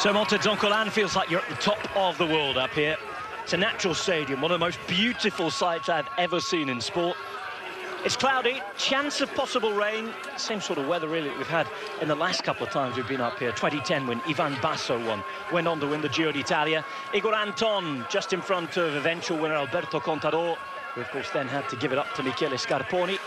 So Monte Zoncolan feels like you're at the top of the world up here. It's a natural stadium, one of the most beautiful sights I've ever seen in sport. It's cloudy, chance of possible rain. Same sort of weather, really, that we've had in the last couple of times we've been up here. 2010, when Ivan Basso won, went on to win the Giro d'Italia. Igor Anton, just in front of eventual winner Alberto Contador, who, of course, then had to give it up to Michele Scarponi.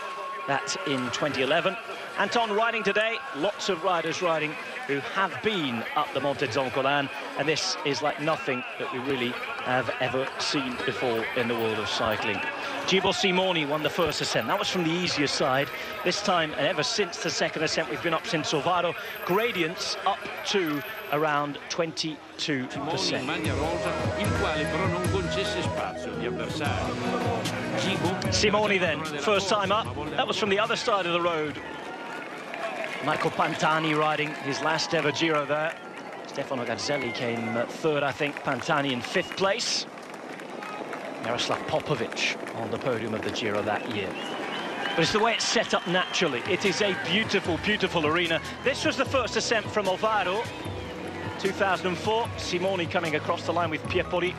That's in 2011. Anton riding today, lots of riders riding who have been up the Monte Zoncolan, and this is like nothing that we really have ever seen before in the world of cycling. Gibo Simoni won the first ascent. That was from the easier side. This time, and ever since the second ascent, we've been up since Ovado. Gradients up to around 22%. Simoni, Maglia Rosa, il quale però non concesse spazio agli avversari. Simoni then, first time up. That was from the other side of the road. Michael Pantani riding his last ever Giro there. Stefano Garzelli came third, I think. Pantani in fifth place. Miroslav Popovic on the podium of the Giro that year. But it's the way it's set up naturally. It is a beautiful, beautiful arena. This was the first ascent from Ovado. 2004, Simoni coming across the line with Piepoli,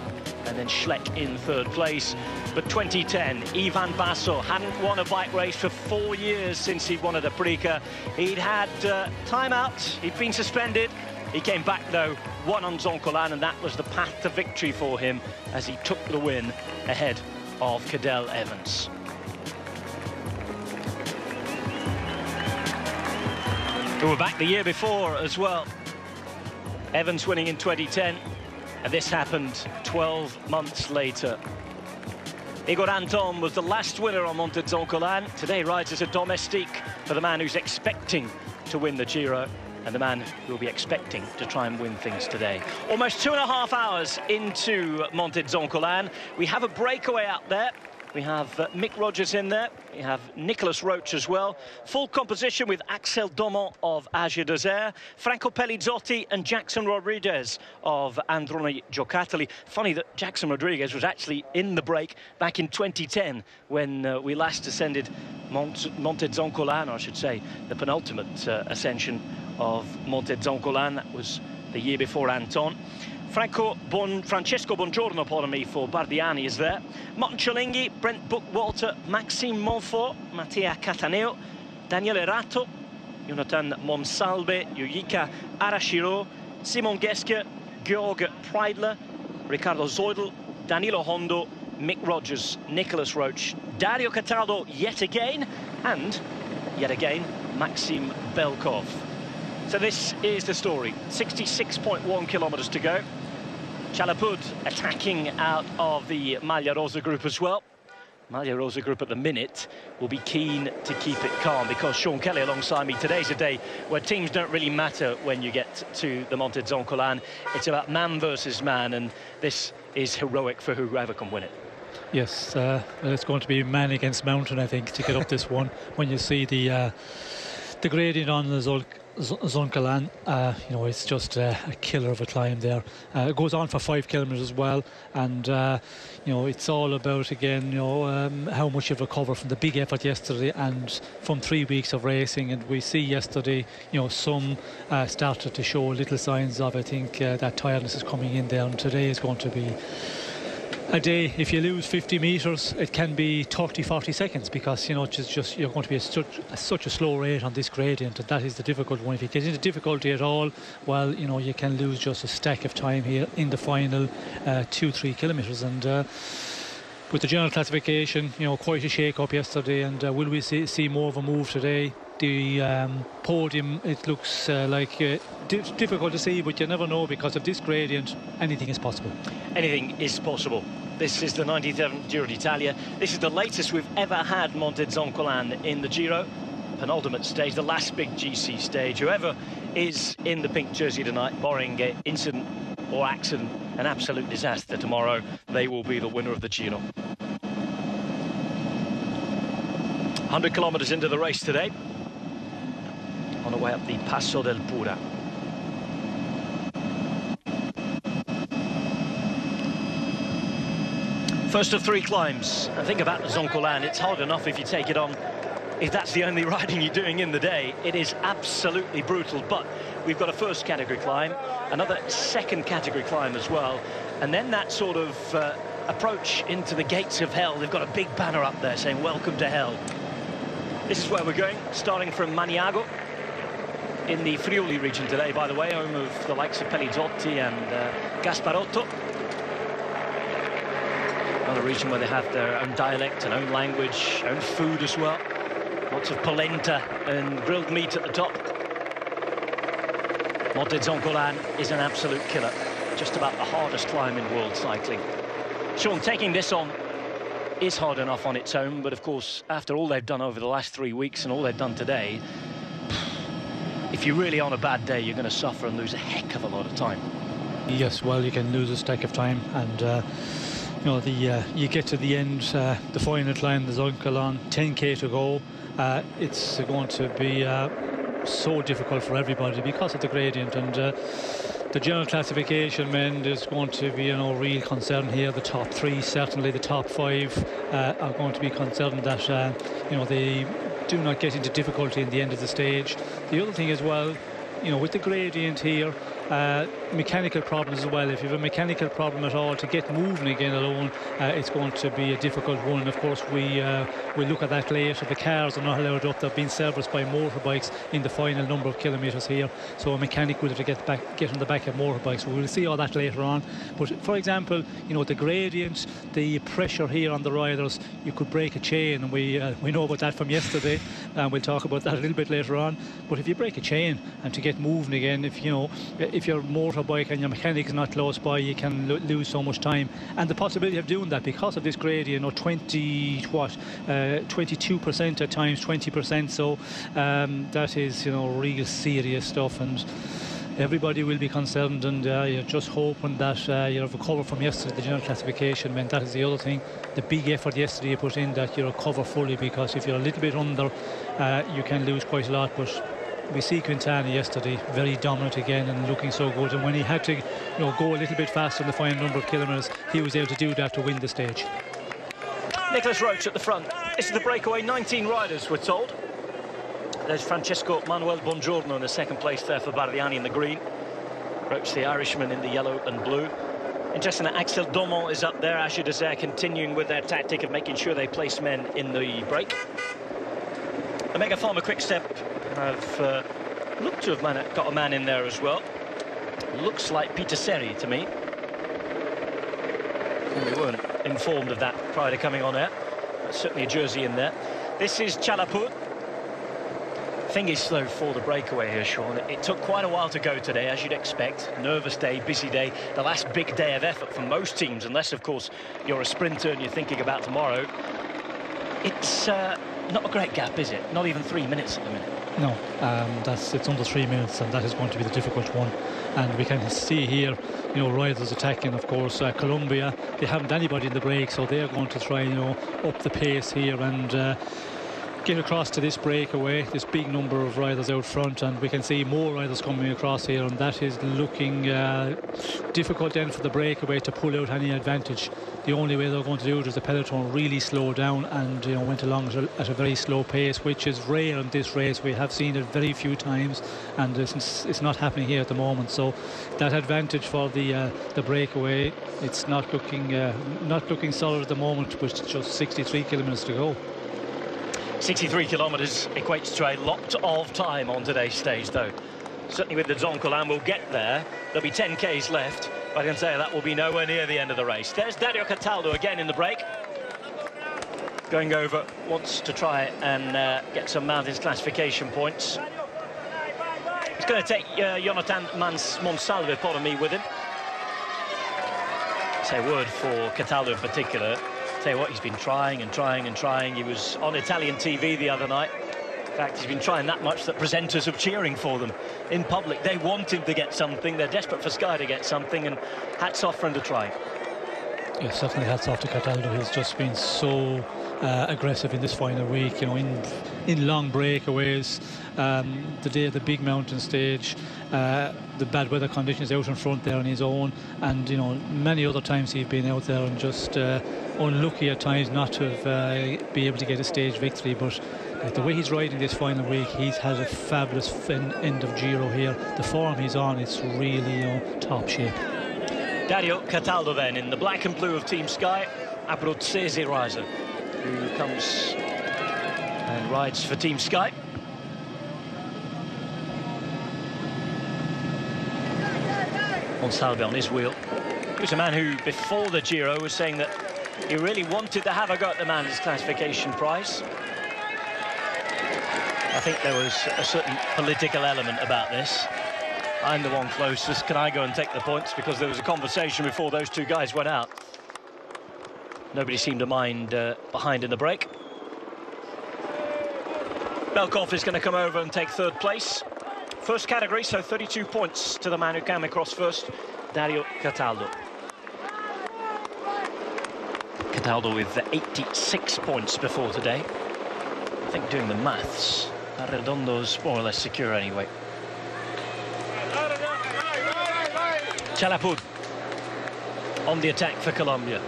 and then Schleck in third place. But 2010, Ivan Basso hadn't won a bike race for 4 years since he'd won at Aprica. He'd had timeouts, he'd been suspended. He came back, though, won on Zoncolan, and that was the path to victory for him as he took the win ahead of Cadell Evans. We were back the year before as well. Evans winning in 2010, and this happened 12 months later. Igor Anton was the last winner on Monte Zoncolan. Today rides as a domestique for the man who's expecting to win the Giro, and the man who will be expecting to try and win things today. Almost 2.5 hours into Monte Zoncolan. We have a breakaway out there. We have Mick Rogers in there. We have Nicholas Roach as well. Full composition with Axel Domon of Agir Desert, Franco Pellizzotti and Jackson Rodriguez of Androni Giocattoli. Funny that Jackson Rodriguez was actually in the break back in 2010 when we last ascended Monte Zoncolan, or I should say, the penultimate ascension of Monte Zoncolan. That was the year before Anton. Francesco Bongiorno, pardon me, for Bardiani is there. Martin Cellinghi, Brent Bookwalter, Maxime Monfort, Mattia Cataneo, Daniele Rato, Jonathan Monsalve, Yujika Arashiro, Simon Gesker, Georg Pridele, Ricardo Zeudel, Danilo Hondo, Mick Rogers, Nicholas Roach, Dario Cataldo yet again, Maxime Belkov. So this is the story. 66.1 kilometers to go. Chalapud attacking out of the Maglia Rosa group as well. Maglia Rosa group at the minute will be keen to keep it calm, because Sean Kelly alongside me, today's a day where teams don't really matter when you get to the Monte Zoncolan. It's about man versus man, and this is heroic for whoever can win it. Yes, it's going to be man against mountain, I think, to get up this one. When you see the gradient on the Zoncolan, you know, it's just a killer of a climb there. It goes on for 5 kilometres as well, and you know, it's all about, again, you know, how much you recover from the big effort yesterday and from 3 weeks of racing. And we see yesterday, you know, some started to show little signs of, I think, that tiredness is coming in there, and today is going to be a day, if you lose 50 metres, it can be 30, 40 seconds, because, you know, it's just, you're going to be such a slow rate on this gradient, and that is the difficult one. If you get into difficulty at all, well, you know, you can lose just a stack of time here in the final 2-3 kilometres. And with the general classification, you know, quite a shake-up yesterday, and will we see more of a move today? The podium, it looks like difficult to see, but you never know, because of this gradient, anything is possible. Anything is possible. This is the 97th Giro d'Italia. This is the latest we've ever had Monte Zoncolan in the Giro. Penultimate stage, the last big GC stage. Whoever is in the pink jersey tonight, barring an incident or accident, an absolute disaster tomorrow, they will be the winner of the Giro. 100 kilometres into the race today, on the way up the Passo del Pura. First of three climbs. I think about the Zoncolan, it's hard enough if you take it on. If that's the only riding you're doing in the day, it is absolutely brutal. But we've got a first category climb, another second category climb as well, and then that sort of approach into the gates of hell. They've got a big banner up there saying welcome to hell. This is where we're going, starting from Maniago in the Friuli region today, by the way, home of the likes of Pellizzotti and Gasparotto. Another region where they have their own dialect and own language, own food as well. Lots of polenta and grilled meat at the top. Monte Zoncolan is an absolute killer. Just about the hardest climb in world cycling. Sean, taking this on is hard enough on its own, but of course, after all they've done over the last 3 weeks and all they've done today, if you're really on a bad day, you're going to suffer and lose a heck of a lot of time. Yes, well, you can lose a stack of time, and you know, you get to the end, the final climb, the Zoncolan, 10k to go. It's going to be so difficult for everybody because of the gradient, and the general classification, men, there's going to be real concern here. The top three, certainly the top five, are going to be concerned that they do not get into difficulty in the end of the stage. The other thing as well, with the gradient here, mechanical problems as well. If you have a mechanical problem at all, to get moving again alone, it's going to be a difficult one. And of course, we'll look at that later. The cars are not allowed up. They've been serviced by motorbikes in the final number of kilometres here. So a mechanic would have to get on the back of motorbikes. We'll see all that later on. But for example, the gradients, the pressure here on the riders, you could break a chain. And we know about that from yesterday. And we'll talk about that a little bit later on. But if you break a chain and to get moving again, if your motorbike and your mechanic is not close by, you can lose so much time. And the possibility of doing that because of this gradient, 22% at times, 20%. So that is, real serious stuff. And everybody will be concerned, and you're just hoping that you'll recover from yesterday, the general classification. Man, that is the other thing. The big effort yesterday you put in, that you recover fully, because if you're a little bit under, you can lose quite a lot. But we see Quintana yesterday very dominant again and looking so good, and when he had to go a little bit faster in the final number of kilometres, he was able to do that to win the stage. Nicholas Roach at the front. This is the breakaway. 19 riders, we're told. There's Francesco Manuel Bongiorno in the second place there for Bardiani in the green. Roach, the Irishman, in the yellow and blue. Interesting that Axel Domont is up there. Asher Desair continuing with their tactic of making sure they place men in the break. Omega Pharma Quick-Step have looked to have got a man in there as well. Looks like Peter Seri to me. We weren't informed of that prior to coming on air. That's certainly a jersey in there. This is Chalapud. Thing is slow for the breakaway here, Sean. It took quite a while to go today, as you'd expect. Nervous day, busy day, the last big day of effort for most teams, unless, of course, you're a sprinter and you're thinking about tomorrow. It's not a great gap, is it? Not even 3 minutes at the minute. No, it's under 3 minutes, and that is going to be the difficult one. And we can see here, riders attacking, of course. Colombia, they haven't anybody in the break, so they're going to try, up the pace here and get across to this breakaway. This big number of riders out front, and we can see more riders coming across here, and that is looking difficult then for the breakaway to pull out any advantage. The only way they're going to do it is the peloton really slow down and went along at a very slow pace, which is rare in this race. We have seen it very few times, and it's not happening here at the moment. So that advantage for the breakaway, it's not looking solid at the moment, but just 63 kilometres to go. 63 kilometres equates to a lot of time on today's stage, though. Certainly with the Zoncolan, we'll get there. There'll be 10Ks left, but I can say that will be nowhere near the end of the race. There's Dario Cataldo again in the break. Going over, wants to try and get some mountains classification points. He's going to take Jonathan Monsalve, pardon me, with him. Say a word for Cataldo in particular. Tell you what, he's been trying and trying and trying. He was on Italian TV the other night. In fact, he's been trying that much that presenters are cheering for them in public. They want him to get something. They're desperate for Sky to get something, and hats off for him to try. Yeah, certainly hats off to Cataldo. He's just been so aggressive in this final week, in long breakaways. The day of the big mountain stage, the bad weather conditions out in front there on his own, and many other times he's been out there and just unlucky at times not to be able to get a stage victory. But Like the way he's riding this final week, he's had a fabulous end of Giro here. The form he's on, it's really top shape. Dario Cataldo then, in the black and blue of Team Sky, Abruzzese riser, who comes and rides for Team Sky. Monsalve on his wheel. He was a man who, before the Giro, was saying that he really wanted to have a go at the man at his classification prize. I think there was a certain political element about this. I'm the one closest, can I go and take the points? Because there was a conversation before those two guys went out. Nobody seemed to mind behind in the break. Belkov is going to come over and take third place. First category, so 32 points to the man who came across first, Dario Cataldo. Cataldo with 86 points before today. I think doing the maths, Arredondo's more or less secure anyway. Chalapud on the attack for Colombia.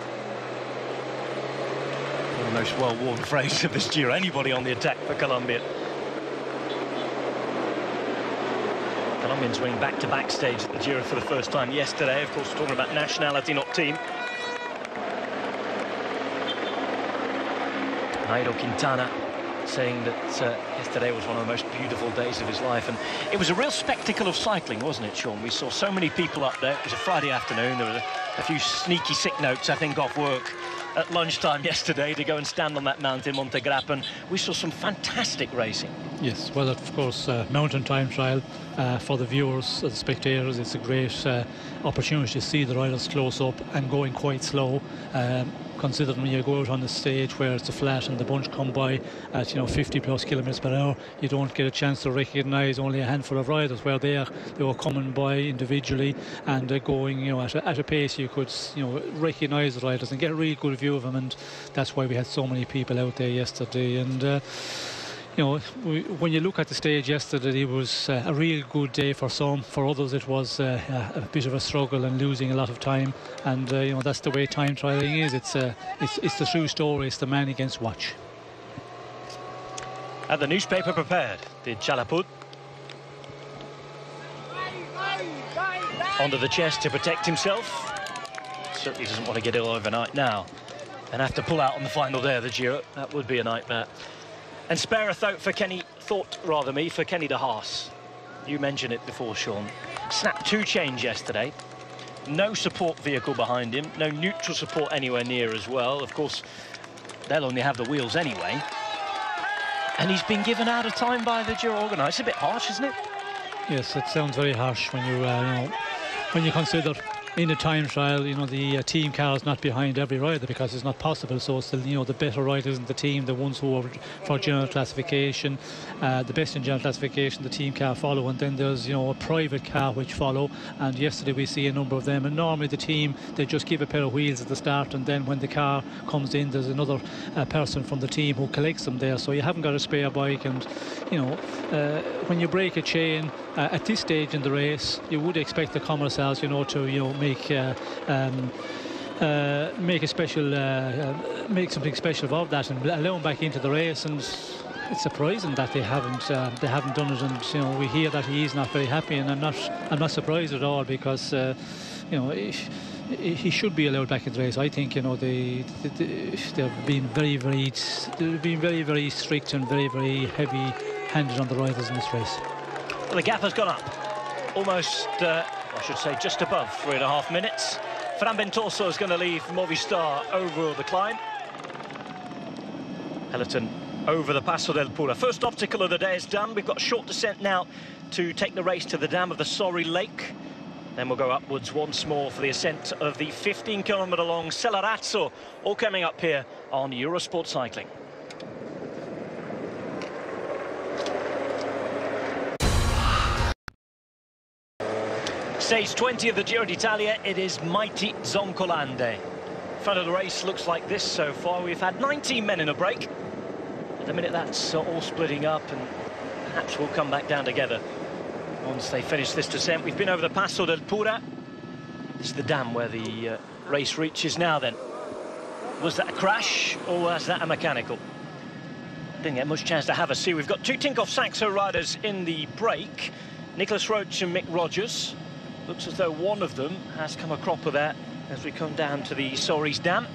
The most well-worn phrase of this Giro, anybody on the attack for Colombia. Colombians winning back-to-back stage at the Giro for the first time yesterday. Of course, talking about nationality, not team. Nairo Quintana saying that yesterday was one of the most beautiful days of his life, and it was a real spectacle of cycling, wasn't it, Sean? We saw so many people up there. It was a Friday afternoon. There were a few sneaky sick notes, I think, off work at lunchtime yesterday to go and stand on that mountain, Monte Grappan. We saw some fantastic racing. Yes, well, of course, mountain time trial for the viewers, the spectators. It's a great opportunity to see the riders close up and going quite slow. Considering when you go out on the stage where it's a flat and the bunch come by at 50+ km/h, you don't get a chance to recognise only a handful of riders. Where they were coming by individually and going at a pace you could recognise the riders and get a really good view of them, and that's why we had so many people out there yesterday. And when you look at the stage yesterday, it was a real good day for some. For others, it was a bit of a struggle and losing a lot of time. And that's the way time trialing is. It's the true story. It's the man against watch. And the newspaper prepared, did Chalapud. Onto the chest to protect himself. Certainly doesn't want to get ill overnight now, and have to pull out on the final day of the Giro. That would be a nightmare. And spare a thought for Kenny de Haas. You mentioned it before, Sean. Snap 2 change yesterday. No support vehicle behind him. No neutral support anywhere near as well. Of course, they'll only have the wheels anyway. And he's been given out of time by the Giro organiser. It's a bit harsh, isn't it? Yes, it sounds very harsh when you, when you consider. In a time trial, the team car is not behind every rider because it's not possible. So it's the better riders in the team, the ones who are for general classification, the best in general classification, the team car follow. And then there's, a private car which follow. And yesterday we see a number of them. And normally the team, they just give a pair of wheels at the start. And then when the car comes in, there's another person from the team who collects them there. So you haven't got a spare bike. And, when you break a chain at this stage in the race, you would expect the commercials, to, make something special of that and allow them back into the race. And it's surprising that they haven't done it. And we hear that he is not very happy, and I'm not surprised at all, because he should be allowed back in the race. I think they've been very, very strict and very, very heavy-handed on the riders in this race. Well, the gap has gone up almost. I should say just above 3.5 minutes. Fran Bentorso is going to leave Movistar over the climb. Hellerton over the Paso del Pura. First obstacle of the day is done. We've got a short descent now to take the race to the dam of the Sorry Lake. Then we'll go upwards once more for the ascent of the 15-kilometre long Celarazzo, all coming up here on Eurosport Cycling. Stage 20 of the Giro d'Italia, it is Mighty Zoncolan Day. Front of the race looks like this so far. We've had 19 men in a break. At the minute, that's all splitting up, and perhaps we'll come back down together once they finish this descent. We've been over the Passo del Pura. This is the dam where the race reaches now, then. Was that a crash, or was that a mechanical? Didn't get much chance to have a see. We've got two Tinkoff-Saxo riders in the break. Nicholas Roach and Mick Rogers. Looks as though one of them has come a cropper there as we come down to the Sorries Dam.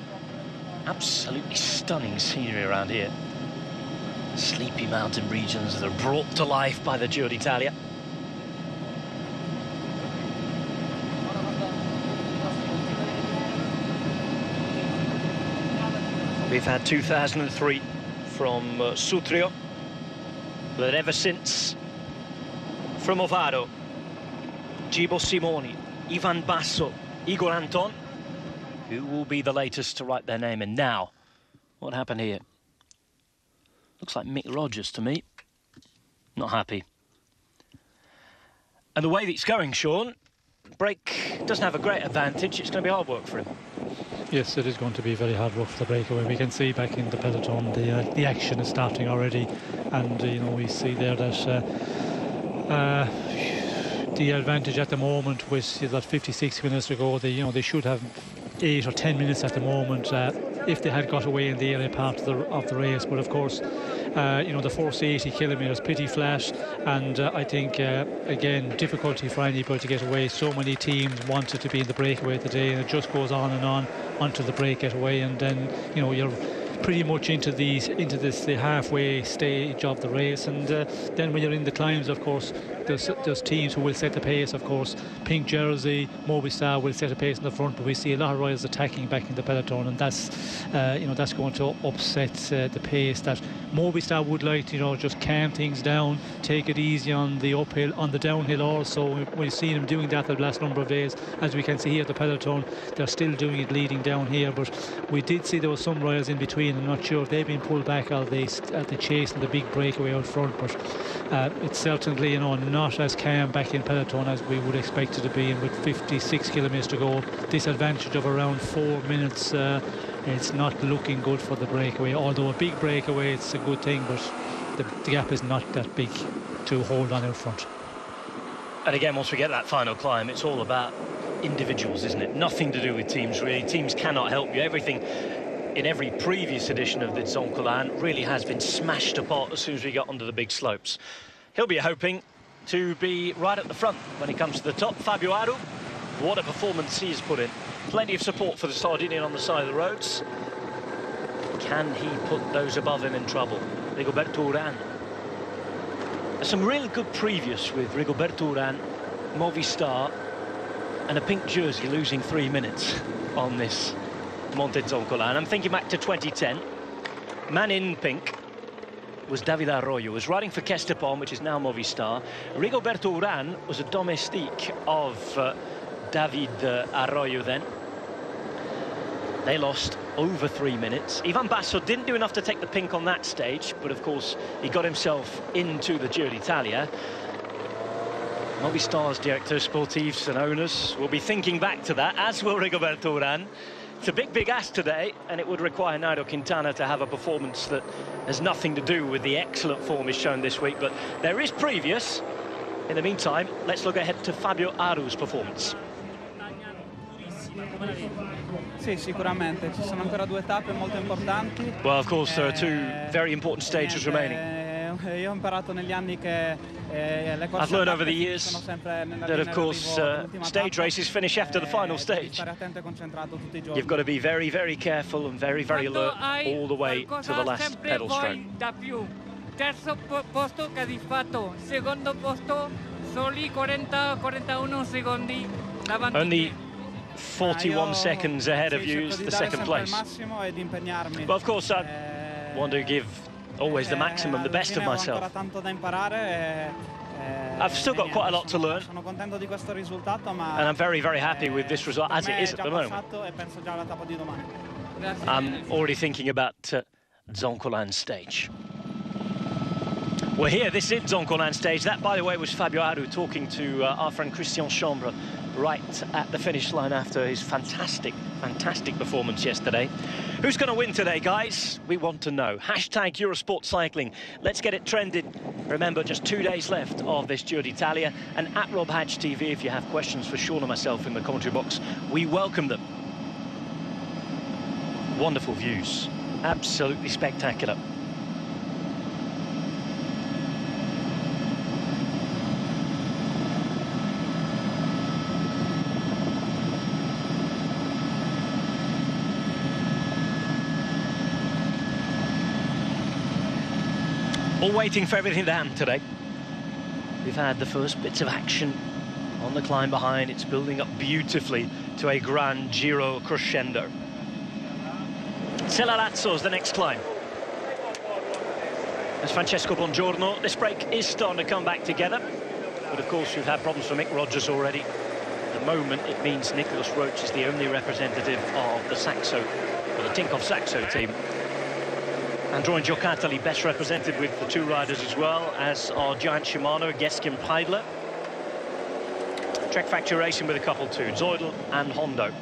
Absolutely stunning scenery around here. Sleepy mountain regions that are brought to life by the Giro d'Italia. We've had 2003 from Sutrio, but ever since, from Ovado, Gibo Simoni, Ivan Basso, Igor Anton, who will be the latest to write their name in. Now, what happened here? Looks like Mick Rogers to me. Not happy. And the way that it's going, Sean, break doesn't have a great advantage. It's going to be hard work for him. Yes, it is going to be very hard work for the breakaway. We can see back in the peloton the action is starting already, and you know we see there that the advantage at the moment with that 56 minutes to go. They, you know, they should have 8 or 10 minutes at the moment if they had got away in the early part of the race. But of course, you know, the first 80 kilometres pretty flat, and I think again difficulty for anybody to get away. So many teams wanted to be in the breakaway today, and it just goes on and on until the break get away, and then you know you're pretty much into the halfway stage of the race. And then when you're in the climbs, of course, there's teams who will set the pace. Of course, pink jersey Movistar will set a pace in the front, but we see a lot of riders attacking back in the peloton, and that's you know, that's going to upset the pace that Movistar would like to, you know, just calm things down, take it easy on the uphill, on the downhill also. We've seen them doing that the last number of days. As we can see here at the peloton, they're still doing it leading down here, but we did see there were some riders in between. I'm not sure if they've been pulled back or they at the chase and the big breakaway out front, but it's certainly, you know, not as calm back in peloton as we would expect it to be. And with 56 kilometres to go, this advantage of around 4 minutes, it's not looking good for the breakaway. Although a big breakaway, it's a good thing, but the gap is not that big to hold on out front. And again, once we get that final climb, it's all about individuals, isn't it? Nothing to do with teams, really. Teams cannot help you. Everything in every previous edition of the Zoncolan really has been smashed apart as soon as we got onto the big slopes. He'll be hoping to be right at the front when it comes to the top. Fabio Aru, what a performance he's put in. Plenty of support for the Sardinian on the side of the roads. Can he put those above him in trouble? Rigoberto Urán. Some really good previews with Rigoberto Urán, Movistar, and a pink jersey losing 3 minutes on this Monte Zoncolan. I'm thinking back to 2010. Man in pink was David Arroyo, was riding for Kestepan, which is now Movistar. Rigoberto Urán was a domestique of David Arroyo then. They lost over 3 minutes. Ivan Basso didn't do enough to take the pink on that stage, but of course he got himself into the Giro d'Italia. Movistar's directeurs sportifs and owners will be thinking back to that, as will Rigoberto Urán. It's a big, big ask today, and it would require Nairo Quintana to have a performance that has nothing to do with the excellent form he's shown this week, but there is previous. In the meantime, let's look ahead to Fabio Aru's performance. Well, of course, there are two very important stages remaining. I've learned over the years that, of course, stage races finish after the final stage. You've got to be very, very careful and very, very alert all the way to the last pedal stroke. Only 41 seconds ahead of you is the second place. Well, of course, I want to give always the maximum, the best of myself. I've still got quite a lot to learn, and I'm very, very happy with this result as it is at the moment. I'm already thinking about Zoncolan stage. Well, here, this is Zoncolan stage. That, by the way, was Fabio Aru talking to our friend Christian Chambre right at the finish line after his fantastic, fantastic performance yesterday. Who's going to win today, guys? We want to know. Hashtag Eurosport Cycling. Let's get it trended. Remember, just 2 days left of this Giro d'Italia. And at Rob Hatch TV, if you have questions for Sean and myself in the commentary box, we welcome them. Wonderful views. Absolutely spectacular. All waiting for everything to happen today. We've had the first bits of action on the climb behind. It's building up beautifully to a Grand Giro crescendo. Celarazzo's the next climb. As Francesco Bongiorno, this break is starting to come back together. But of course, we've had problems for Mick Rogers already. At the moment, it means Nicholas Roach is the only representative of the Saxo, or the Tinkoff-Saxo team. Androin Giocattoli best represented with the two riders as well, as our giant Shimano, Gesker Pridele. Trek Factory Racing with a couple too, Zoidel and Hondo.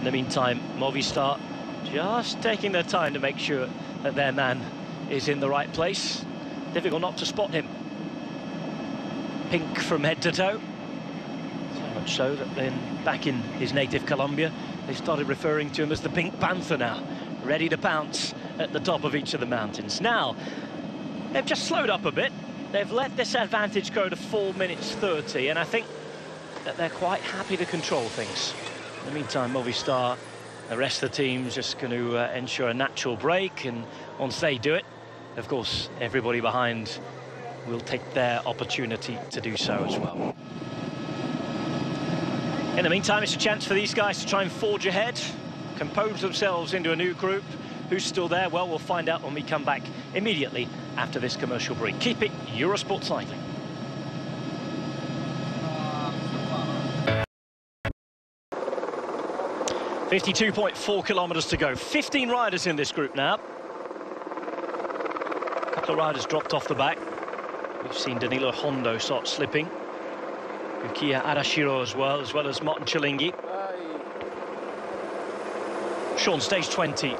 In the meantime, Movistar just taking their time to make sure that their man is in the right place. Difficult not to spot him. Pink from head to toe. So much so that then back in his native Colombia, they started referring to him as the Pink Panther now, ready to pounce at the top of each of the mountains. Now, they've just slowed up a bit. They've let this advantage go to 4:30, and I think that they're quite happy to control things. In the meantime, Movistar, the rest of the team's just going to ensure a natural break, and once they do it, of course, everybody behind will take their opportunity to do so as well. In the meantime, it's a chance for these guys to try and forge ahead, compose themselves into a new group. Who's still there? Well, we'll find out when we come back immediately after this commercial break. Keep it Eurosport Cycling. (52.4 kilometers) to go. 15 riders in this group now. A couple of riders dropped off the back. We've seen Danilo Hondo start slipping. Yukiya Arashiro as well as Martin Cialinghi. Sean, stage 20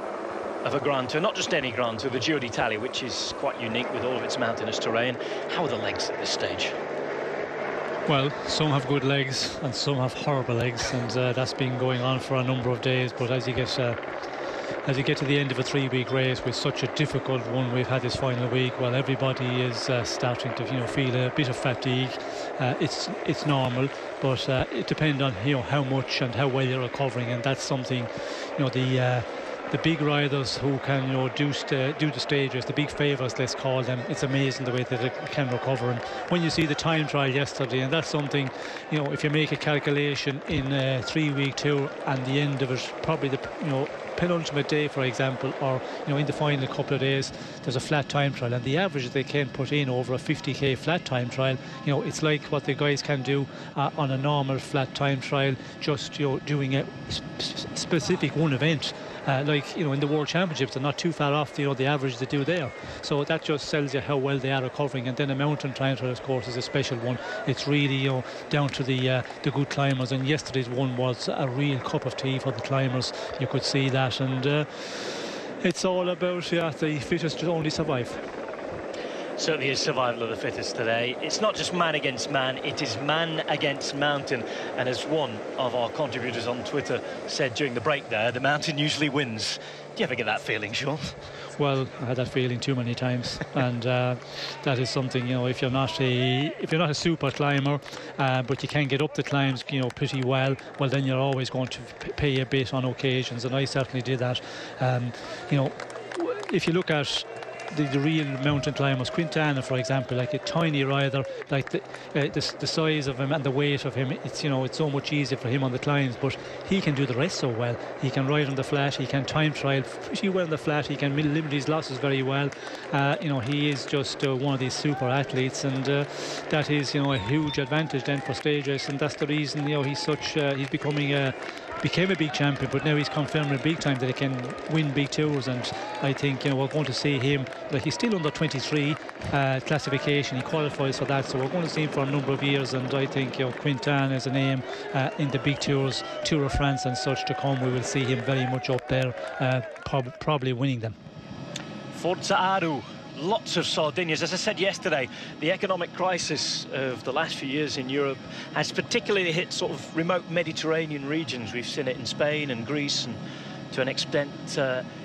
of a Grand Tour, not just any Grand Tour, the Giro d'Italia, which is quite unique with all of its mountainous terrain. How are the legs at this stage? Well, some have good legs and some have horrible legs, and that's been going on for a number of days. But as you get to the end of a three-week race with such a difficult one we've had this final week, well, everybody is starting to feel a bit of fatigue. It's normal, but it depends on how much and how well you're recovering, and that's something the big riders who can do the stages, the big favours, let's call them. It's amazing the way that they can recover. And when you see the time trial yesterday, and that's something, if you make a calculation in a three-week tour and the end of it, probably the penultimate day, for example, or in the final couple of days, there's a flat time trial, and the average they can put in over a 50k flat time trial, it's like what the guys can do on a normal flat time trial, just doing a specific one event. Like in the World Championships, they're not too far off the average they do there. So that just tells you how well they are recovering. And then a mountain time trial, of course, is a special one. It's really down to the good climbers. And yesterday's one was a real cup of tea for the climbers. You could see that, and it's all about the fittest only survive. Certainly is survival of the fittest today. It's not just man against man, it is man against mountain. And as one of our contributors on Twitter said during the break there, the mountain usually wins. Do you ever get that feeling, Sean? Well, I had that feeling too many times, and that is something, if you're not a super climber, but you can get up the climbs, pretty well. Well, then you're always going to pay a bit on occasions, and I certainly did that. If you look at the real mountain climbers, Quintana, for example, like a tiny rider, like the size of him and the weight of him, it's it's so much easier for him on the climbs, but he can do the rest so well. He can ride on the flat, he can time trial pretty well on the flat, he can limit his losses very well. He is just one of these super athletes, and that is a huge advantage then for stages, and that's the reason he became a big champion. But now he's confirming big time that he can win big tours, and I think we're going to see him. Like, he's still under 23 classification, he qualifies for that, so we're going to see him for a number of years, and I think Quintana is a name in the big tours, Tour of France and such to come. We will see him very much up there, probably winning them. Forza Aru, lots of Sardinias. As I said yesterday, the economic crisis of the last few years in Europe has particularly hit sort of remote Mediterranean regions. We've seen it in Spain and Greece and to an extent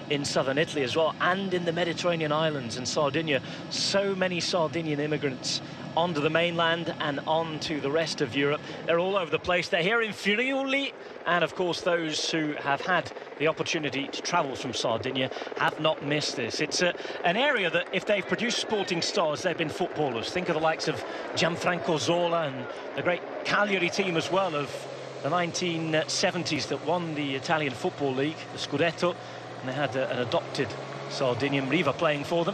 in southern Italy as well, and in the Mediterranean islands and Sardinia. So many Sardinian immigrants onto the mainland and onto the rest of Europe. They're all over the place. They're here in Friuli, and of course those who have had the opportunity to travel from Sardinia have not missed this. It's an area that if they've produced sporting stars, they've been footballers. Think of the likes of Gianfranco Zola and the great Cagliari team as well of the 1970s that won the Italian Football League, the Scudetto, and they had an adopted Sardinian, Riva, playing for them.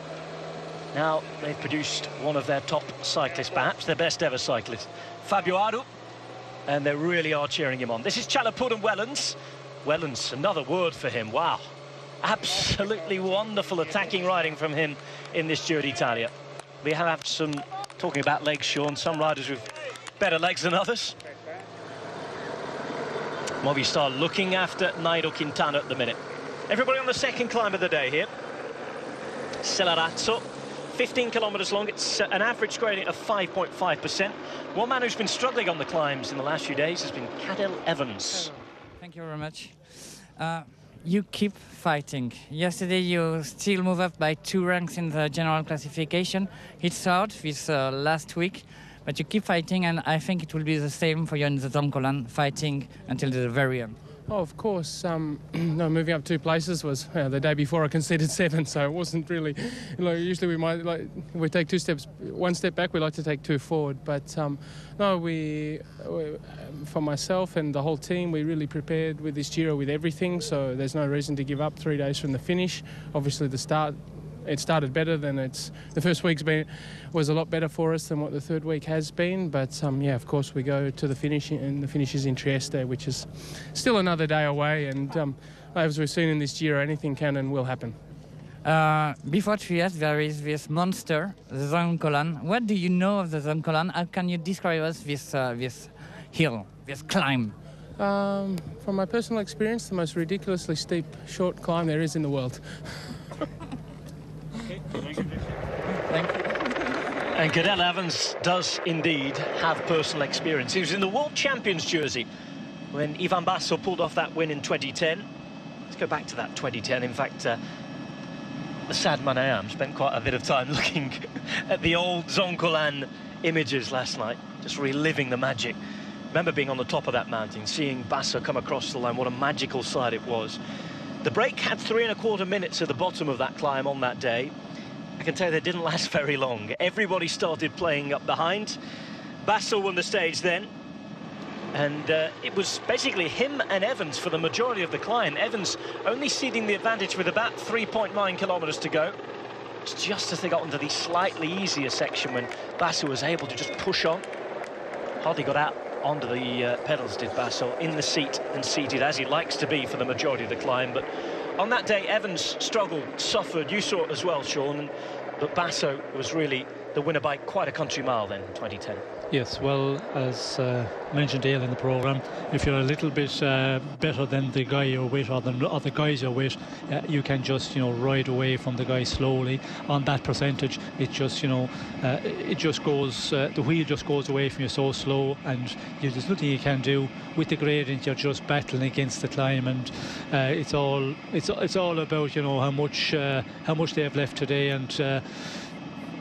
Now they've produced one of their top cyclists, perhaps their best ever cyclist, Fabio Aru, and they really are cheering him on. This is Chalapud and Wellens. Wellens, another word for him, wow. Absolutely wonderful attacking riding from him in this Giro d'Italia. We have some, talking about legs, Sean, some riders with better legs than others. Movistar looking after Nairo Quintana at the minute. Everybody on the second climb of the day here. Celarazzo, 15 kilometers long. It's an average gradient of 5.5%. One man who's been struggling on the climbs in the last few days has been Cadell Evans. Thank you very much. You keep fighting. Yesterday you still move up by 2 ranks in the general classification. It's hard this last week, but you keep fighting, and I think it will be the same for you in the Zoncolan, fighting until the very end. Oh, of course. No, moving up 2 places was the day before I conceded 7, so it wasn't really. You know, usually we might like we take 2 steps, 1 step back. We like to take 2 forward, but no, we for myself and the whole team, we really prepared with this Giro with everything. So there's no reason to give up 3 days from the finish. Obviously, the start. It started better than it's. The first week's been was a lot better for us than what the third week has been. But yeah, of course we go to the finish, and the finish is in Trieste, which is still another day away. And as we've seen in this Giro, anything can and will happen. Before Trieste, there is this monster, the Zoncolan. What do you know of the Zoncolan? How can you describe us this hill, this climb? From my personal experience, the most ridiculously steep short climb there is in the world. Thank you. And Cadell Evans does indeed have personal experience. He was in the World Champions jersey when Ivan Basso pulled off that win in 2010. Let's go back to that 2010. In fact, the sad man I am spent quite a bit of time looking at the old Zoncolan images last night, just reliving the magic. Remember being on the top of that mountain, seeing Basso come across the line, what a magical sight it was. The break had 3 1/4 minutes at the bottom of that climb on that day. I can tell you they didn't last very long. Everybody started playing up behind. Basso won the stage then. And it was basically him and Evans for the majority of the climb. Evans only ceding the advantage with about 3.9 kilometers to go. It's just as they got into the slightly easier section when Basso was able to just push on. Hardly got out onto the pedals, did Basso, in the seat and seated, as he likes to be for the majority of the climb. But on that day, Evans struggled, suffered. You saw it as well, Sean. But Basso was really the winner by quite a country mile then, 2010. Yes, well, as mentioned earlier in the programme, if you're a little bit better than the guy you're with, or the other guys you're with, you can just, you know, ride away from the guy slowly. On that percentage, it just, you know, it just goes, the wheel just goes away from you so slow, and there's nothing you can do. With the gradient, you're just battling against the climb, and it's all about, you know, how much they have left today, and.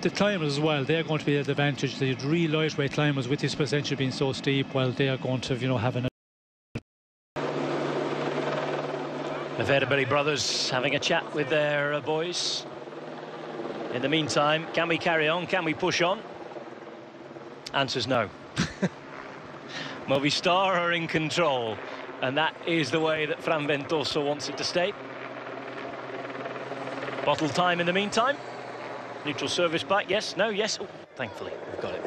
The climbers as well, they're going to be at advantage. The three lightweight climbers with this percentage being so steep, well, they are going to, you know, have an. The Verderberry brothers having a chat with their boys. In the meantime, can we carry on? Can we push on? Answer's no. Movistar are in control, and that is the way that Fran Ventoso wants it to stay. Bottle time in the meantime. Neutral service bike, yes, no, yes. Oh, thankfully, we've got it.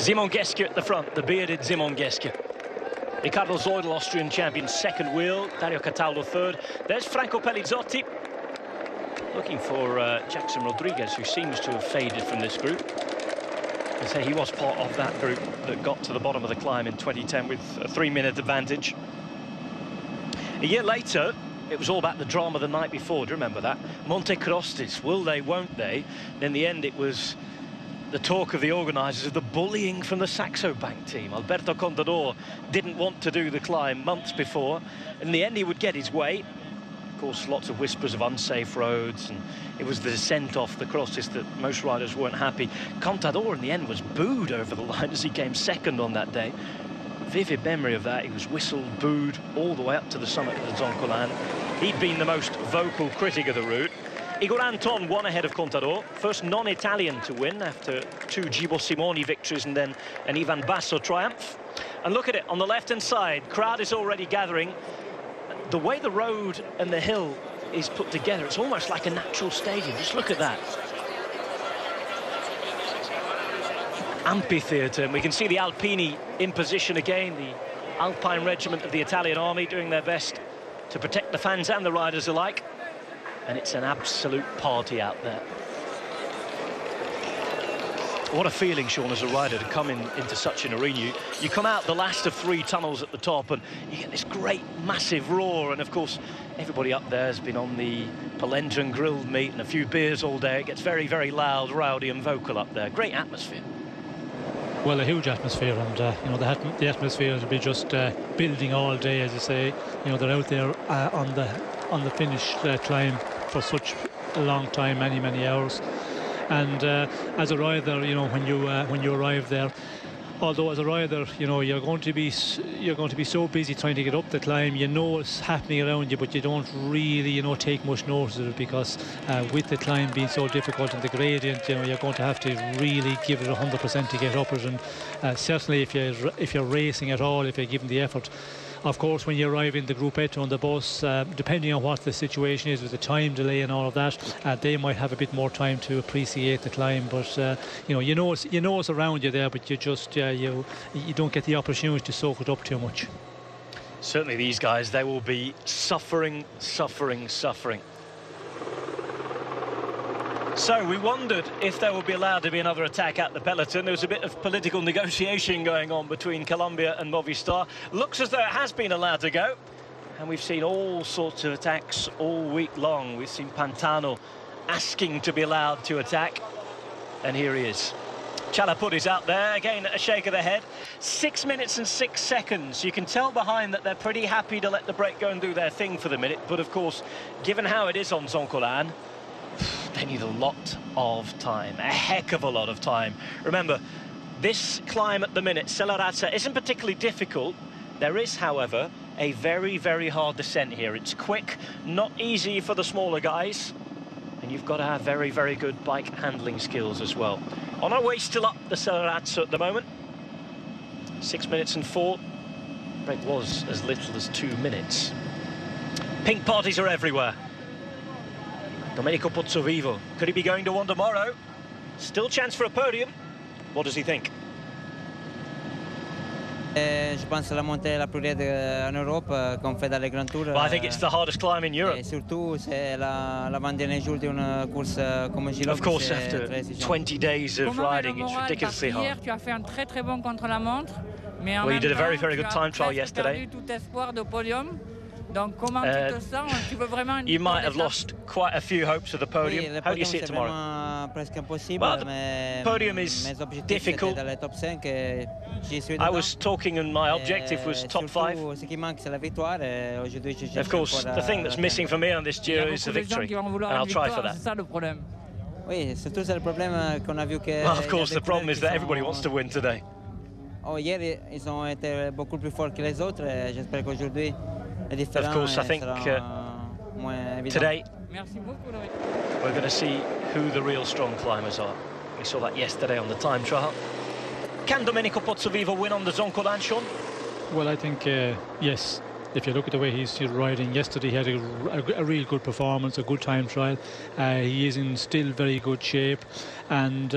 Simon Gesker at the front, the bearded Simon Gesker. Ricardo Zeudel, Austrian champion, second wheel. Dario Cataldo, third. There's Franco Pellizzotti. Looking for Jackson Rodriguez, who seems to have faded from this group. They say he was part of that group that got to the bottom of the climb in 2010 with a 3-minute advantage. A year later, it was all about the drama the night before, do you remember that? Monte Crostis, will they, won't they? And in the end, it was the talk of the organisers of the bullying from the Saxo Bank team. Alberto Contador didn't want to do the climb months before. In the end, he would get his way. Of course, lots of whispers of unsafe roads, and it was the descent off the crosses that most riders weren't happy. Contador, in the end, was booed over the line as he came second on that day. Vivid memory of that. He was whistled, booed, all the way up to the summit of the Zoncolan. He'd been the most vocal critic of the route. Igor Anton won ahead of Contador, first non-Italian to win after two Gibo Simoni victories and then an Ivan Basso triumph. And look at it, on the left-hand side, crowd is already gathering. The way the road and the hill is put together, it's almost like a natural stadium. Just look at that. Amphitheatre, and we can see the Alpini in position again, the Alpine Regiment of the Italian Army doing their best to protect the fans and the riders alike. And it's an absolute party out there. What a feeling, Sean, as a rider to come into such an arena. You come out the last of three tunnels at the top and you get this great, massive roar. And, of course, everybody up there has been on the polenta and grilled meat and a few beers all day. It gets very, very loud, rowdy and vocal up there. Great atmosphere. Well, a huge atmosphere, and, you know, the atmosphere will be just building all day, as you say. You know, they're out there on the finish climb for such a long time, many hours. And as a rider, you know, when you arrive there, although as a rider, you know, you're going to be so busy trying to get up the climb, you know it's happening around you, but you don't really, you know, take much notice of it, because with the climb being so difficult and the gradient, you know, you're going to have to really give it 100% to get up it. And certainly if you're racing at all, if you're giving the effort. Of course, when you arrive in the gruppetto on the bus, depending on what the situation is with the time delay and all of that, they might have a bit more time to appreciate the climb. But you know it's around you there, but you just you don't get the opportunity to soak it up too much. Certainly, these guys, they will be suffering. So we wondered if there would be allowed to be another attack at the peloton. There was a bit of political negotiation going on between Colombia and Movistar. Looks as though it has been allowed to go. And we've seen all sorts of attacks all week long. We've seen Pantano asking to be allowed to attack. And here he is. Chalapud is out there, again a shake of the head. 6 minutes and 6 seconds. You can tell behind that they're pretty happy to let the break go and do their thing for the minute. But of course, given how it is on Zoncolan, they need a lot of time, a heck of a lot of time. Remember, this climb at the minute, Celarazzo, isn't particularly difficult. There is, however, a very, very hard descent here. It's quick, not easy for the smaller guys, and you've got to have very, very good bike handling skills as well. On our way still up the Celarazzo at the moment. 6 minutes and 4. Break was as little as 2 minutes. Pink parties are everywhere. Domenico Pozzovivo, could he be going to one tomorrow? Still chance for a podium. What does he think? Well, I think it's the hardest climb in Europe. Of course, after 20 days of riding, it's ridiculously hard. Well, you did a very, very good time trial yesterday. You might have lost quite a few hopes of the podium. How do you see it tomorrow? Well, the podium is difficult. I was talking and my objective was top 5. Of course, the thing that's missing for me on this Giro is the victory, and I'll try for that. Well, of course, the problem is that everybody wants to win today. Of course, I think today we're going to see who the real strong climbers are. We saw that yesterday on the time trial. Can Domenico Pozzovivo win on the Zoncolan, Sean? Well, I think, yes. If you look at the way he's riding, yesterday he had a real good performance, a good time trial. He is in still very good shape, and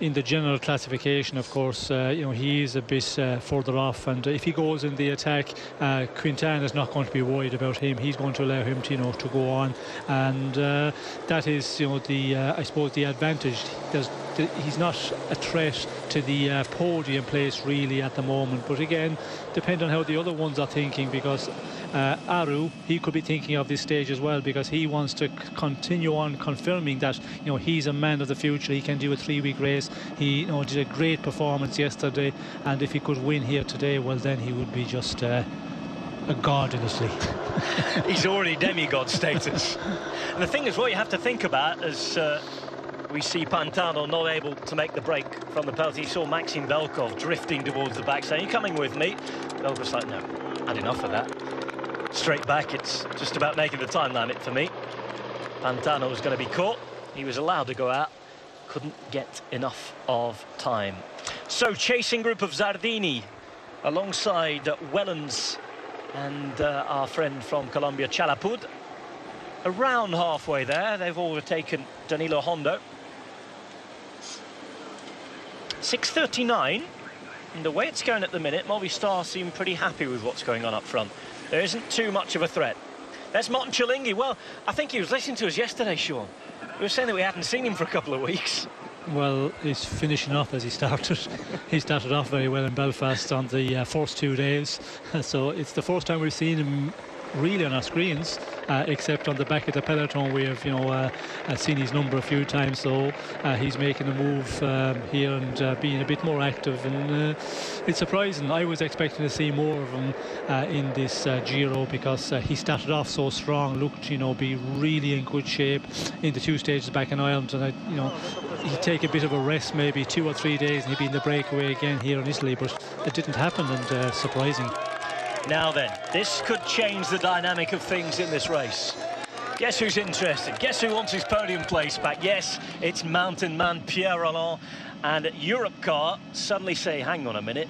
in the general classification, of course, you know, he is a bit further off. And if he goes in the attack, Quintana is not going to be worried about him. He's going to allow him to, you know, to go on, and that is, you know, the I suppose the advantage. He's not a threat to the podium place really at the moment. But again, depending on how the other ones are thinking, because because Aru, he could be thinking of this stage as well, because he wants to continue on confirming that, you know, he's a man of the future. He can do a three-week race. He, you know, did a great performance yesterday, and if he could win here today, well, then he would be just a god in his league. He's already demigod status. And the thing is, what you have to think about is we see Pantano not able to make the break from the penalty. You saw Maxim Belkov drifting towards the back, saying, "You coming with me?" Belkov's like, "No, had enough of that. Straight back, it's just about making the time limit for me." Pantano was going to be caught. He was allowed to go out. Couldn't get enough of time. So chasing group of Zardini alongside Wellens and our friend from Colombia, Chalapud. Around halfway there, they've overtaken Danilo Hondo. 6:39, and the way it's going at the minute, Movistar seem pretty happy with what's going on up front. There isn't too much of a threat. That's Martin Cialinghi. Well, I think he was listening to us yesterday, Sean. We were saying that we hadn't seen him for a couple of weeks. Well, he's finishing off as he started. He started off very well in Belfast on the first 2 days. So it's the first time we've seen him really on our screens, except on the back of the peloton. We have, you know, seen his number a few times, so he's making a move here and being a bit more active, and it's surprising. I was expecting to see more of him in this Giro, because he started off so strong, looked, you know, be really in good shape in the two stages back in Ireland, and you know, he'd take a bit of a rest, maybe 2 or 3 days, and he'd be in the breakaway again here in Italy, but it didn't happen, and surprising. Now then, this could change the dynamic of things in this race. Guess who's interested? Guess who wants his podium place back? Yes, it's mountain man Pierre Rolland and Europcar suddenly say, hang on a minute,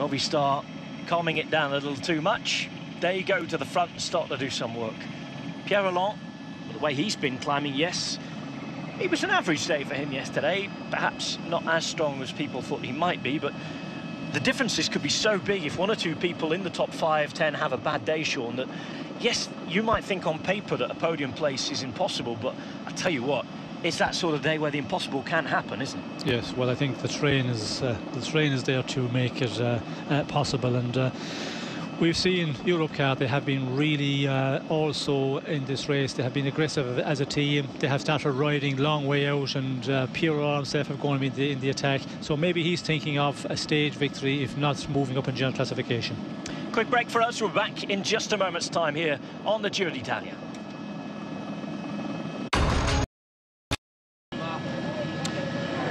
Movistar calming it down a little too much. They go to the front and start to do some work. Pierre Rolland, the way he's been climbing, yes, it was an average day for him yesterday. Perhaps not as strong as people thought he might be, but the differences could be so big if one or two people in the top 5, 10 have a bad day, Sean, that, yes, you might think on paper that a podium place is impossible, but I tell you what, it's that sort of day where the impossible can happen, isn't it? Yes, well, I think the train is there to make it possible, and we've seen Europcar, they have been really also in this race, they have been aggressive as a team. They have started riding long way out, and Pierre himself have gone in the attack. So maybe he's thinking of a stage victory, if not moving up in general classification. Quick break for us. We're back in just a moment's time here on the Giro d'Italia.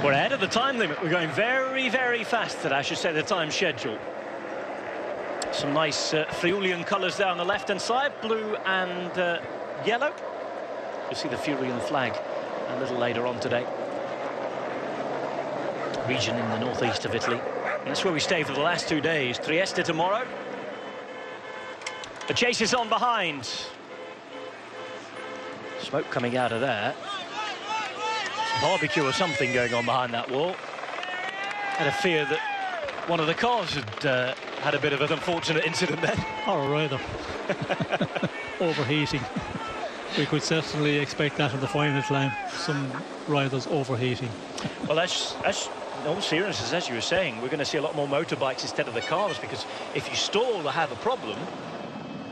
We're ahead of the time limit. We're going very, very fast today, I should say, the time schedule. Some nice Friulian colours there on the left-hand side, blue and yellow. You'll see the Friulian flag a little later on today. Region in the northeast of Italy. And that's where we stay for the last 2 days. Trieste tomorrow. The chase is on behind. Smoke coming out of there. Some barbecue or something going on behind that wall. Had a fear that one of the cars had had a bit of an unfortunate incident then. Or rather, overheating. We could certainly expect that in the final climb, some riders overheating. Well, that's in all seriousness, as you were saying, we're going to see a lot more motorbikes instead of the cars, because if you stall or have a problem,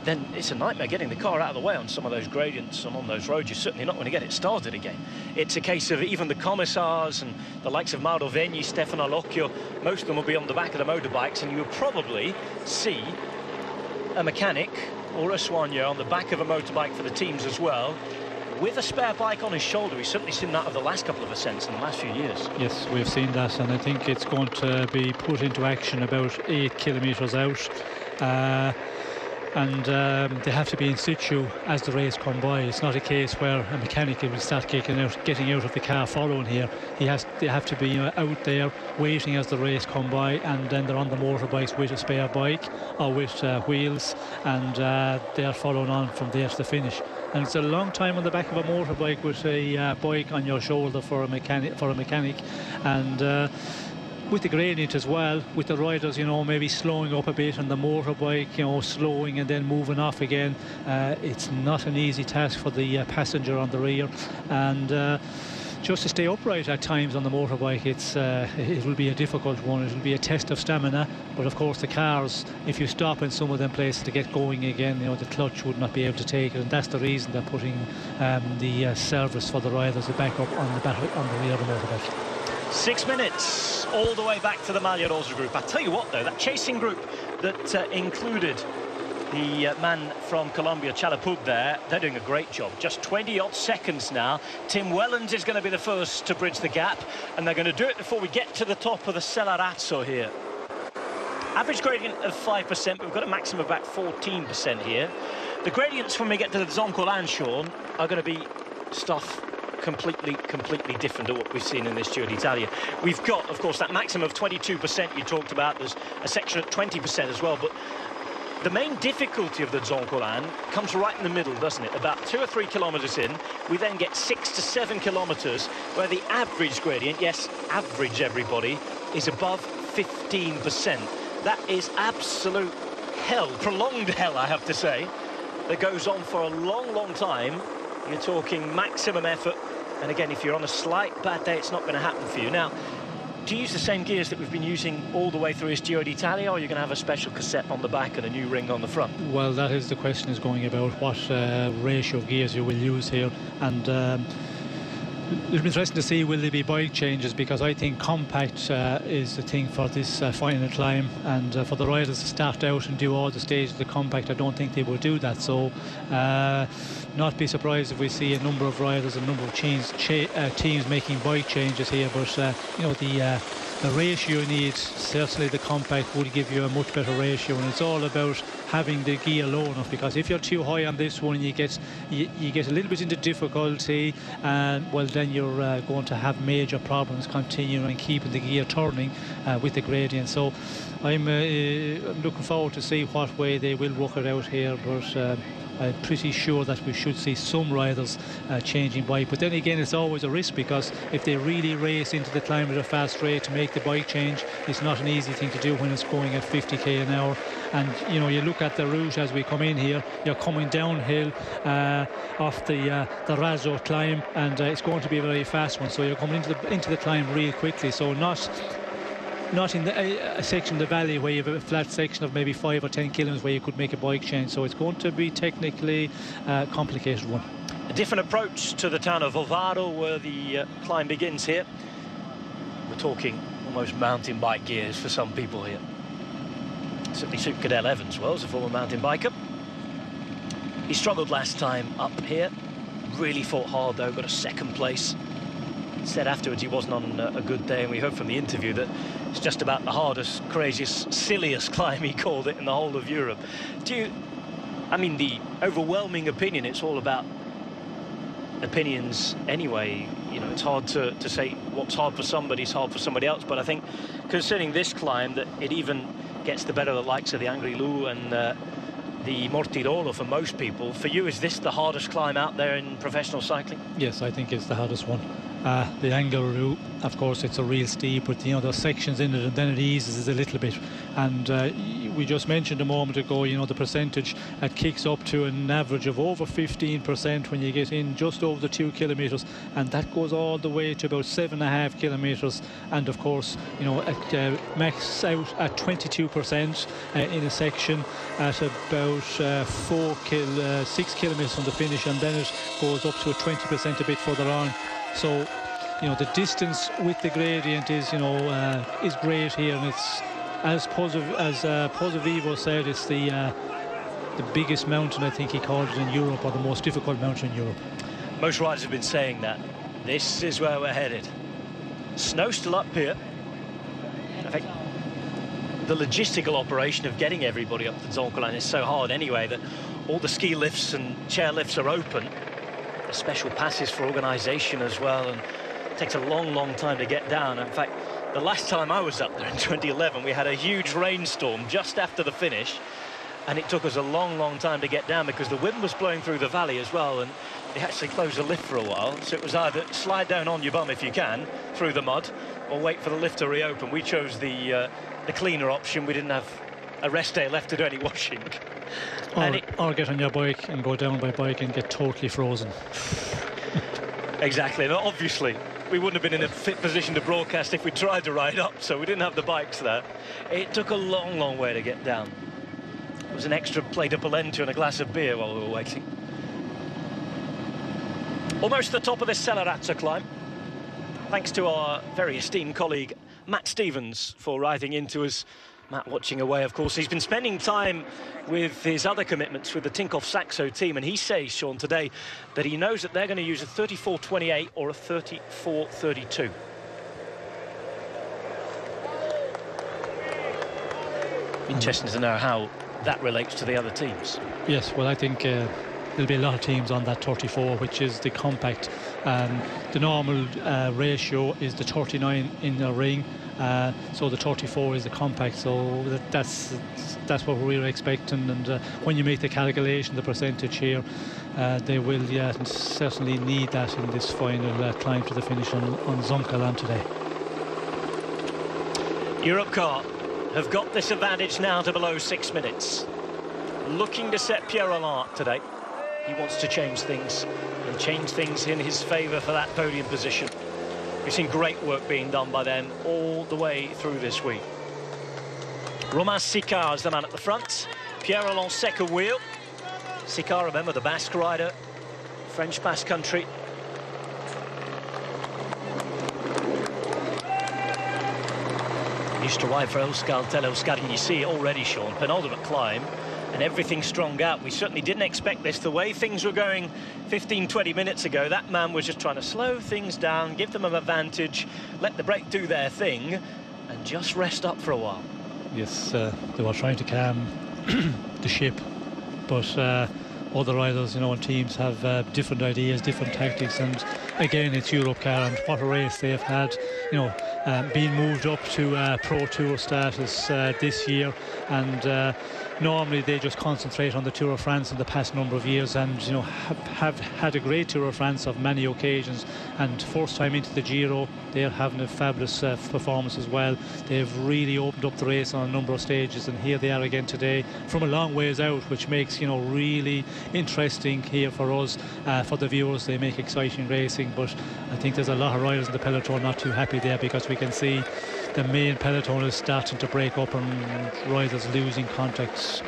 then it's a nightmare getting the car out of the way on some of those gradients and on those roads. You're certainly not going to get it started again. It's a case of even the commissars and the likes of Mauro Vegni, Stefano Locchio, most of them will be on the back of the motorbikes, and you'll probably see a mechanic or a soigneur on the back of a motorbike for the teams as well, with a spare bike on his shoulder. We've certainly seen that over the last couple of ascents in the last few years. Yes, we've seen that, and I think it's going to be put into action about 8 kilometres out. They have to be in situ as the race comes by. It's not a case where a mechanic will start getting out of the car following here. They have to be, you know, out there waiting as the race comes by, and then they're on the motorbikes with a spare bike or with wheels, and they're following on from there to the finish. And it's a long time on the back of a motorbike with a bike on your shoulder for a mechanic, and with the gradient as well, with the riders, you know, maybe slowing up a bit on the motorbike, you know, slowing and then moving off again. It's not an easy task for the passenger on the rear, and just to stay upright at times on the motorbike, it's it will be a difficult one. It will be a test of stamina, but of course the cars, if you stop in some of them places to get going again, you know, the clutch would not be able to take it, and that's the reason they're putting the service for the riders to back up on the rear of the motorbike. 6 minutes all the way back to the Maglia Rosa group. I tell you what though, that chasing group that included the man from Colombia, Chalapud there, they're doing a great job. Just 20-odd seconds now. Tim Wellens is going to be the first to bridge the gap, and they're going to do it before we get to the top of the Celarazzo here. Average gradient of 5%, but we've got a maximum of about 14% here. The gradients when we get to the Zoncolan, Sean, are going to be stuff completely different to what we've seen in this Giro d'Italia. We've got, of course, that maximum of 22% you talked about. There's a section at 20% as well, but the main difficulty of the Zoncolan comes right in the middle, doesn't it? About 2 or 3 kilometres in, we then get 6 to 7 kilometres where the average gradient, yes, average everybody, is above 15%. That is absolute hell, prolonged hell, I have to say, that goes on for a long, long time. You're talking maximum effort, and again, if you're on a slight bad day, it's not going to happen for you. Now, do you use the same gears that we've been using all the way through this Giro d'Italia, or are you going to have a special cassette on the back and a new ring on the front? Well, that is the question, is going about what ratio of gears you will use here, and it'll be interesting to see will there be bike changes, because I think compact is the thing for this final climb, and for the riders to start out and do all the stages of the compact, I don't think they will do that. So not be surprised if we see a number of riders, a number of teams making bike changes here, but you know, the ratio you need, certainly the compact will give you a much better ratio, and it's all about having the gear low enough, because if you're too high on this one, you get a little bit into difficulty, and well, then you're going to have major problems continuing and keeping the gear turning with the gradient. So I'm looking forward to see what way they will work it out here, but I'm pretty sure that we should see some riders changing bike. But then again, it's always a risk, because if they really race into the climb at a fast rate to make the bike change, it's not an easy thing to do when it's going at 50k an hour. And, you know, you look at the route as we come in here, you're coming downhill off the Razzo climb, and it's going to be a very fast one. So you're coming into the climb really quickly. So not in a section of the valley where you have a flat section of maybe 5 or 10 kilometres where you could make a bike change. So it's going to be technically a complicated one. A different approach to the town of Ovado, where the climb begins here. We're talking almost mountain bike gears for some people here. Certainly suit Cadell Evans well as a former mountain biker. He struggled last time up here, really fought hard though, got a second place. Said afterwards he wasn't on a good day, and we heard from the interview that it's just about the hardest, craziest, silliest climb, he called it, in the whole of Europe. I mean, the overwhelming opinion, it's all about opinions anyway, you know, it's hard to say what's hard for somebody is hard for somebody else, but I think concerning this climb that it even gets the better of the likes of the Angry Lou and the Mortirolo for most people. For you, is this the hardest climb out there in professional cycling? Yes, I think it's the hardest one. The Angleroo, of course, it's a real steep, but you know, there's sections in it, and then it eases a little bit. And we just mentioned a moment ago, you know, the percentage that kicks up to an average of over 15% when you get in just over the 2 kilometres, and that goes all the way to about 7.5 kilometres. And of course, you know, it max out at 22% in a section at about 6 kilometres from the finish, and then it goes up to a 20% a bit further on. So, you know, the distance with the gradient is, you know, is great here, and it's as Pozzovivo said, it's the biggest mountain, I think he called it, in Europe, or the most difficult mountain in Europe. Most riders have been saying that. This is where we're headed. Snow still up here. I think the logistical operation of getting everybody up the Zoncolan is so hard anyway that all the ski lifts and chair lifts are open. Special passes for organisation as well, and it takes a long, long time to get down. In fact, the last time I was up there in 2011, we had a huge rainstorm just after the finish, and it took us a long, long time to get down because the wind was blowing through the valley as well, and they actually closed the lift for a while. So it was either slide down on your bum if you can through the mud, or wait for the lift to reopen. We chose the cleaner option. We didn't have a rest day left to do any washing. Or get on your bike and go down by bike and get totally frozen. Exactly. Now, obviously, we wouldn't have been in a fit position to broadcast if we tried to ride up, so we didn't have the bikes there. It took a long, long way to get down. It was an extra plate of polenta and a glass of beer while we were waiting. Almost the top of this Celarazzo climb. Thanks to our very esteemed colleague, Matt Stevens, for riding into us. Matt watching away, of course. He's been spending time with his other commitments with the Tinkoff-Saxo team, and he says, Sean, today that he knows that they're going to use a 34.28 or a 34.32. Interesting to know how that relates to the other teams. Yes, well, I think there'll be a lot of teams on that 34, which is the compact. The normal ratio is the 39 in the ring. So the 34 is the compact, so that's what we were expecting. And when you make the calculation, the percentage here, they will certainly need that in this final climb to the finish on Zoncolan today. Europcar have got this advantage now to below 6 minutes. Looking to set Pierre Alain up today. He wants to change things and change things in his favour for that podium position. We've seen great work being done by them all the way through this week. Romain Sicard is the man at the front. Pierre-Alain second wheel. Sicard, remember, the Basque rider, French Basque country. He used to ride for Euskaltel, Euskadi, you see it already, Sean. Penultimate climb, and everything strung out. We certainly didn't expect this. The way things were going 15, 20 minutes ago, that man was just trying to slow things down, give them an advantage, let the brake do their thing, and just rest up for a while. Yes, they were trying to calm the ship, but other riders, you know, and teams have different ideas, different tactics, and again, it's Europcar, and what a race they've had, you know, being moved up to Pro Tour status this year, and normally they just concentrate on the Tour of France in the past number of years, and you know have had a great Tour of France of many occasions, and first time into the Giro they're having a fabulous performance as well. They've really opened up the race on a number of stages, and here they are again today from a long ways out, which makes, you know, really interesting here for us, for the viewers. They make exciting racing, but I think there's a lot of riders in the peloton not too happy there, because we can see the main peloton is starting to break up and riders losing contacts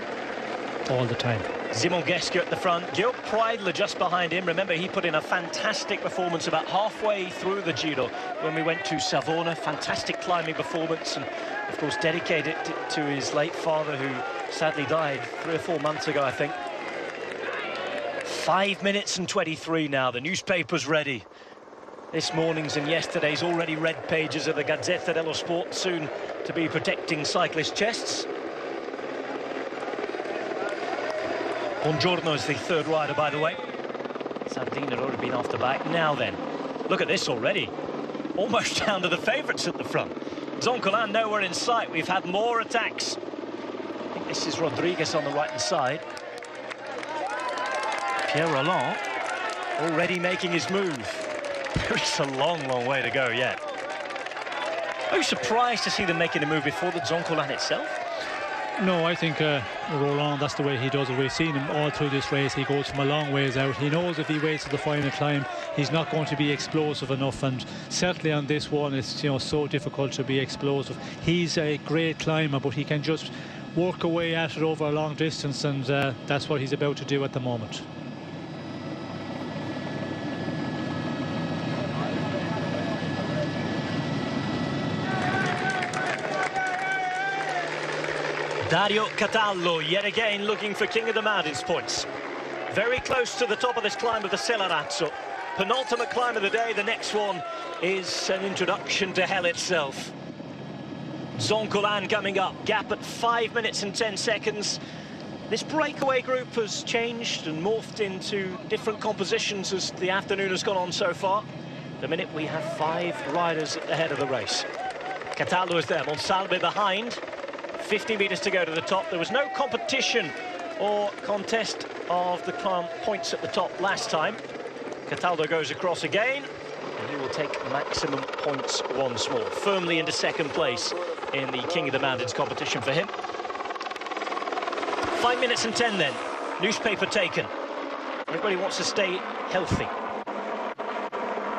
all the time. Simon Gesker at the front, Georg Pridele just behind him. Remember, he put in a fantastic performance about halfway through the Giro when we went to Savona. Fantastic climbing performance, and of course dedicated to his late father, who sadly died 3 or 4 months ago, I think. 5 minutes and 23 now. The newspaper's ready. This morning's and yesterday's already red pages of the Gazzetta dello Sport, soon to be protecting cyclist chests. Bongiorno is the third rider, by the way. Sandin had already been off the back. Now then, look at this already. Almost down to the favourites at the front. Zoncolan nowhere in sight. We've had more attacks. I think this is Rodriguez on the right-hand side. Pierre Rolland already making his move. It's a long, long way to go yet. Are you surprised to see them making the move before the Zoncolan itself? No, I think Roland, that's the way he does it. We've seen him all through this race. He goes from a long ways out. He knows if he waits for the final climb, he's not going to be explosive enough, and certainly on this one, it's, you know, so difficult to be explosive. He's a great climber, but he can just work away at it over a long distance, and that's what he's about to do at the moment. Dario Cataldo, yet again, looking for King of the Mountains points. Very close to the top of this climb of the Celarazzo. Penultimate climb of the day. The next one is an introduction to hell itself. Zoncolan coming up. Gap at 5 minutes and 10 seconds. This breakaway group has changed and morphed into different compositions as the afternoon has gone on so far. At the minute, we have 5 riders at the head of the race. Cataldo is there. Monsalve behind. 50 metres to go to the top. There was no competition or contest of the climb points at the top last time. Cataldo goes across again, and he will take maximum points once more. Firmly into second place in the King of the Mountains competition for him. 5 minutes and 10 then. Newspaper taken. Everybody wants to stay healthy.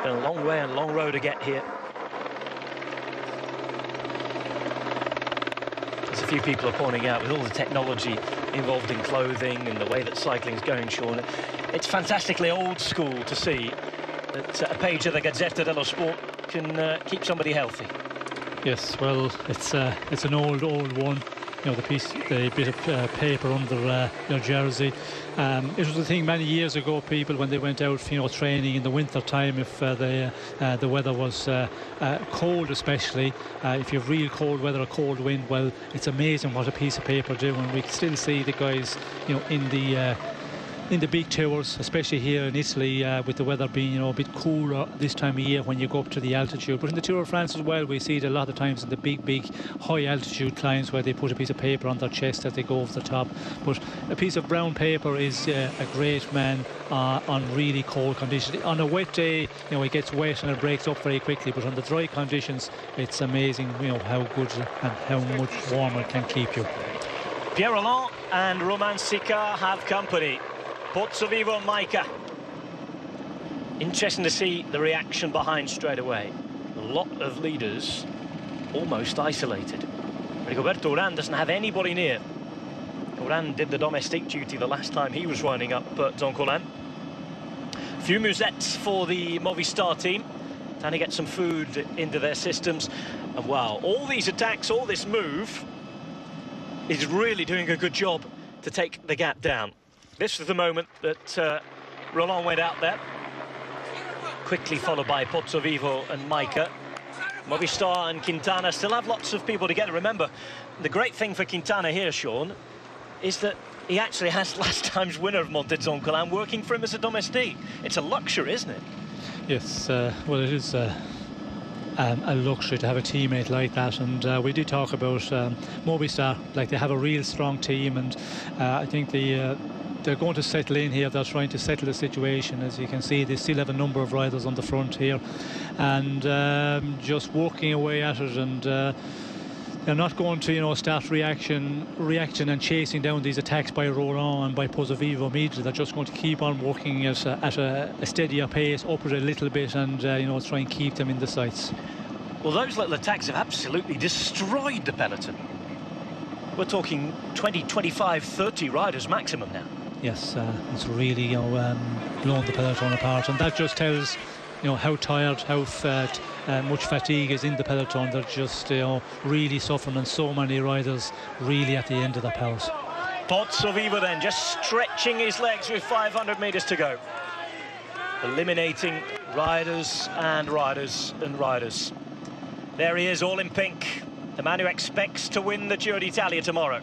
Been a long way and long road to get here. As a few people are pointing out, with all the technology involved in clothing and the way that cycling's going, Sean, it's fantastically old school to see that a page of the Gazzetta dello Sport can keep somebody healthy. Yes, well, it's an old one. You know, the bit of paper under your jersey. It was the thing many years ago. People, when they went out, you know, training in the winter time, if the weather was cold, especially if you have real cold weather or cold wind, well, it's amazing what a piece of paper do. And we can still see the guys, you know, in the big towers, especially here in Italy, with the weather being, you know, a bit cooler this time of year when you go up to the altitude. But in the Tour of France as well, we see it a lot of times in the big high altitude climbs where they put a piece of paper on their chest as they go over the top. But a piece of brown paper is a great man on really cold conditions. On a wet day, you know, it gets wet and it breaks up very quickly, but on the dry conditions, it's amazing, you know, how good and how much warmer it can keep you. Pierre Rolland and Roman Sicard have company. Pozzovivo and Maika. Interesting to see the reaction behind straight away. A lot of leaders almost isolated. Rigoberto Urán doesn't have anybody near. Urán did the domestic duty the last time he was winding up Zoncolan. A few musettes for the Movistar team, trying to get some food into their systems. And wow, all these attacks, all this move is really doing a good job to take the gap down. This is the moment that Rolland went out there, quickly followed by Pozzovivo and Maika. Movistar and Quintana still have lots of people together. Remember, the great thing for Quintana here, Sean, is that he actually has last time's winner of Monte Zoncolan working for him as a domestique. It's a luxury, isn't it? Yes, well, it is. A luxury to have a teammate like that, and we do talk about Movistar, like they have a real strong team, and I think they're going to settle in here. They're trying to settle the situation. As you can see, they still have a number of riders on the front here, and just working away at it, and they're not going to, you know, start reaction and chasing down these attacks by Rolland and by Pozzovivo immediately. They're just going to keep on working at a steadier pace, up it a little bit, and, you know, try and keep them in the sights. Well, those little attacks have absolutely destroyed the peloton. We're talking 20, 25, 30 riders maximum now. Yes, it's really, you know, blown the peloton apart, and that just tells, you know, how tired, how fat, much fatigue is in the peloton. They're just, you know, really suffering, and so many riders really at the end of their powers. Pozzovivo then just stretching his legs with 500 metres to go. Eliminating riders and riders and riders. There he is, all in pink. The man who expects to win the Giro d'Italia tomorrow.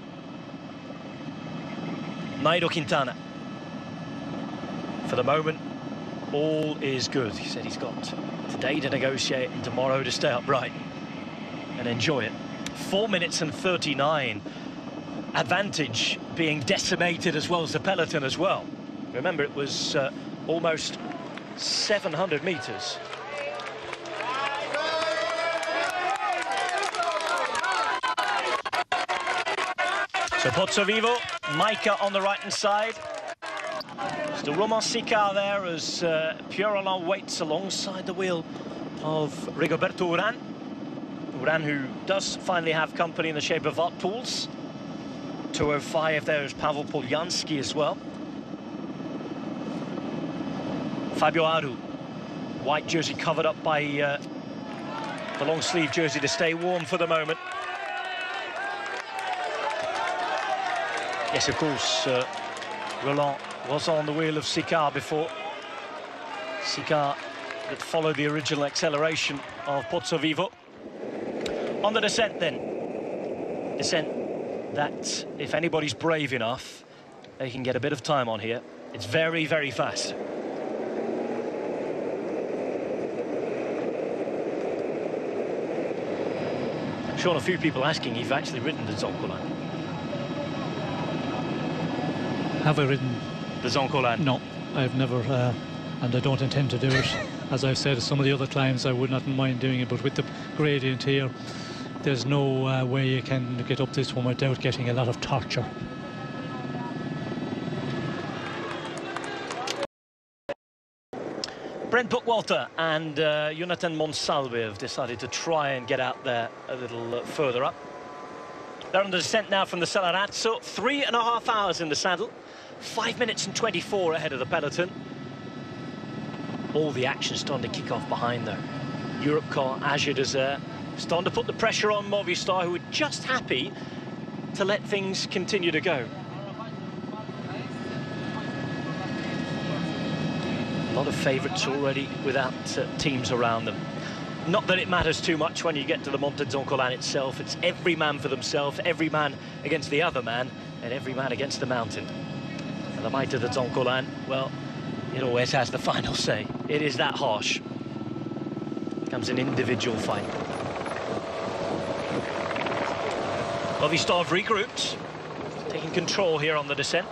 Nairo Quintana. For the moment, all is good. He said he's got today to negotiate and tomorrow to stay upright and enjoy it. 4 minutes and 39. Advantage being decimated as well as the peloton as well. Remember, it was almost 700 metres. So Pozzovivo, Maika on the right-hand side. Still Roman Sicard there as Pierre Rolland waits alongside the wheel of Rigoberto Urán. Urán, who does finally have company in the shape of Vartpools. 205 there is Pavel Poljanski as well. Fabio Aru, white jersey covered up by the long sleeve jersey to stay warm for the moment. Yes, of course, Rolland was on the wheel of Sicard before. Sicard that followed the original acceleration of Pozzovivo. On the descent then. Descent that, if anybody's brave enough, they can get a bit of time on here. It's very, very fast. Sean, a few people asking, you've actually ridden the Zoncolan. Have I ridden the Zoncolan? No, I've never, and I don't intend to do it. As I've said, some of the other climbs I would not mind doing it, but with the gradient here, there's no way you can get up this one without getting a lot of torture. Brent Bookwalter and Jonathan Monsalve have decided to try and get out there a little further up. They're on the descent now from the Celarazzo. 3.5 hours in the saddle, 5 minutes and 24 ahead of the peloton. All the action starting to kick off behind there. Europcar, Azure Desert, starting to put the pressure on Movistar, who are just happy to let things continue to go. A lot of favourites already without teams around them. Not that it matters too much when you get to the Monte Zoncolan itself. It's every man for themselves, every man against the other man, and every man against the mountain. And the might of the Zoncolan, well, it always has the final say. It is that harsh. It becomes an individual fight. Movistar have regrouped, taking control here on the descent.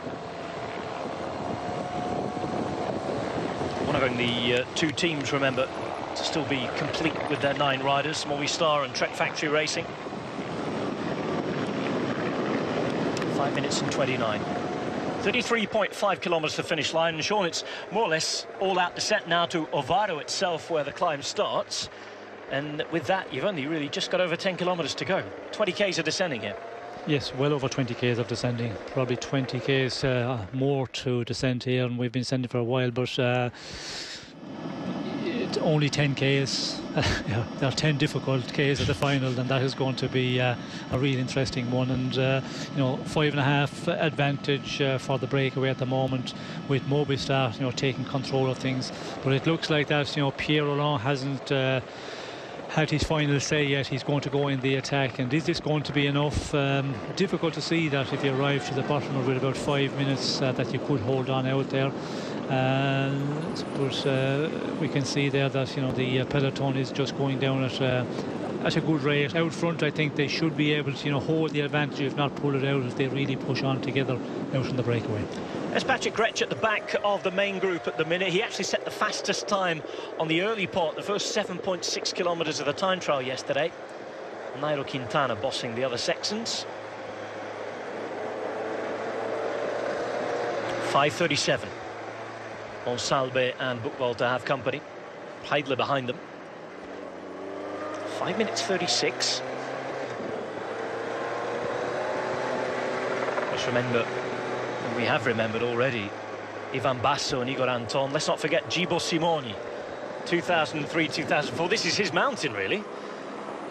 One of only two teams, remember, to still be complete with their 9 riders, Movistar and Trek Factory Racing. 5 minutes and 29. 33.5 kilometers to finish line, and Sean, it's more or less all out descent now to Ovado itself, where the climb starts. And with that, you've only really just got over 10 kilometers to go. 20Ks are descending here. Yes, well over 20Ks of descending, probably 20Ks more to descend here, and we've been descending for a while, but it's only 10Ks. Yeah, there are 10 difficult Ks at the final, and that is going to be a really interesting one. And, you know, 5.5 advantage for the breakaway at the moment, with Movistar, you know, taking control of things. But it looks like that, you know, Pierre Rolland hasn't had his final say yet. He's going to go in the attack, and is this going to be enough? Difficult to see that if you arrive to the bottom with about 5 minutes that you could hold on out there. But we can see there that, you know, the peloton is just going down at a good rate. Out front, I think they should be able to, you know, hold the advantage, if not pull it out, if they really push on together out on the breakaway. There's Patrick Gretsch at the back of the main group at the minute. He actually set the fastest time on the early part, the first 7.6 kilometres of the time trial yesterday. Nairo Quintana bossing the other sections. 5.37. Monsalve and Bookwalter have company. Heidler behind them. 5 minutes 36. Just remember, and we have remembered already, Ivan Basso and Igor Anton. Let's not forget Gibo Simoni, 2003, 2004. This is his mountain, really.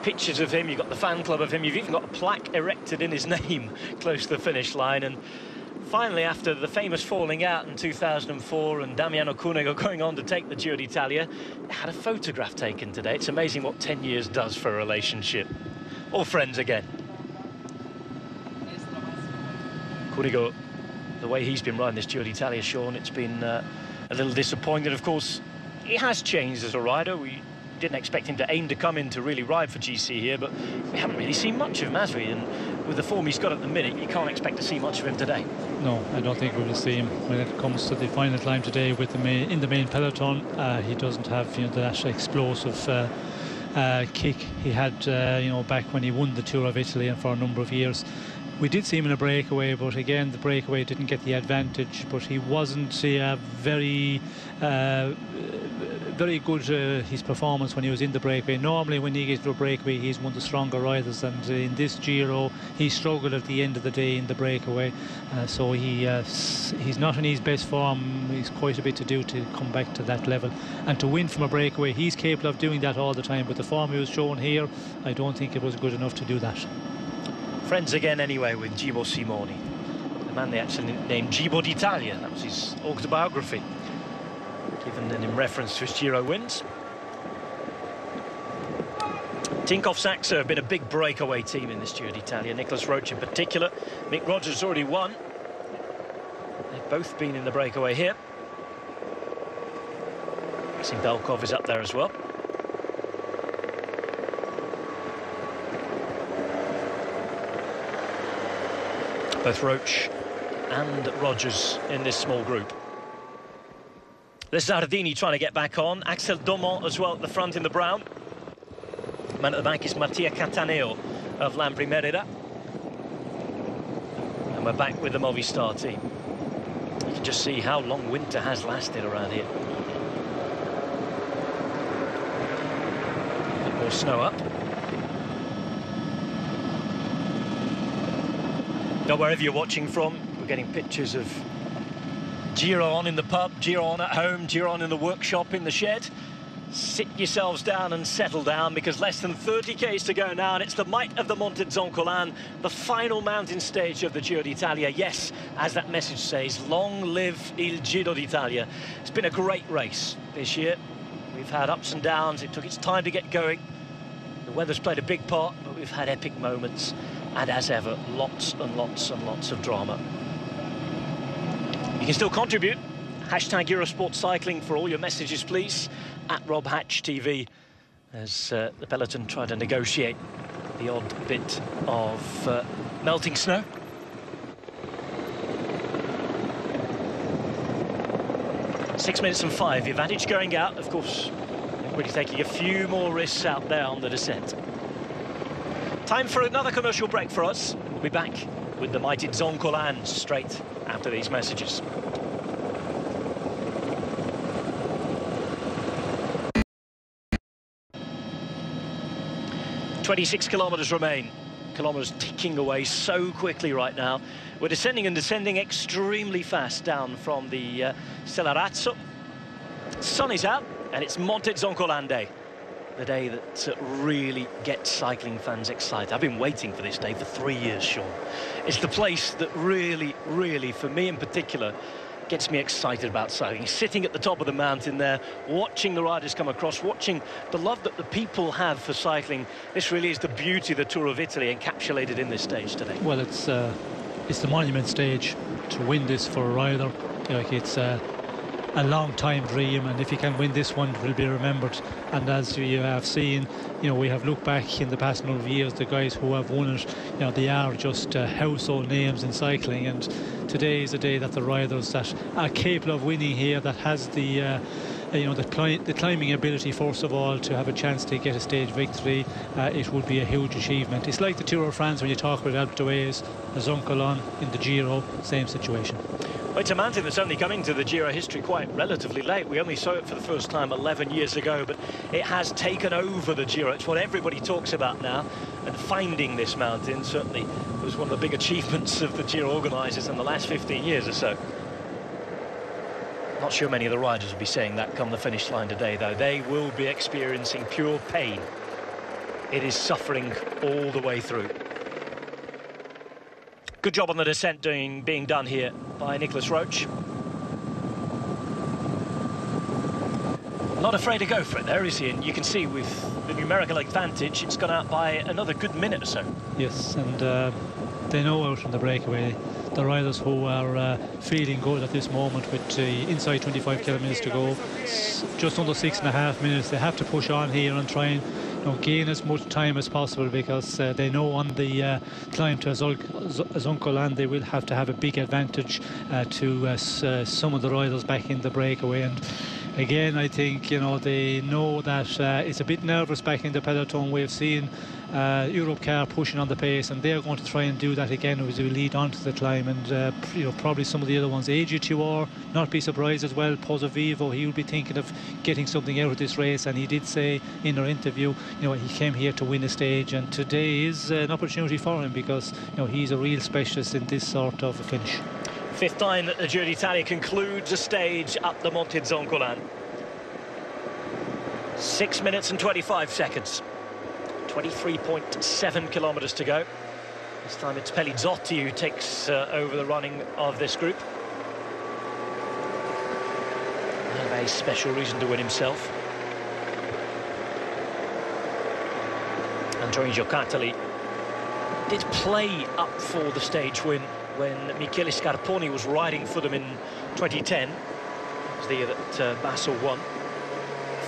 Pictures of him, you've got the fan club of him, you've even got a plaque erected in his name close to the finish line. And finally, after the famous falling out in 2004 and Damiano Cunego going on to take the Giro d'Italia, they had a photograph taken today. It's amazing what 10 years does for a relationship. All friends again. Cunego, the way he's been riding this Giro d'Italia, Sean, it's been a little disappointing. Of course, he has changed as a rider. We didn't expect him to aim to come in to really ride for GC here, but we haven't really seen much of him, has we? And with the form he's got at the minute, you can't expect to see much of him today. No, I don't think we will see him when it comes to the final climb today with the main, in the main peloton. He doesn't have, you know, that explosive kick he had, you know, back when he won the Tour of Italy and for a number of years. We did see him in a breakaway, but again, the breakaway didn't get the advantage, but he wasn't very good, his performance when he was in the breakaway. Normally, when he gets to a breakaway, he's one of the stronger riders, and in this Giro, he struggled at the end of the day in the breakaway, so he's not in his best form. He's quite a bit to do to come back to that level. And to win from a breakaway, he's capable of doing that all the time, but the form he was shown here, I don't think it was good enough to do that. Friends again anyway with Gibo Simoni, the man they actually named Giro d'Italia. That was his autobiography, given in reference to his Giro wins. Tinkoff-Saxo have been a big breakaway team in this Giro d'Italia, Nicholas Roach in particular. Mick Rogers has already won. They've both been in the breakaway here. Maxim Belkov is up there as well. Both Roach and Rogers in this small group. Lessardini trying to get back on. Axel Domont as well at the front in the brown. Man at the back is Mattia Cataneo of Lampre Merida. And we're back with the Movistar team. You can just see how long winter has lasted around here. of snow up. Now, wherever you're watching from, we're getting pictures of Giro on in the pub, Giro on at home, Giro on in the workshop, in the shed. Sit yourselves down and settle down, because less than 30 k's to go now, and it's the might of the Monte Zoncolan, the final mountain stage of the Giro d'Italia. Yes, as that message says, long live il Giro d'Italia. It's been a great race this year. We've had ups and downs. It took its time to get going. The weather's played a big part, but we've had epic moments, and as ever, lots and lots and lots of drama. You can still contribute. Hashtag Eurosport Cycling for all your messages, please. At Rob Hatch TV, as the peloton try to negotiate the odd bit of melting snow. Six minutes and 5, the advantage going out. Of course, everybody's taking a few more risks out there on the descent. Time for another commercial break for us. We'll be back with the mighty Zoncolan straight after these messages. ...26 kilometres remain. Kilometres ticking away so quickly right now. We're descending and descending extremely fast down from the Celarazzo. Sun is out, and it's Monte Zoncolan Day. The day that really gets cycling fans excited. I've been waiting for this day for 3 years, Sean. It's the place that really, really, for me in particular, gets me excited about cycling. Sitting at the top of the mountain there, watching the riders come across, watching the love that the people have for cycling. This really is the beauty of the Tour of Italy encapsulated in this stage today. Well, it's the monument stage. To win this for a rider, like, it's a long-time dream, and if you can win this one, it will be remembered. And as you have seen, we have looked back in the past number of years, the guys who have won it, they are just household names in cycling. And today is a day that the riders that are capable of winning here, that has the climbing ability, first of all, to have a chance to get a stage victory, it would be a huge achievement. It's like the Tour of France when you talk about Alpe d'Huez, the Zoncolan in the Giro, same situation. Well, it's a mountain that's only coming to the Giro history quite relatively late. We only saw it for the first time 11 years ago, but it has taken over the Giro. It's what everybody talks about now, and finding this mountain certainly was one of the big achievements of the Giro organisers in the last 15 years or so. Not sure many of the riders will be saying that come the finish line today, though. They will be experiencing pure pain. It is suffering all the way through. Good job on the descent being done here by Nicholas Roach. Not afraid to go for it there, is he? And you can see with the numerical advantage, it's gone out by another good minute or so. Yes, and they know out on the breakaway. The riders who are feeling good at this moment with inside 25 kilometres to go, just under 6.5 minutes, they have to push on here and try and gain as much time as possible, because they know on the climb to Zoncolan they will have to have a big advantage to some of the riders back in the breakaway. And again, I think they know that it's a bit nervous back in the peloton. We've seen Europcar pushing on the pace, and they're going to try and do that again as we lead on to the climb. And probably some of the other ones, AG2R, not be surprised as well. Pozzovivo, he'll be thinking of getting something out of this race, and he did say in our interview, he came here to win a stage, and today is an opportunity for him, because he's a real specialist in this sort of a finish. Fifth time that the Giro d'Italia concludes a stage up the Monte Zoncolan. 6 minutes and 25 seconds. 23.7 kilometres to go. This time it's Pellizzotti who takes over the running of this group. And a special reason to win himself. Antonio Giocattoli did play up for the stage win when Michele Scarponi was riding for them in 2010. It was the year that Basso won.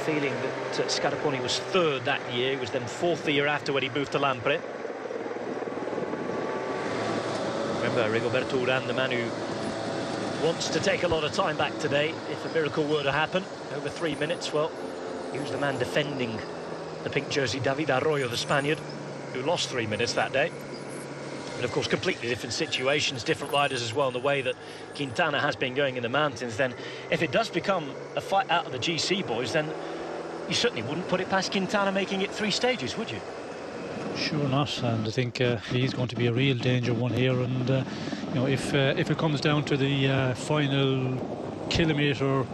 Feeling that Scarponi was third that year. He was then fourth the year after when he moved to Lampre. Remember, Rigoberto Urán, the man who wants to take a lot of time back today. If a miracle were to happen, over 3 minutes, well, he was the man defending the pink jersey, David Arroyo, the Spaniard, who lost 3 minutes that day. But, of course, completely different situations, different riders as well, in the way that Quintana has been going in the mountains. Then if it does become a fight out of the GC boys, then You certainly wouldn't put it past Quintana making it 3 stages, would you? Sure not, and I think he's going to be a real danger one here. And you know, if it comes down to the final kilometre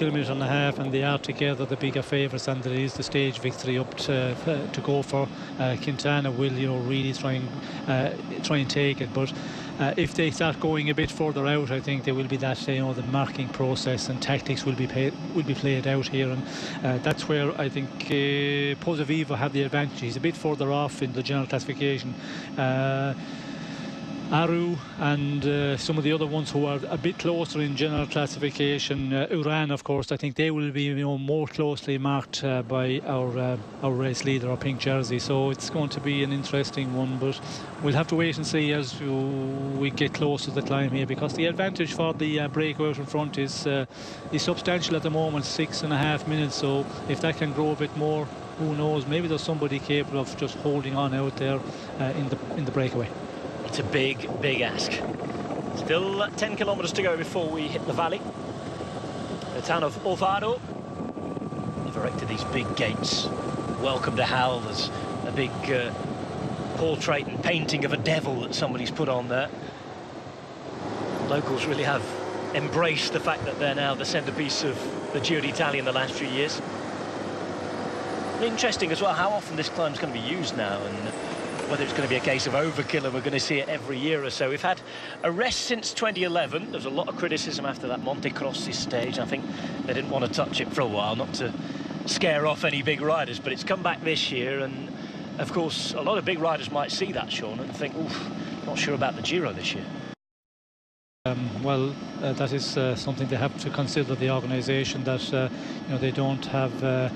and a half, and they are together the bigger favourites, and there is the stage victory up to go for, Quintana will, you know, really try and take it. But if they start going a bit further out, I think there will be that, you know, the marking process and tactics will be played out here, and that's where I think Pozzovivo have the advantage. He's a bit further off in the general classification. Aru and some of the other ones who are a bit closer in general classification, Urán, of course, I think they will be, you know, more closely marked by our race leader, our pink jersey. So it's going to be an interesting one, but we'll have to wait and see as we get close to the climb here, because the advantage for the breakout in front is substantial at the moment, 6.5 minutes. So if that can grow a bit more, who knows? Maybe there's somebody capable of just holding on out there in the breakaway. It's a big ask. Still 10 kilometers to go before we hit the valley. The town of Ovado. They've erected these big gates. Welcome to Hal. There's a big portrait and painting of a devil that somebody's put on there. Locals really have embraced the fact that they're now the centerpiece of the Giro d'Italia in the last few years. Interesting as well how often this climb's going to be used now, and whether it's going to be a case of overkill, and we're going to see it every year or so. We've had a rest since 2011. There's a lot of criticism after that Monte Crossi stage. I think they didn't want to touch it for a while, not to scare off any big riders, but it's come back this year, and of course a lot of big riders might see that, Sean, and think, oof, not sure about the Giro this year. That is something they have to consider, the organisation, that you know, they don't have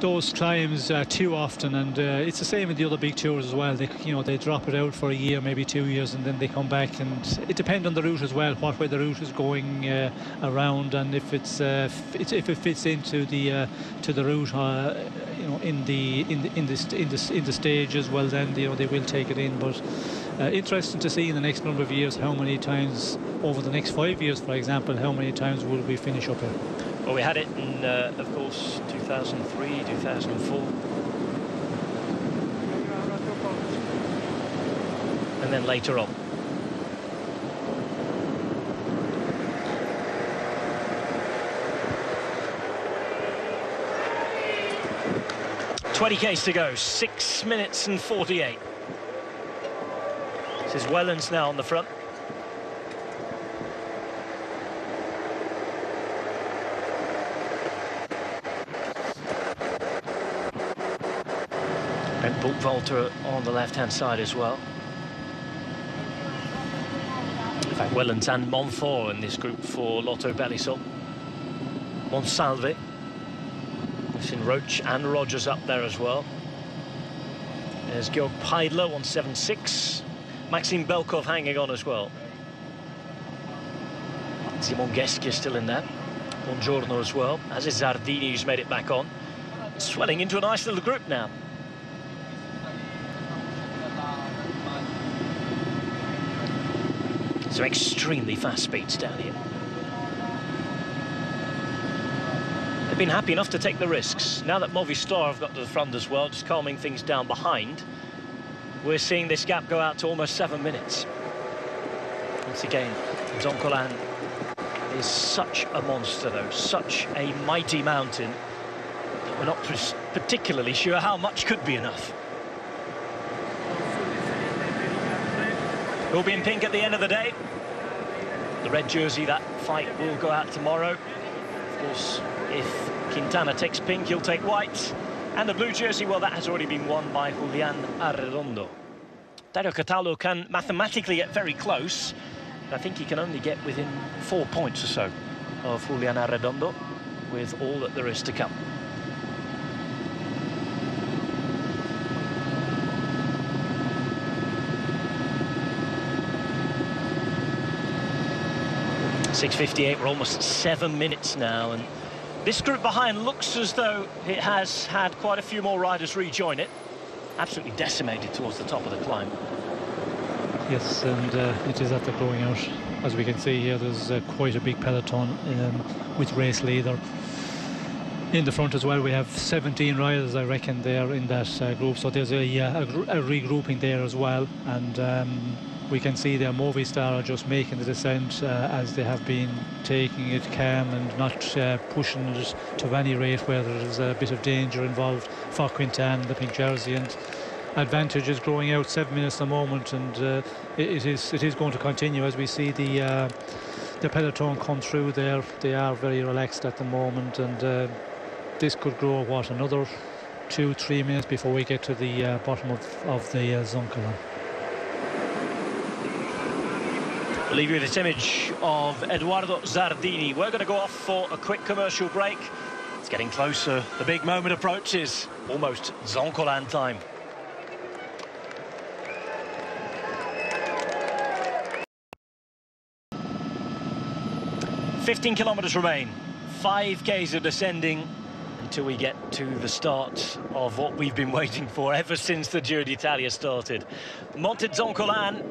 those climbs too often, and it's the same with the other big tours as well. They, you know, they drop it out for a year, maybe 2 years, and then they come back, and it depends on the route as well, what way the route is going around, and if it's if it fits into the to the route, you know, in the stages, well then, you know, they will take it in. But interesting to see in the next number of years how many times over the next 5 years, for example, how many times will we finish up here. Well, we had it in, of course, 2003, 2004. And then later on. $20K to go, 6 minutes and 48. This is Wellens now on the front. Brent Bookwalter on the left-hand side as well. In fact, Wellens and Montfort in this group for Lotto Bellisol. Monsalve. We've seen Roach and Rogers up there as well. There's Georg Pridele, 176. Maxim Belkov hanging on as well. Simon Gesker still in there. Bongiorno as well. As is Zardini, who's made it back on. Swelling into a nice little group now. So extremely fast speeds down here. They've been happy enough to take the risks. Now that Movistar have got to the front as well, just calming things down behind, we're seeing this gap go out to almost 7 minutes. Once again, Zoncolan is such a monster, though, such a mighty mountain, that we're not particularly sure how much could be enough. Will be in pink at the end of the day. The red jersey, that fight will go out tomorrow. Of course, if Quintana takes pink, he'll take white. And the blue jersey, well, that has already been won by Julian Arredondo. Dario Cataldo can mathematically get very close. I think he can only get within 4 points or so of Julian Arredondo, with all that there is to come. .658, we're almost 7 minutes now, and this group behind looks as though it has had quite a few more riders rejoin it. Absolutely decimated towards the top of the climb. Yes, and it is after blowing out. As we can see here, there's quite a big peloton with race leader In the front as well, we have 17 riders, I reckon, there in that group. So there's a regrouping there as well. And we can see their Movistar are just making the descent as they have been taking it calm and not pushing it to any rate where there's a bit of danger involved for Quintana, the pink jersey. And advantage is growing out, 7 minutes at the moment, and it is going to continue as we see the peloton come through there. They are very relaxed at the moment, and this could grow, what, another 2-3 minutes before we get to the bottom of the Zoncolan. I'll leave you with this image of Eduardo Zardini. We're going to go off for a quick commercial break. It's getting closer. The big moment approaches. Almost Zoncolan time. "'15 kilometres remain, 5Ks of descending until we get to the start of what we've been waiting for ever since the Giro d'Italia started. Monte Zoncolan,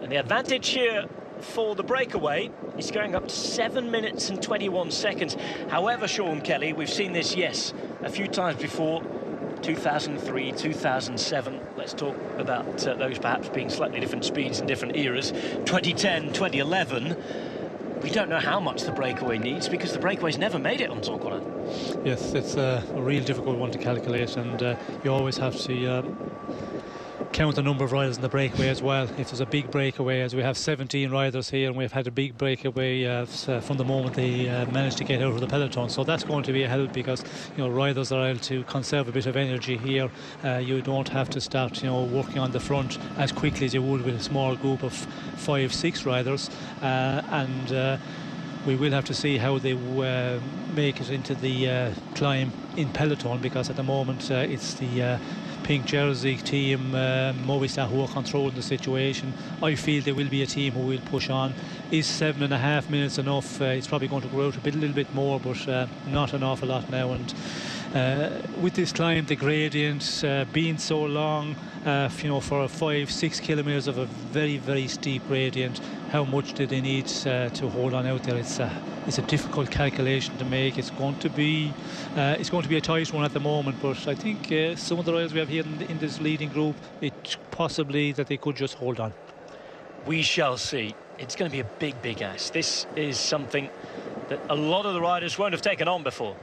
and the advantage here for the breakaway is going up to 7 minutes and 21 seconds. However, Sean Kelly, we've seen this, yes, a few times before, 2003, 2007, let's talk about those perhaps being slightly different speeds and different eras, 2010, 2011... We don't know how much the breakaway needs because the breakaway's never made it on Zoncolan. Yes, it's a real difficult one to calculate, and you always have to count the number of riders in the breakaway as well. If there's a big breakaway, as we have 17 riders here, and we've had a big breakaway from the moment they managed to get out of the peloton. So that's going to be a help because, you know, riders are able to conserve a bit of energy here. You don't have to start, you know, working on the front as quickly as you would with a small group of 5-6 riders, and we will have to see how they make it into the climb in peloton, because at the moment it's the pink jersey team Movistar who are controlling the situation. I feel there will be a team who will push on. Is 7.5 minutes enough? It's probably going to grow out a bit, a little bit more, but not an awful lot now. And with this climb, the gradient being so long, you know, for 5-6 kilometres of a very, very steep gradient, how much do they need to hold on out there? It's a difficult calculation to make. It's going to be a tight one at the moment, but I think some of the riders we have here in this leading group, it's possibly that they could just hold on. We shall see. It's going to be a big ask. This is something that a lot of the riders won't have taken on before.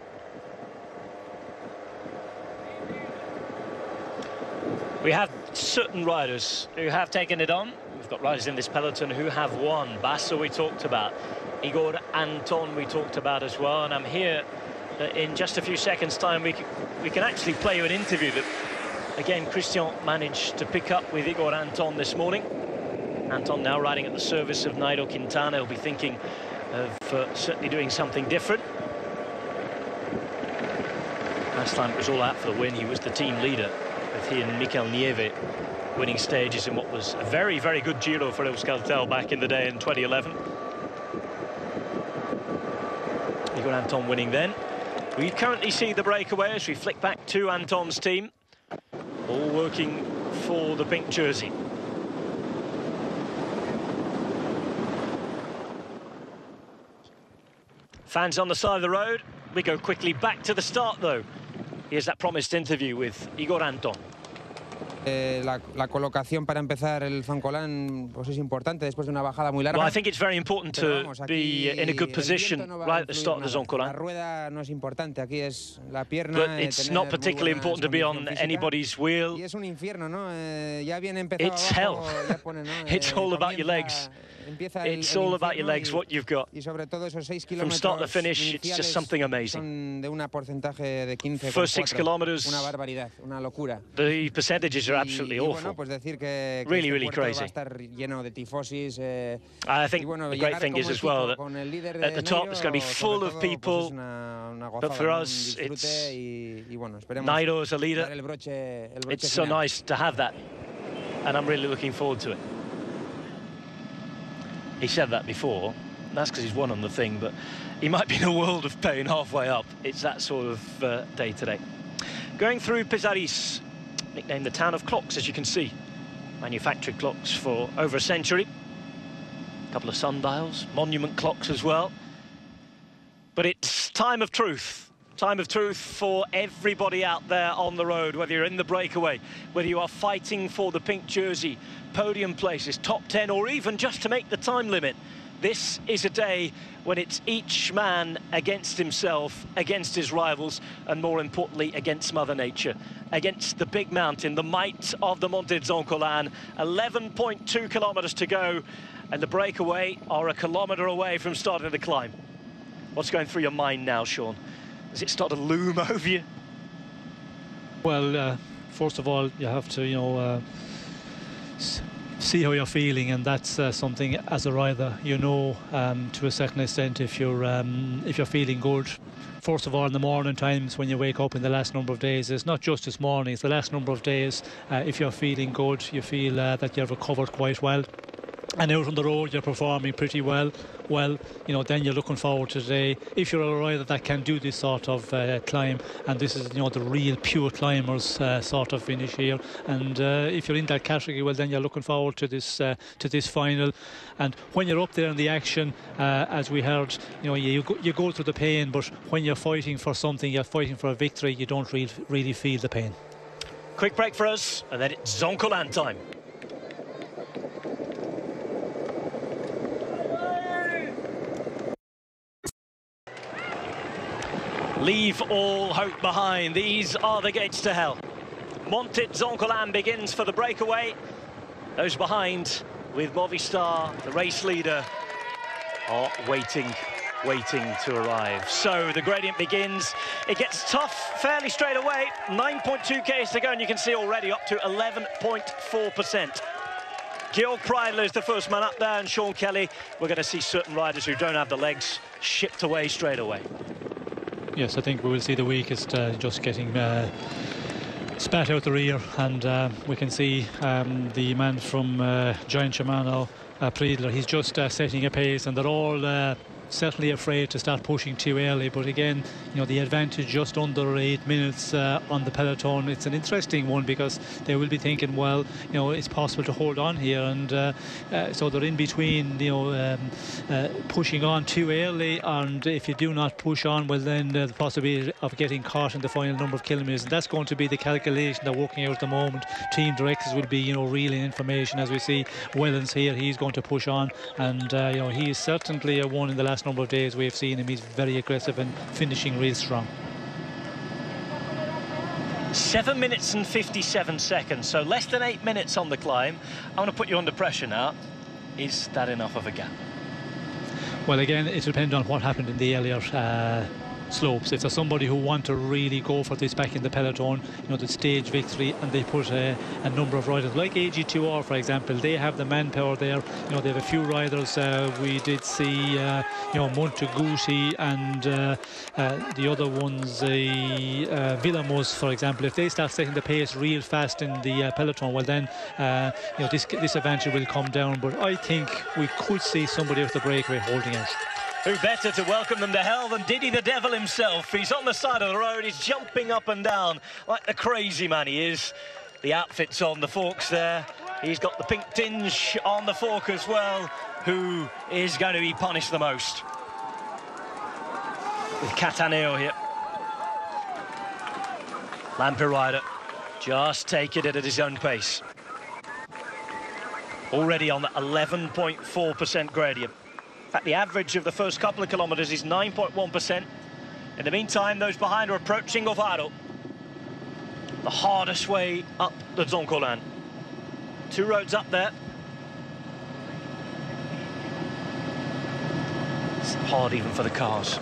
We have certain riders who have taken it on. We've got riders in this peloton who have won. Basso we talked about, Igor Anton we talked about as well, and I'm here in just a few seconds' time we can actually play you an interview that, again, Christian managed to pick up with Igor Anton this morning. Anton now riding at the service of Nairo Quintana. He'll be thinking of certainly doing something different. Last time it was all out for the win. He was the team leader, with he and Mikel Nieve winning stages in what was a very good Giro for Euskaltel back in the day in 2011. Igor Anton winning then. We currently see the breakaway as we flick back to Anton's team, all working for the pink jersey. Fans on the side of the road. We go quickly back to the start though. Here's that promised interview with Igor Anton. La colocación para empezar el Zoncolan pues es importante después de una bajada muy larga. Well, I think it's very important to be in a good position right at the start of the Zoncolan. But it's not particularly important to be on anybody's wheel. It's hell. It's all about your legs. It's all about your legs, what you've got. From start to finish, it's just something amazing. First 6 kilometres, the percentages are absolutely awful. Really crazy. I think the great thing is as well that at the top it's going to be full of people, but for us, it's Nairo as a leader. It's so nice to have that, and I'm really looking forward to it. He said that before, that's because he's won on the thing, but he might be in a world of pain halfway up. It's that sort of day today. Going through Pisaris, nicknamed the town of clocks, as you can see. Manufactured clocks for over a century. A couple of sundials, monument clocks as well. But it's time of truth. Time of truth for everybody out there on the road, whether you're in the breakaway, whether you are fighting for the pink jersey, podium places, top 10, or even just to make the time limit. This is a day when it's each man against himself, against his rivals, and more importantly, against Mother Nature, against the big mountain, the might of the Monte Zoncolan. 11.2 kilometers to go, and the breakaway are a kilometer away from starting the climb. What's going through your mind now, Sean? Does it start to loom over you? Well, first of all, you have to, see how you're feeling, and that's something as a rider, to a certain extent, if you're feeling good. First of all, in the morning times when you wake up in the last number of days, it's not just this morning, it's the last number of days. If you're feeling good, you feel that you've recovered quite well. And out on the road, you're performing pretty well. Then you're looking forward to today. If you're a rider that can do this sort of climb, and this is, the real pure climbers sort of finish here. And if you're in that category, well, then you're looking forward to this final. And when you're up there in the action, as we heard, you go through the pain. But when you're fighting for something, you're fighting for a victory, you don't really feel the pain. Quick break for us, and then it's Zoncolan time. Leave all hope behind. These are the gates to hell. Monte Zoncolan begins for the breakaway. Those behind with Movistar, the race leader, are waiting to arrive. So the gradient begins. It gets tough fairly straight away. 9.2 Ks to go, and you can see already up to 11.4%. Georg Pridele is the first man up there, and Sean Kelly. We're going to see certain riders who don't have the legs shipped away straight away. Yes, I think we will see the weakest just getting spat out the rear, and we can see the man from Giant Shimano, Pridler, he's just setting a pace, and they're all certainly afraid to start pushing too early. But again, the advantage just under 8 minutes on the peloton, it's an interesting one, because they will be thinking, well, it's possible to hold on here, and so they're in between, pushing on too early, and if you do not push on, well, then the possibility of getting caught in the final number of kilometers, and that's going to be the calculation they're working out at the moment. Team directors will be, reeling information, as we see Wellens here, he's going to push on, and he is certainly a one in the last number of days we have seen him. He's very aggressive and finishing real strong. 7 minutes and 57 seconds, so less than 8 minutes on the climb. I want to put you under pressure now. Is that enough of a gap? Well, again, it depends on what happened in the earlier slopes. If there's somebody who want to really go for this back in the peloton, the stage victory, and they put a number of riders like AG2R, for example, they have the manpower there. They have a few riders. We did see Monteguti and the other ones, Villamos, for example. If they start setting the pace real fast in the peloton, well, then this advantage will come down. But I think we could see somebody with the breakaway holding out. Who better to welcome them to hell than Diddy the Devil himself? He's on the side of the road, he's jumping up and down like the crazy man he is. The outfit's on the forks there. He's got the pink tinge on the fork as well. Who is going to be punished the most? With Cataneo here. Lampi rider, just taking it at his own pace. Already on the 11.4% gradient. In fact, the average of the first couple of kilometres is 9.1%. In the meantime, those behind are approaching Ovado, the hardest way up the Zoncolan. Two roads up there. It's hard even for the cars.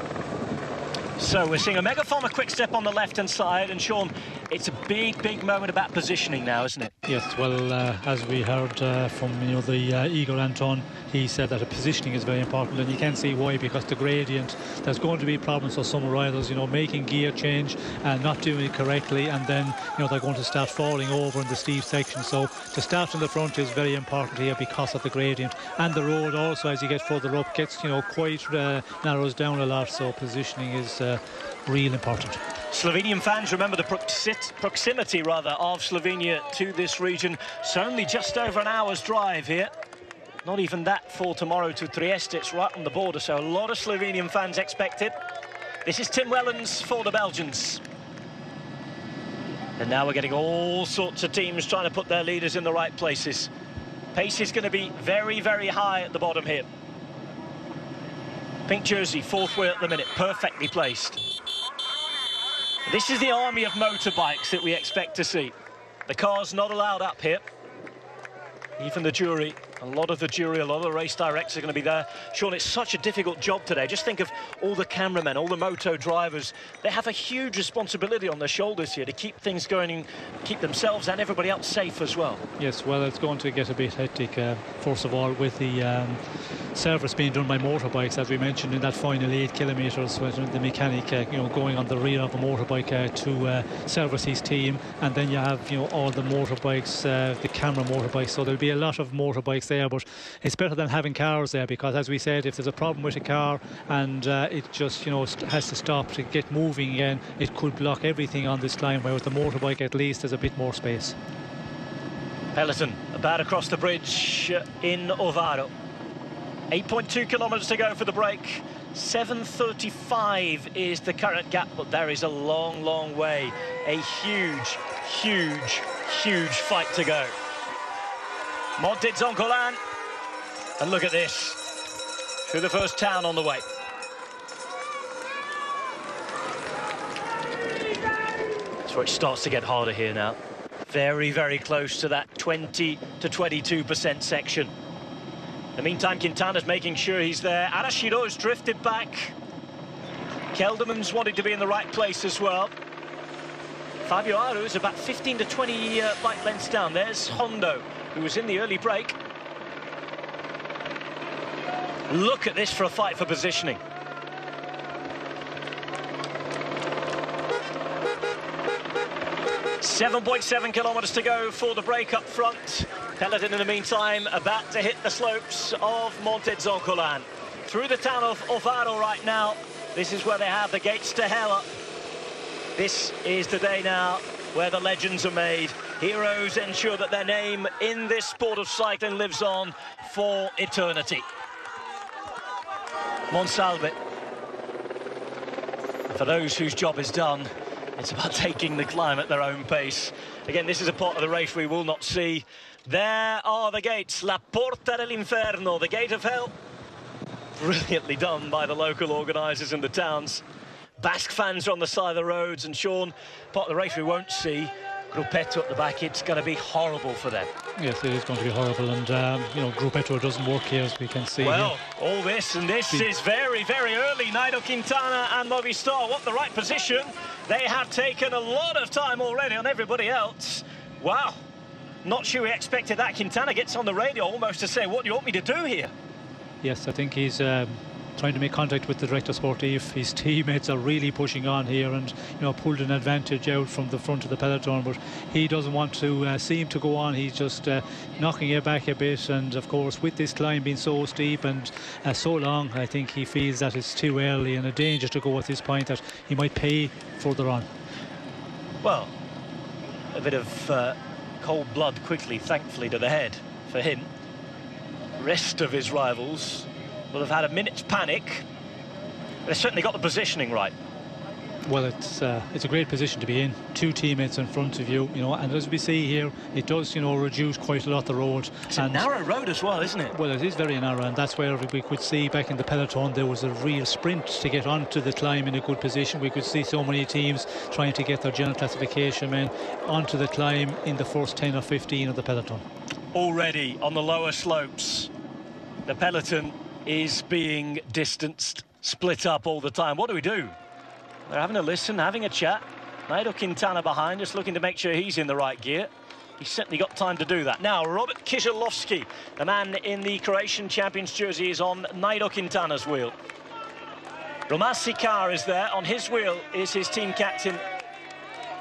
So we're seeing Omega Pharma Quick-Step on the left-hand side, and Sean, it's a big moment about positioning now, isn't it? Yes, well, as we heard from the Igor Anton, he said that the positioning is very important, and you can see why, because the gradient, there's going to be problems for some riders, making gear change and not doing it correctly, and then, they're going to start falling over in the steep section. So to start in the front is very important here because of the gradient, and the road also, as you get further up, gets, quite narrows down a lot, so positioning is real important. Slovenian fans remember the proximity of Slovenia to this region. It's only just over an hour's drive here. Not even that for tomorrow to Trieste. It's right on the border, so a lot of Slovenian fans expected. This is Tim Wellens for the Belgians. And now we're getting all sorts of teams trying to put their leaders in the right places. Pace is going to be very, very high at the bottom here. Pink jersey, fourth wheel at the minute, perfectly placed. This is the army of motorbikes that we expect to see. The car's not allowed up here. Even the jury, a lot of the race directors are going to be there. Sean, it's such a difficult job today. Just think of all the cameramen, all the moto drivers. They have a huge responsibility on their shoulders here to keep things going and keep themselves and everybody else safe as well. Yes, well, it's going to get a bit hectic, first of all, with the service being done by motorbikes, as we mentioned in that final 8 kilometres, with the mechanic going on the rear of a motorbike to service his team. And then you have all the motorbikes, the camera motorbikes, so there'll be a lot of motorbikes there, but it's better than having cars there, because as we said, if there's a problem with a car and it just has to stop to get moving again, it could block everything on this climb, where with the motorbike at least there's a bit more space. Peloton about across the bridge in Ovado. 8.2 kilometers to go for the break. 7:35 is the current gap, but there is a long, long way, a huge, huge, huge fight to go. Monte Zoncolan, and look at this, through the first town on the way. That's where it starts to get harder here now. Very, very close to that 20 to 22% section. In the meantime, Quintana's making sure he's there. Arashiro's drifted back. Kelderman's wanted to be in the right place as well. Fabio Aru is about 15 to 20 light lengths down. There's Hondo, who was in the early break. Look at this for a fight for positioning. .7 kilometers to go for the break up front. Peloton in the meantime about to hit the slopes of Monte Zoncolan. Through the town of Ovado right now. This is where they have the gates to hell up. This is the day now where the legends are made. Heroes ensure that their name in this sport of cycling lives on for eternity. Monsalve. For those whose job is done, it's about taking the climb at their own pace. Again, this is a part of the race we will not see. There are the gates, La Porta dell'Inferno, the Gate of Hell. Brilliantly done by the local organisers in the towns. Basque fans are on the side of the roads, and Sean, part of the race we won't see, Gruppetto at the back, it's going to be horrible for them. Yes, it is going to be horrible, and, Gruppetto doesn't work here, as we can see. Well, here. All this, and this is very, very early. Nairo Quintana and Movistar, what the right position. They have taken a lot of time already on everybody else. Wow, not sure we expected that. Quintana gets on the radio almost to say, what do you want me to do here? Yes, I think he's trying to make contact with the director sportif. His teammates are really pushing on here, and pulled an advantage out from the front of the peloton, but he doesn't want to seem to go on. He's just knocking it back a bit, and of course with this climb being so steep and so long, I think he feels that it's too early and a danger to go at this point, that he might pay further on. Well, a bit of cold blood quickly, thankfully, to the head for him. Rest of his rivals will have had a minute's panic. They've certainly got the positioning right. Well, it's a great position to be in. Two teammates in front of you, and as we see here, it does, reduce quite a lot the road. It's a narrow road as well, isn't it? Well, it is very narrow, and that's where we could see back in the peloton there was a real sprint to get onto the climb in a good position. We could see so many teams trying to get their general classification men onto the climb in the first 10 or 15 of the peloton. Already on the lower slopes, the peloton is being distanced, split up all the time. What do we do? They're having a listen, having a chat. Nairo Quintana behind, just looking to make sure he's in the right gear. He's certainly got time to do that. Now, Robert Kiselowski, the man in the Croatian Champions jersey, is on Nairo Quintana's wheel. Romain Sicard is there. On his wheel is his team captain,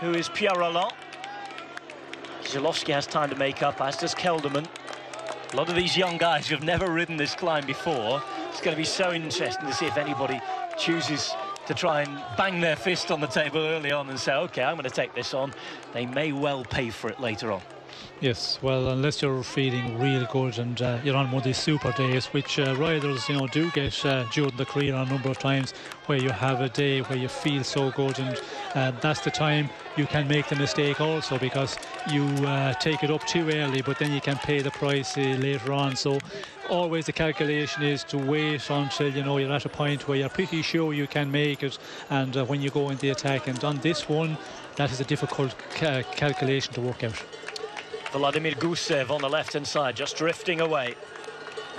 who is Pierre Rolland. Kiselowski has time to make up, as does Kelderman. A lot of these young guys who've never ridden this climb before. It's going to be so interesting to see if anybody chooses to try and bang their fist on the table early on and say, OK, I'm going to take this on. They may well pay for it later on. Yes, well, unless you're feeling real good and you're on one of these super days, which riders, you know, do get during the career a number of times, where you have a day where you feel so good, and that's the time you can make the mistake also, because you take it up too early, but then you can pay the price later on. So always the calculation is to wait until, you know, you're at a point where you're pretty sure you can make it, and when you go into the attack. And on this one, that is a difficult calculation to work out. Vladimir Gusev on the left-hand side, just drifting away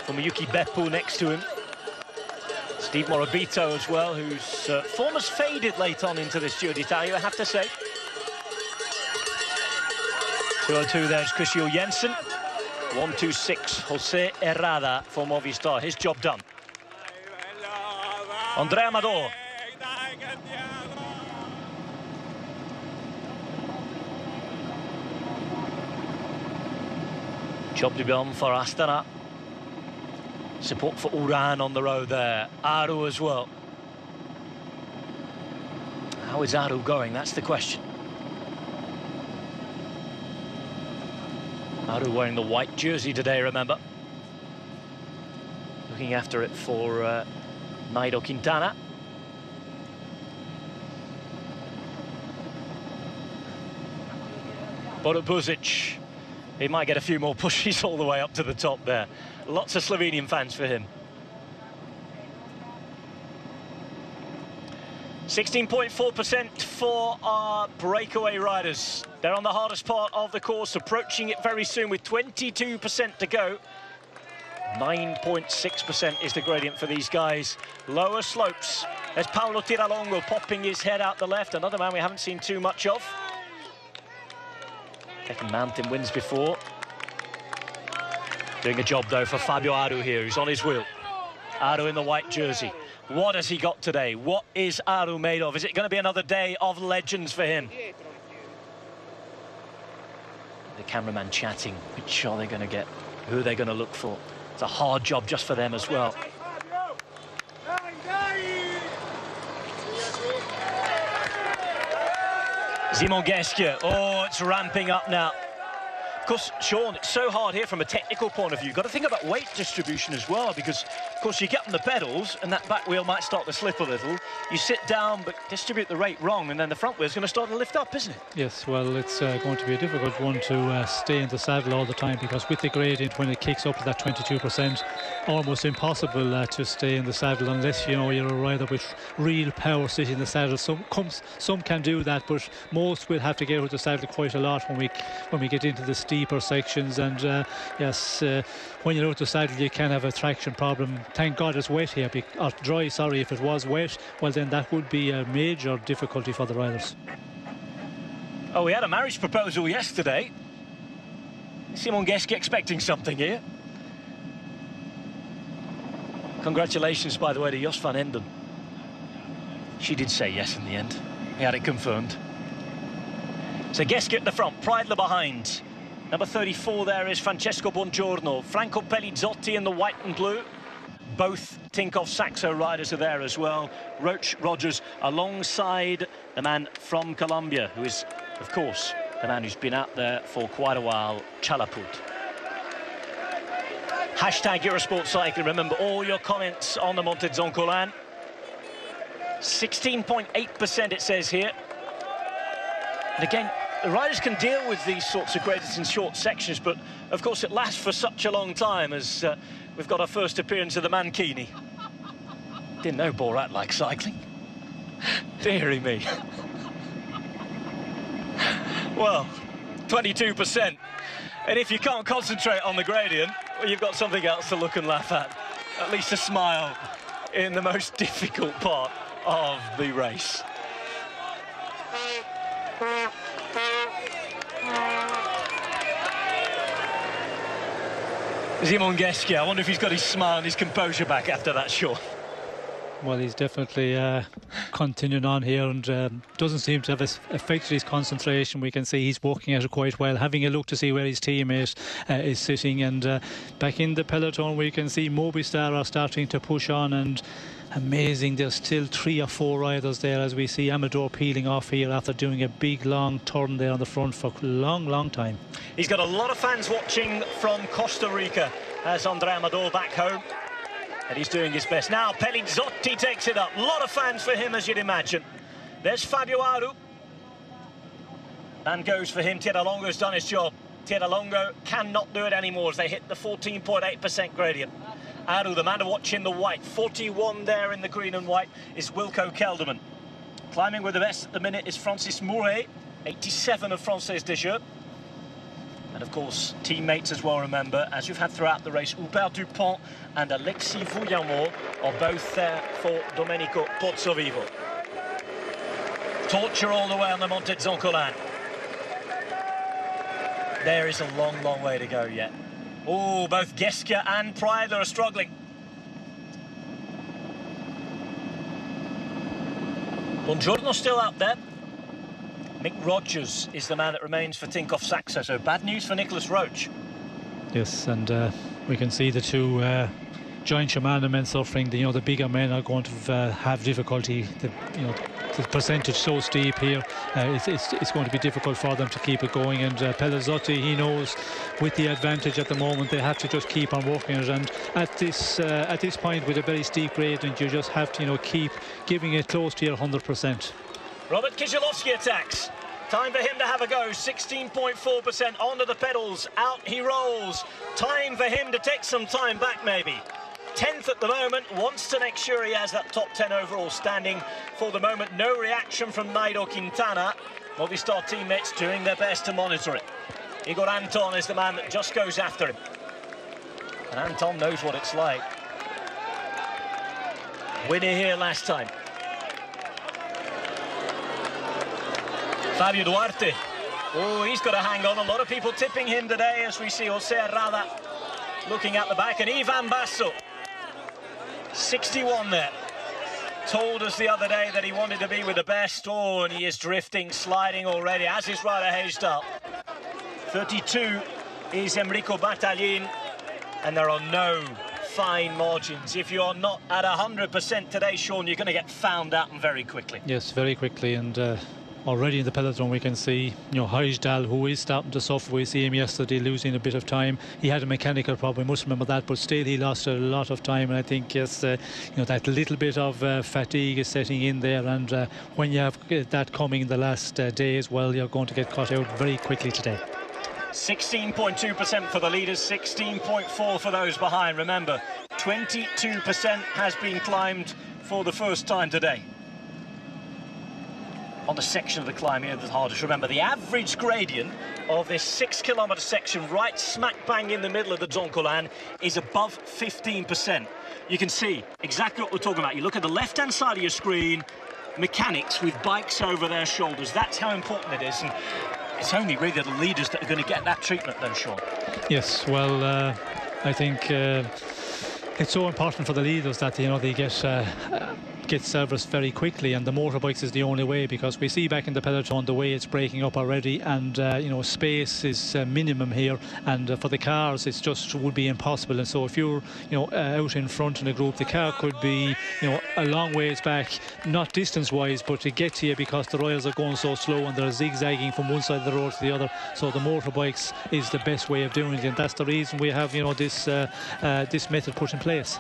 from Yuki Beppu next to him. Steve Morabito as well, whose form has faded late on into this Giro d'Italia, I have to say. 202, there's Christian Jensen. 126, Jose Herrada for Movistar. His job done. Andrea Amador. Job to be on for Astana. Support for Urán on the road there. Aru as well. How is Aru going? That's the question. Aru wearing the white jersey today, remember. Looking after it for Nairo Quintana. Boro Buzic. He might get a few more pushes all the way up to the top there. Lots of Slovenian fans for him. 16.4% for our breakaway riders. They're on the hardest part of the course, approaching it very soon with 22% to go. 9.6% is the gradient for these guys. Lower slopes. There's Paolo Tiralongo popping his head out the left. Another man we haven't seen too much of. Taking mountain wins before. Doing a job, though, for Fabio Aru here, who's on his wheel. Aru in the white jersey. What has he got today? What is Aru made of? Is it going to be another day of legends for him? The cameraman chatting. Which are they going to get? Who are they going to look for? It's a hard job just for them as well. Simon Gesker, oh, it's ramping up now. Of course, Sean, it's so hard here from a technical point of view. You've got to think about weight distribution as well, because, of course, you get on the pedals and that back wheel might start to slip a little. You sit down but distribute the rate wrong, and then the front wheel's going to start to lift up, isn't it? Yes, well, it's going to be a difficult one to stay in the saddle all the time, because with the gradient, when it kicks up to that 22%, almost impossible to stay in the saddle unless, you know, you're a rider with real power sitting in the saddle. Some can do that, but most will have to get out of the saddle quite a lot when we get into the steeper sections. And yes, when you're out of the saddle, you can have a traction problem. Thank God it's wet here, or dry, sorry. If it was wet, well, then that would be a major difficulty for the riders. Oh, we had a marriage proposal yesterday. Simon Geske expecting something here. Congratulations, by the way, to Jos van Enden. She did say yes in the end. He had it confirmed. So Geske at the front, Pridele behind. Number 34 there is Francesco Bongiorno. Franco Pellizzotti in the white and blue. Both Tinkoff-Saxo riders are there as well. Roach Rogers alongside the man from Colombia, who is, of course, the man who's been out there for quite a while, Chalapud. Hashtag Eurosport Cycling. Remember all your comments on the Monte Zoncolan. 16.8% it says here. And again, the riders can deal with these sorts of gradients in short sections, but of course it lasts for such a long time, as we've got our first appearance of the Mankini. Didn't know Borat liked cycling. Deary me. Well, 22%. And if you can't concentrate on the gradient, well, you've got something else to look and laugh at least a smile in the most difficult part of the race. Simon Geske, I wonder if he's got his smile and his composure back after that, Sean. Well, he's definitely continuing on here and doesn't seem to have affected his concentration. We can see he's walking at it quite well, having a look to see where his teammate is sitting. And back in the peloton, we can see Movistar are starting to push on, and amazing, there's still 3 or 4 riders there, as we see Amador peeling off here after doing a big long turn there on the front for a long time. He's got a lot of fans watching from Costa Rica as Andre Amador back home, and he's doing his best. Now Pellizzotti takes it up. A lot of fans for him, as you'd imagine. There's Fabio Aru, and goes for him. Tierralongo's done his job. Tierralongo cannot do it anymore as they hit the 14.8% gradient. Aru, the man to watch in the white, 41 there in the green and white, is Wilco Kelderman. Climbing with the best at the minute is Francis Mouret, 87 of Frances Desjeux. And of course, teammates as well, remember, as you've had throughout the race, Hubert Dupont and Alexis Vuillermoz are both there for Domenico Pozzovivo. Torture all the way on the Monte Zoncolan. There is a long way to go yet. Oh, both Gesker and Pridele are struggling. Bongiorno still out there. Mick Rogers is the man that remains for Tinkoff-Saxo, so bad news for Nicholas Roach. Yes, and we can see the two joint Shimano men suffering. The, the bigger men are going to have difficulty. The percentage so steep here, it's going to be difficult for them to keep it going. And Pellizzotti, he knows with the advantage at the moment, they have to just keep on working it. And at this point, with a very steep gradient, you just have to keep giving it close to your 100%. Robert Kijelovski attacks. Time for him to have a go. 16.4% onto the pedals. Out he rolls. Time for him to take some time back, maybe. 10th at the moment. Wants to make sure he has that top 10 overall standing. For the moment, no reaction from Nairo Quintana. Movistar teammates doing their best to monitor it. Igor Anton is the man that just goes after him. And Anton knows what it's like. Winner here last time. Fabio Duarte, oh, he's got to hang on. A lot of people tipping him today, as we see Jose Herrada looking at the back. And Ivan Basso, 61 there. Told us the other day that he wanted to be with the best. Oh, and he is drifting, sliding already, as is Ryder Heyerdahl. 32 is Enrico Battaglin, and there are no fine margins. If you're not at 100% today, Sean, you're going to get found out, and very quickly. Yes, very quickly, and already in the peloton we can see, Heyerdahl, who is starting to suffer. We see him yesterday losing a bit of time. He had a mechanical problem, we must remember that, but still he lost a lot of time. And I think, yes, that little bit of fatigue is setting in there. And when you have that coming in the last days, well, you're going to get caught out very quickly today. 16.2% for the leaders, 16.4% for those behind. Remember, 22% has been climbed for the first time today. On the section of the climb here that's hardest. Remember, the average gradient of this 6 kilometre section, right smack bang in the middle of the Zoncolan, is above 15%. You can see exactly what we're talking about. You look at the left-hand side of your screen, mechanics with bikes over their shoulders. That's how important it is. And it's only really the leaders that are going to get that treatment, then, Sean. Yes, well, I think it's so important for the leaders that, they get serviced very quickly, and the motorbikes is the only way, because we see back in the peloton the way it's breaking up already, and space is minimum here, and for the cars it's just would be impossible. And so if you're out in front in a group, the car could be a long ways back, not distance wise, but to get here, because the Royals are going so slow and they're zigzagging from one side of the road to the other. So the motorbikes is the best way of doing it, and that's the reason we have this method put in place.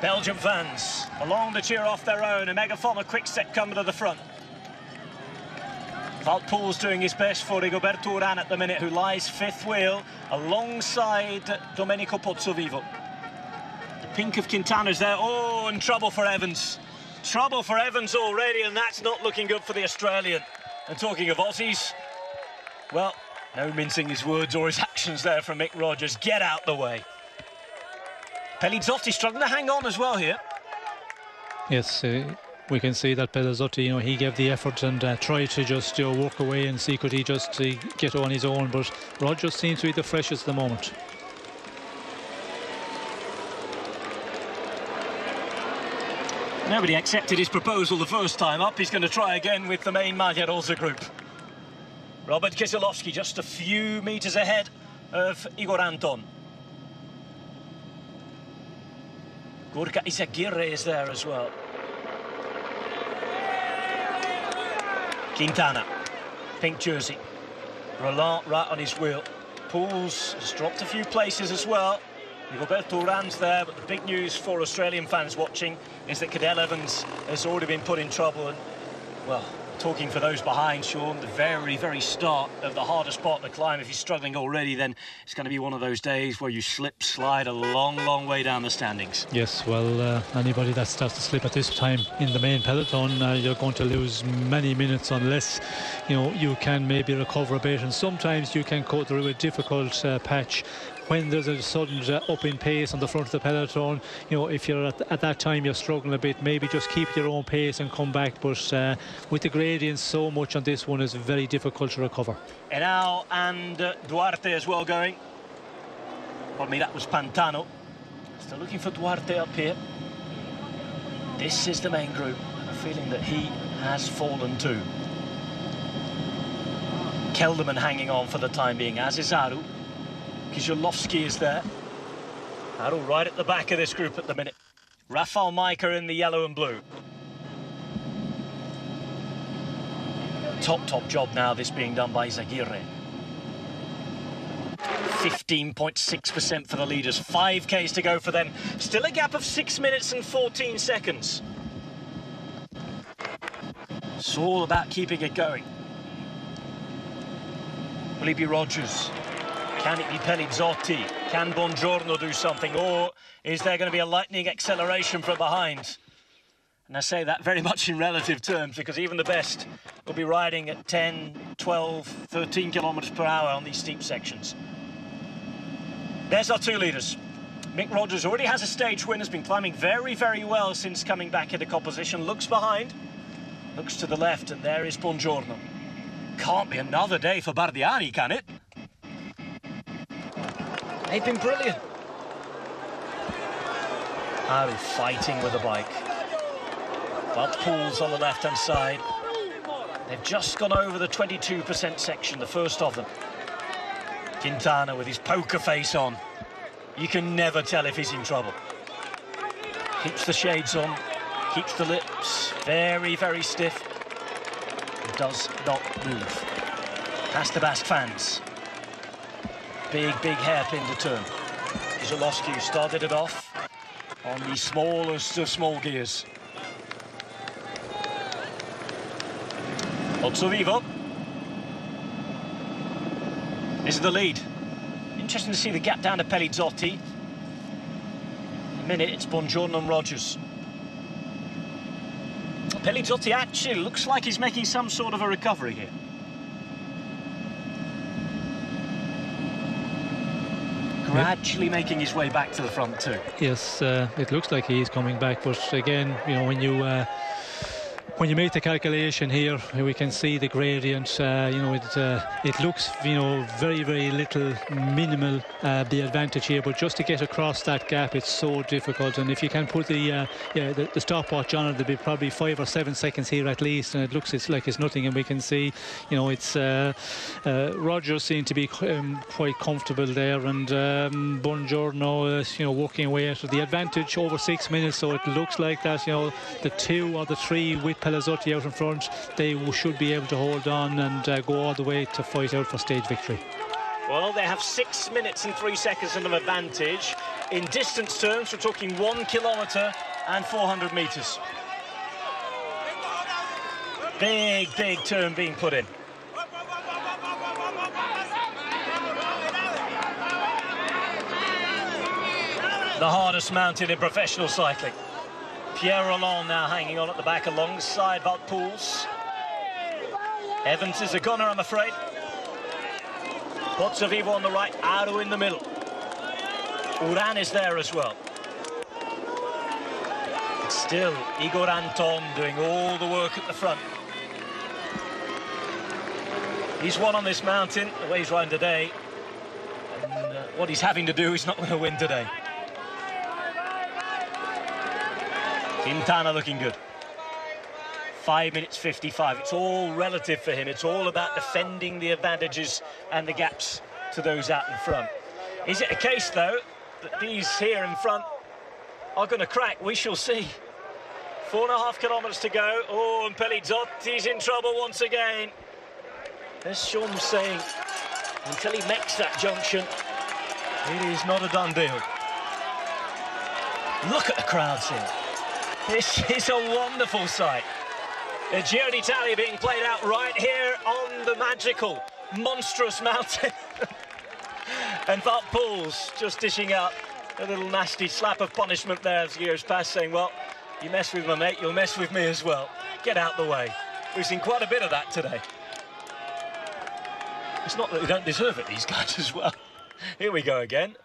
Belgium fans along to cheer off their own. Omega Pharma Quick-Step coming to the front. Valpool's doing his best for Rigoberto Urán at the minute, who lies fifth wheel alongside Domenico Pozzovivo. The pink of Quintana's there. Oh, and trouble for Evans. Trouble for Evans already, and that's not looking good for the Australian. And talking of Aussies, well, no mincing his words or his actions there from Mick Rogers. Get out the way. Pellizzotti struggling to hang on as well here. Yes, we can see that Pellizzotti, he gave the effort and tried to just walk away and see could he just get on his own. But Rogers seems to be the freshest at the moment. Nobody accepted his proposal the first time up. He's going to try again with the main Maglia Rosa group. Robert Kieselowski just a few metres ahead of Igor Anton. Gorka Izagirre is there as well. Quintana, pink jersey. Roland right on his wheel. Pools has dropped a few places as well. Rigoberto Urán's there, but the big news for Australian fans watching is that Cadell Evans has already been put in trouble. And, well, talking for those behind, Sean, the very, very start of the hardest part of the climb. If you're struggling already, then it's going to be one of those days where you slip, slide a long, long way down the standings. Yes, well, anybody that starts to slip at this time in the main peloton, you're going to lose many minutes unless, you know, you can maybe recover a bit. And sometimes you can go through a difficult patch when there's a sudden up in pace on the front of the peloton. You know, if you're at that time, you're struggling a bit, maybe just keep your own pace and come back. But with the gradients so much on this one, it's very difficult to recover. Henao and Duarte as well going. Pardon me, that was Pantano. Still looking for Duarte up here. This is the main group. I have a feeling that he has fallen too. Kelderman hanging on for the time being, as is Aru. Kieselowski is there. Aru right at the back of this group at the minute. Rafał Majka in the yellow and blue. Top job now, this being done by Izagirre. 15.6% for the leaders. 5Ks to go for them. Still a gap of 6 minutes and 14 seconds. It's all about keeping it going. Will he be Rogers? Can it be Pellizzotti? Can Bongiorno do something? Or is there going to be a lightning acceleration from behind? And I say that very much in relative terms, because even the best will be riding at 10, 12, 13 kilometers per hour on these steep sections. There's our two leaders. Mick Rogers already has a stage win, has been climbing very, very well since coming back into composition. Looks behind, looks to the left, and there is Bongiorno. Can't be another day for Bardiani, can it? They've been brilliant. Aru fighting with the bike. Bud Pools on the left-hand side. They've just gone over the 22% section, the first of them. Quintana with his poker face on. You can never tell if he's in trouble. Keeps the shades on, keeps the lips very, very stiff. Does not move. Past the Basque fans. Big hairpin to turn. Kieselowski started it off on the smallest of small gears. Pozzovivo is the lead. Interesting to see the gap down to Pellizzotti. In a minute, it's Bongiorno and Rogers. Pellizzotti actually looks like he's making some sort of a recovery here. Gradually making his way back to the front too. Yes, it looks like he is coming back, but again, you know, when you make the calculation here, we can see the gradient. You know, it looks, you know, very little, minimal the advantage here. But just to get across that gap, it's so difficult. And if you can put the stopwatch on it, there'll be probably 5 or 7 seconds here at least. And it looks it's nothing. And we can see, you know, it's Rogers seemed to be quite comfortable there, and Bongiorno is, you know, walking away. So the advantage over 6 minutes. So it looks like that, you know, the two or the three with Pellizzotti out in front, they should be able to hold on and go all the way to fight out for stage victory. Well, they have 6 minutes and 3 seconds of advantage. In distance terms, we're talking 1 kilometre and 400 metres. Big turn being put in. The hardest mountain in professional cycling. Pierre Rolland now hanging on at the back alongside Wout Poels. Evans is a goner, I'm afraid. Pozzovivo on the right, Aru in the middle. Urán is there as well. But still, Igor Anton doing all the work at the front. He's won on this mountain, the way he's riding today. And what he's having to do, he's not going to win today. Quintana looking good. 5:55. It's all relative for him. It's all about defending the advantages and the gaps to those out in front. Is it a case, though, that these here in front are going to crack? We shall see. 4.5 kilometres to go. Oh, and Pellizzotti's in trouble once again. As Sean was saying, until he makes that junction, it is not a done deal. Look at the crowds here. This is a wonderful sight. The Giro d'Italia being played out right here on the magical, monstrous mountain. And Wout Poels just dishing out a little nasty slap of punishment there as years pass, saying, well, you mess with my mate, you'll mess with me as well. Get out the way. We've seen quite a bit of that today. It's not that they don't deserve it, these guys, as well. Here we go again.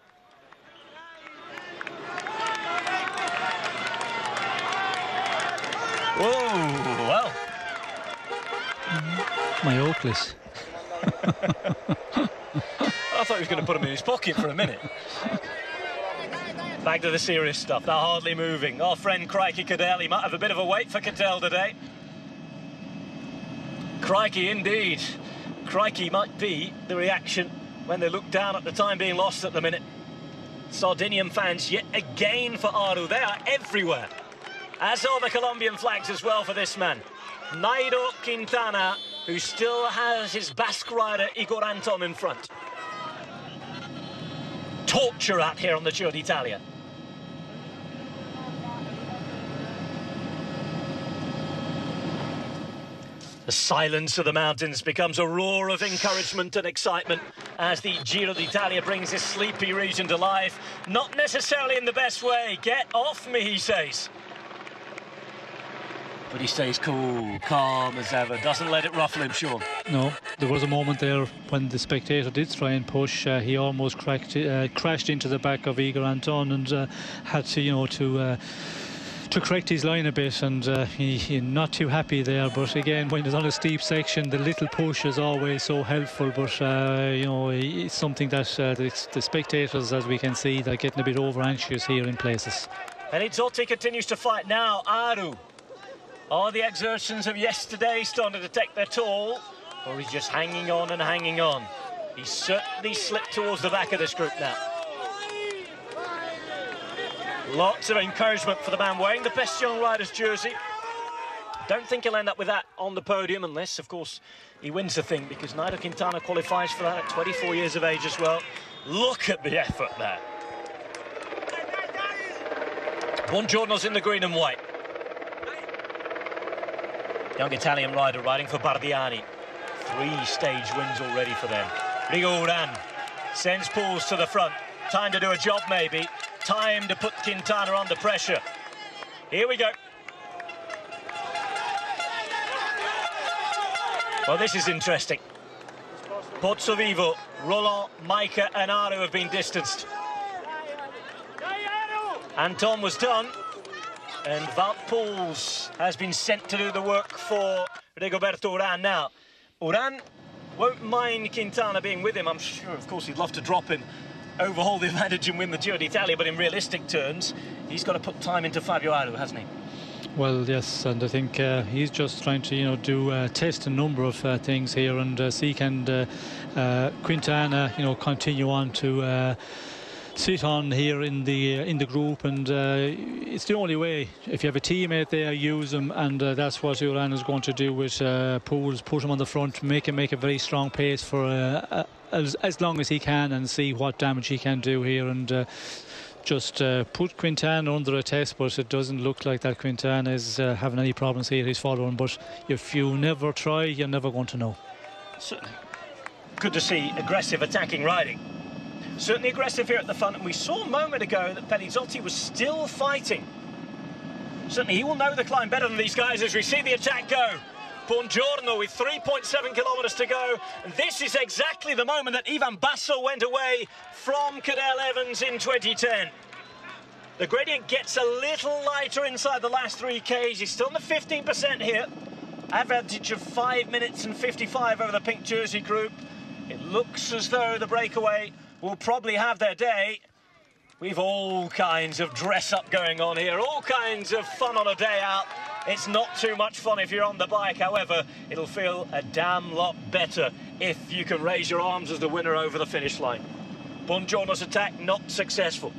Whoa, well. My Oakleys. I thought he was going to put them in his pocket for a minute. Back to the serious stuff. They're hardly moving. Our friend Crikey Cadell, he might have a bit of a wait for Cadell today. Crikey indeed. Crikey might be the reaction when they look down at the time being lost at the minute. Sardinian fans yet again for Aru. They are everywhere. As are the Colombian flags as well for this man. Nairo Quintana, who still has his Basque rider Igor Anton in front. Torture out here on the Giro d'Italia. The silence of the mountains becomes a roar of encouragement and excitement as the Giro d'Italia brings this sleepy region to life. Not necessarily in the best way. Get off me, he says. But he stays cool, calm as ever, doesn't let it ruffle him, Sean. No, there was a moment there when the spectator did try and push. He almost crashed into the back of Igor Anton and had to, to correct his line a bit, and he's not too happy there. But again, when it's on a steep section, the little push is always so helpful. But it's something that the spectators, as we can see, they're getting a bit over anxious here in places. Pellizzotti continues to fight now. Aru. Are the exertions of yesterday starting to take their toll, or he's just hanging on and hanging on? He's certainly slipped towards the back of this group now. Lots of encouragement for the man wearing the best young rider's jersey. Don't think he'll end up with that on the podium unless, of course, he wins the thing, because Nairo Quintana qualifies for that at 24 years of age as well. Look at the effort there. Bongiorno's in the green and white. Young Italian rider riding for Bardiani. 3 stage wins already for them. Rigoberto Urán sends Poels to the front. Time to do a job, maybe. Time to put Quintana under pressure. Here we go. Well, this is interesting. Pozzovivo, Roland, Micah and Aru have been distanced. Anton was done. And Wout Poels has been sent to do the work for Rigoberto Urán now. Urán won't mind Quintana being with him. I'm sure, of course, he'd love to drop him, overhaul the advantage and win the Giro d'Italia, but in realistic terms, he's got to put time into Fabio Aru, hasn't he? Well, yes, and I think he's just trying to, test a number of things here and see can Quintana, continue on to... sit on here in the group, and it's the only way. If you have a teammate there, use them, and that's what Urán is going to do with Poels. Put him on the front, make him make a very strong pace for as long as he can, and see what damage he can do here, and just put Quintana under a test. But it doesn't look like that Quintana is having any problems here. He's following, but if you never try, you're never going to know. Certainly good to see aggressive attacking riding. Certainly aggressive here at the front, and we saw a moment ago that Pellizzotti was still fighting. Certainly he will know the climb better than these guys as we see the attack go. Bongiorno with 3.7 kilometres to go. And this is exactly the moment that Ivan Basso went away from Cadell Evans in 2010. The gradient gets a little lighter inside the last 3Ks. He's still in the 15% here. Average of 5 minutes and 55 over the pink jersey group. It looks as though the breakaway will probably have their day, We've all kinds of dress-up going on here, all kinds of fun on a day out. It's not too much fun if you're on the bike, however, it'll feel a damn lot better if you can raise your arms as the winner over the finish line. Bongiorno's attack not successful.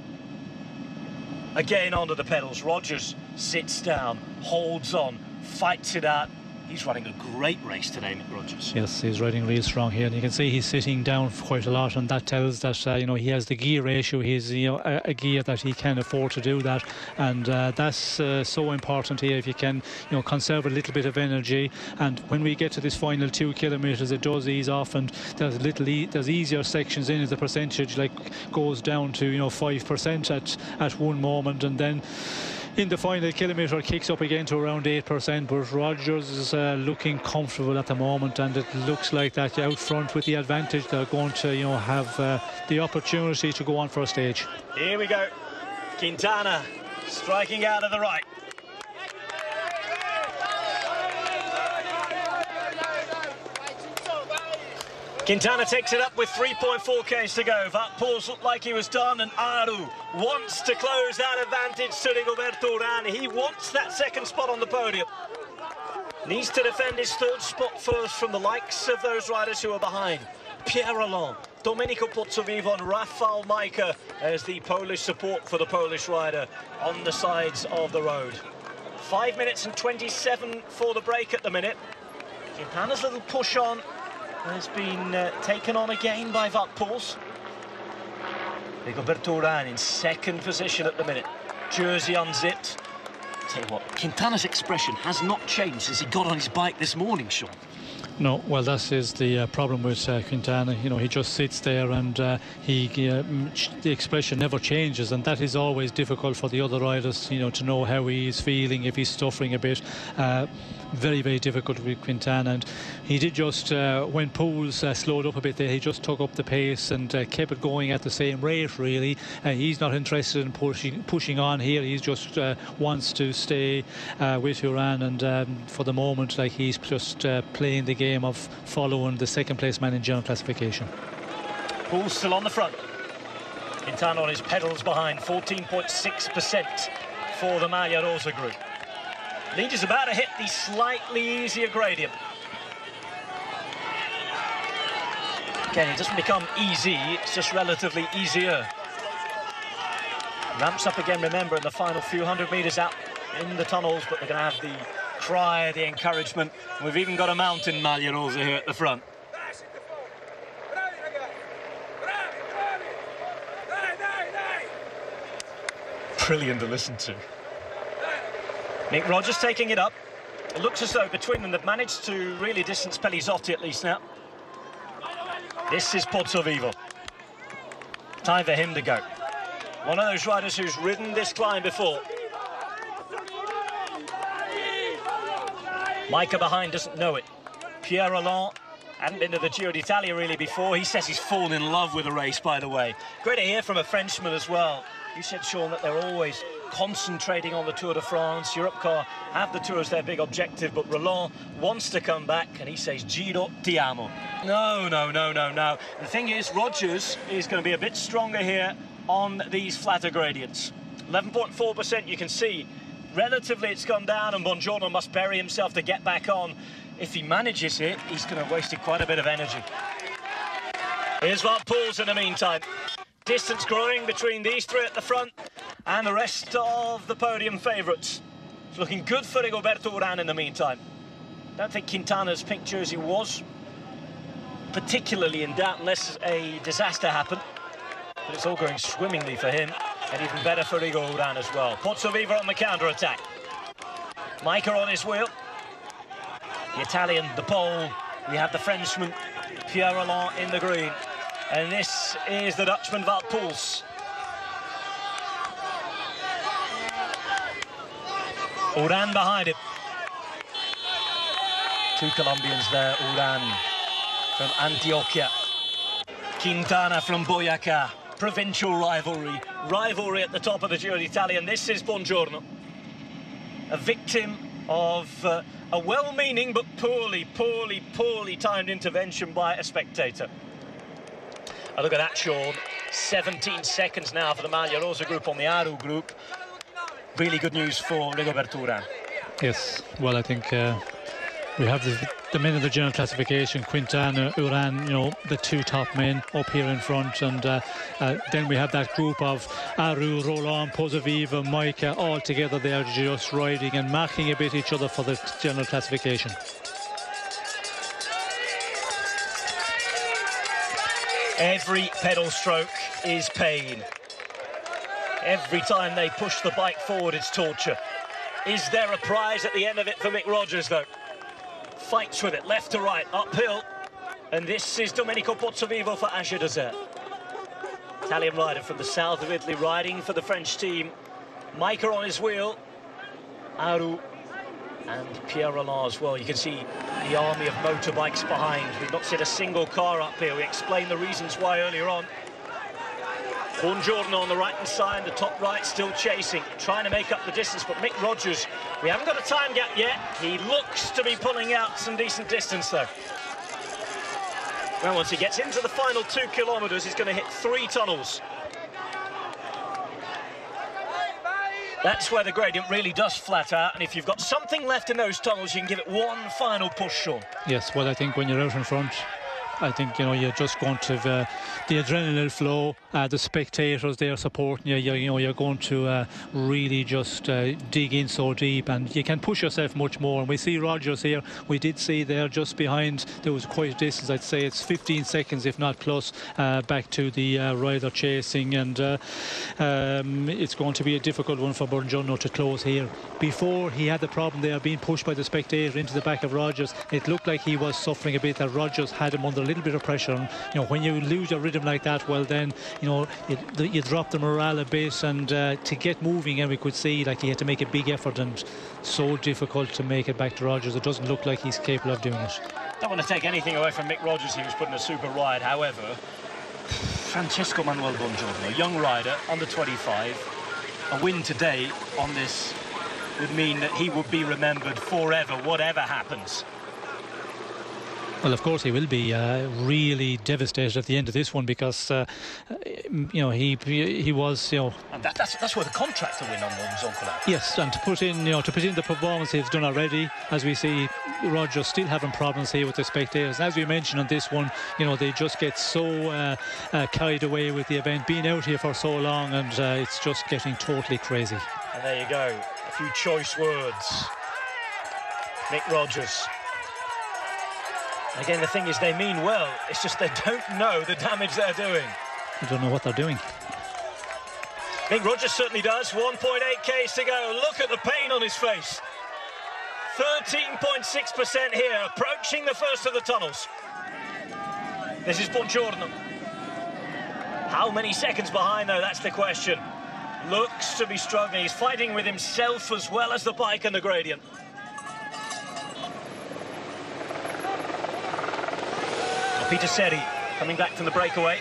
Again onto the pedals, Rogers sits down, holds on, fights it out. He's running a great race today, Mick Rogers. Yes, he's riding real strong here, and you can see he's sitting down quite a lot, and that tells that you know, he has the gear ratio. He's, you know, a gear that he can afford to do that, and that's so important here. If you can, you know, conserve a little bit of energy, and when we get to this final 2 kilometres, it does ease off, and there's little there's easier sections in it. The percentage like goes down to, you know, 5% at one moment, and then in the final kilometre kicks up again to around 8%, but Rogers is looking comfortable at the moment, and it looks like that out front with the advantage, they're going to, you know, have the opportunity to go on for a stage. Here we go, Quintana striking out of the right. Quintana takes it up with 3.4Ks to go. Van Poels looked like he was done, and Aru wants to close that advantage to Rigoberto Urán. He wants that second spot on the podium. Needs to defend his third spot first from the likes of those riders who are behind. Pierre Rolland, Domenico Pozzovivo and Rafał Majka as the Polish support for the Polish rider on the sides of the road. 5 minutes and 27 for the break at the minute. Quintana's little push on has been taken on again by Van Poels. Rigoberto Urán in second position at the minute. Jersey unzipped. Tell you what, Quintana's expression has not changed since he got on his bike this morning, Sean. No, well, that is the problem with Quintana. You know, he just sits there, and the expression never changes, and that is always difficult for the other riders, you know, to know how he is feeling, if he's suffering a bit. Very, very difficult with Quintana, and he did just, when Poels slowed up a bit there, he just took up the pace and kept it going at the same rate, really. He's not interested in pushing on here. He just wants to stay with Urán, and for the moment, like, he's just playing the game of following the second place man in general classification. Poels still on the front. Quintana on his pedals behind, 14.6% for the Maglia Rosa group. Lead is about to hit the slightly easier gradient. Again, it doesn't become easy, it's just relatively easier. Ramps up again, remember, in the final few hundred metres out in the tunnels, but they're going to have the cry, the encouragement. We've even got a mountain Maglia Rosa here at the front. Brilliant to listen to. Mick Rogers taking it up. It looks as though between them they've managed to really distance Pellizzotti at least now. This is Pozzovivo. Time for him to go. One of those riders who's ridden this climb before. Majka behind doesn't know it. Pierre Rolland hadn't been to the Giro d'Italia really before. He says he's fallen in love with the race, by the way. Great to hear from a Frenchman as well. You said, Sean, that they're always concentrating on the Tour de France. Europcar have the Tour as their big objective, but Rolland wants to come back, and he says, Giro ti amo. No, no, no, no, no. The thing is, Rogers is going to be a bit stronger here on these flatter gradients. 11.4%, you can see. Relatively, it's gone down, and Bongiorno must bury himself to get back on. If he manages it, he's going to have wasted quite a bit of energy. Here's Van Poels in the meantime. Distance growing between these three at the front and the rest of the podium favourites. It's looking good for Rigoberto Urán in the meantime. Don't think Quintana's pink jersey was particularly in doubt unless a disaster happened. But it's all going swimmingly for him. And even better for Igor Anton as well. Pozzovivo on the counter-attack. Majka on his wheel. The Italian, the Pole. We have the Frenchman, Pierre Rolland in the green. And this is the Dutchman, Van Poels. Urán behind him. Two Colombians there, Urán from Antioquia. Quintana from Boyacá. Provincial rivalry at the top of the Giro d'Italia, and this is Bongiorno, a victim of a well-meaning but poorly timed intervention by a spectator. And look at that, Sean. 17 seconds now for the Maglia Rosa group on the Aru group. Really good news for Rigoberto Urán. Yes, well, I think we have the men of the general classification, Quintana, Urán, you know, the two top men up here in front. And then we have that group of Aru, Roland, Pozzovivo, Moica, all together. They are just riding and marking a bit each other for the general classification. Every pedal stroke is pain. Every time they push the bike forward, it's torture. Is there a prize at the end of it for Mick Rogers, though? Fights with it, left to right, uphill. And this is Domenico Pozzovivo for Asia Desert. Italian rider from the south of Italy riding for the French team. Micah on his wheel, Aru and Pierre Roland as well. You can see the army of motorbikes behind. We've not seen a single car up here. We explained the reasons why earlier on. Bongiorno on the right-hand side, the top right still chasing, trying to make up the distance, but Mick Rogers, we haven't got a time gap yet. He looks to be pulling out some decent distance, though. Well, once he gets into the final 2 kilometres, he's going to hit 3 tunnels. That's where the gradient really does flat out, and if you've got something left in those tunnels, you can give it one final push, Sean. Yes, well, I think when you're out in front, I think, you know, you're just going to have the adrenaline flow, the spectators there supporting you, you're going to really just dig in so deep, and you can push yourself much more. And we see Rogers here, we did see there just behind, there was quite a distance, I'd say it's 15 seconds, if not plus, back to the rider chasing, and it's going to be a difficult one for Bongiorno to close here. Before, he had the problem there, being pushed by the spectator into the back of Rogers. It looked like he was suffering a bit, that Rogers had him under a little bit of pressure. And, you know, when you lose your rhythm like that, well then, you know, you drop the morale a bit, and to get moving, and we could see like he had to make a big effort, and so difficult to make it back to Rogers. It doesn't look like he's capable of doing it. Don't want to take anything away from Mick Rogers. He was putting a super ride. However, Francesco Manuel Bongiorno, a young rider, under 25, a win today on this would mean that he would be remembered forever, whatever happens. Well, of course, he will be really devastated at the end of this one, because, you know, he was, you know... And that's where the contractor win on Zoncolan. Yes, and to put in, you know, to put in the performance he's done already, as we see, Rogers still having problems here with the spectators. And as we mentioned on this one, you know, they just get so carried away with the event, being out here for so long, and it's just getting totally crazy. And there you go, a few choice words. Mick Rogers. Again, the thing is, they mean well. It's just they don't know the damage they're doing. They don't know what they're doing. I think Rogers certainly does. 1.8Ks to go. Look at the pain on his face. 13.6% here, approaching the first of the tunnels. This is Bongiorno. How many seconds behind, though? That's the question. Looks to be struggling. He's fighting with himself as well as the bike and the gradient. Peter Seri coming back from the breakaway.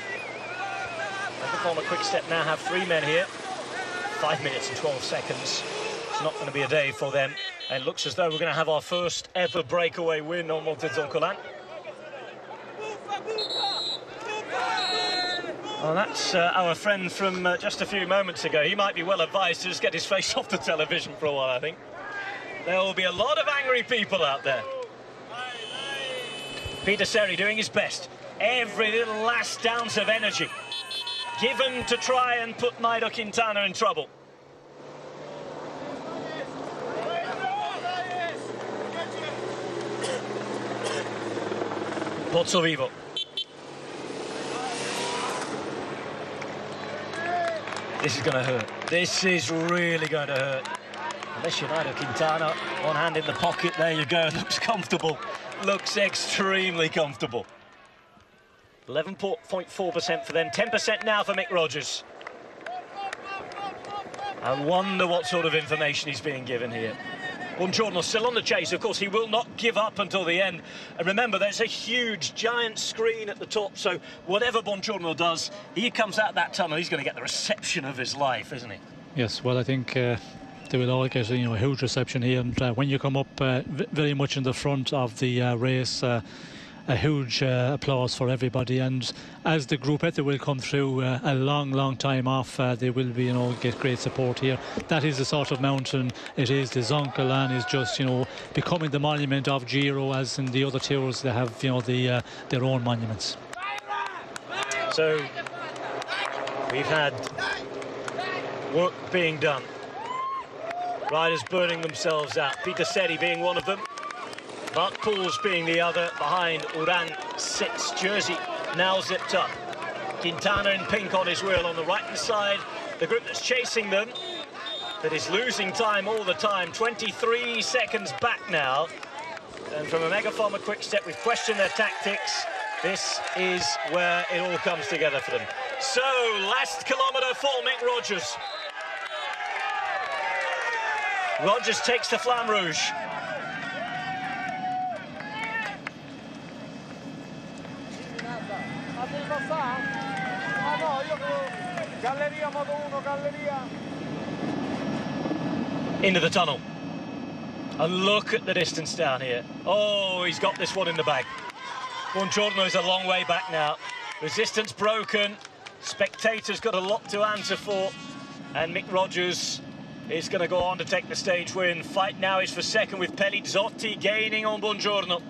Omega Pharma Quick-Step now have 3 men here. 5 minutes and 12 seconds. It's not going to be a day for them. And it looks as though we're going to have our first ever breakaway win on Monte Zoncolan. Well, that's our friend from just a few moments ago. He might be well advised to just get his face off the television for a while, I think. There will be a lot of angry people out there. Peter Seri doing his best. Every little last ounce of energy given to try and put Nairo Quintana in trouble. Pozzovivo. This is going to hurt. This is really going to hurt. Unless you're Nairo Quintana, one hand in the pocket, there you go, looks comfortable. Looks extremely comfortable. 11.4% for them, 10% now for Mick Rogers. I wonder what sort of information he's being given here. Bongiorno still on the chase, of course, he will not give up until the end. And remember, there's a huge, giant screen at the top, so whatever Bongiorno does, he comes out that tunnel, he's going to get the reception of his life, isn't he? Yes, well, I think... They will all get, you know, a huge reception here, and when you come up very much in the front of the race, a huge applause for everybody. And as the Gruppetto will come through a long time off, they will be, you know, get great support here. That is the sort of mountain it is. The Zoncolan is just, you know, becoming the monument of Giro, as in the other tours they have, you know, the their own monuments. So we've had work being done. Riders burning themselves out. Peter Seri being one of them. Mark Pools being the other. Behind, Urán sits. Jersey now zipped up. Quintana in pink on his wheel on the right-hand side. The group that's chasing them, that is losing time all the time. 23 seconds back now. And from Omega Pharma Quick-Step, we've questioned their tactics. This is where it all comes together for them. So, last kilometre for Mick Rogers. Rogers takes the Flamme Rouge. Into the tunnel. And look at the distance down here. Oh, he's got this one in the bag. Bongiorno is a long way back now. Resistance broken. Spectators got a lot to answer for. And Mick Rogers is going to go on to take the stage win. Fight now is for second, with Pellizzotti gaining on Bongiorno.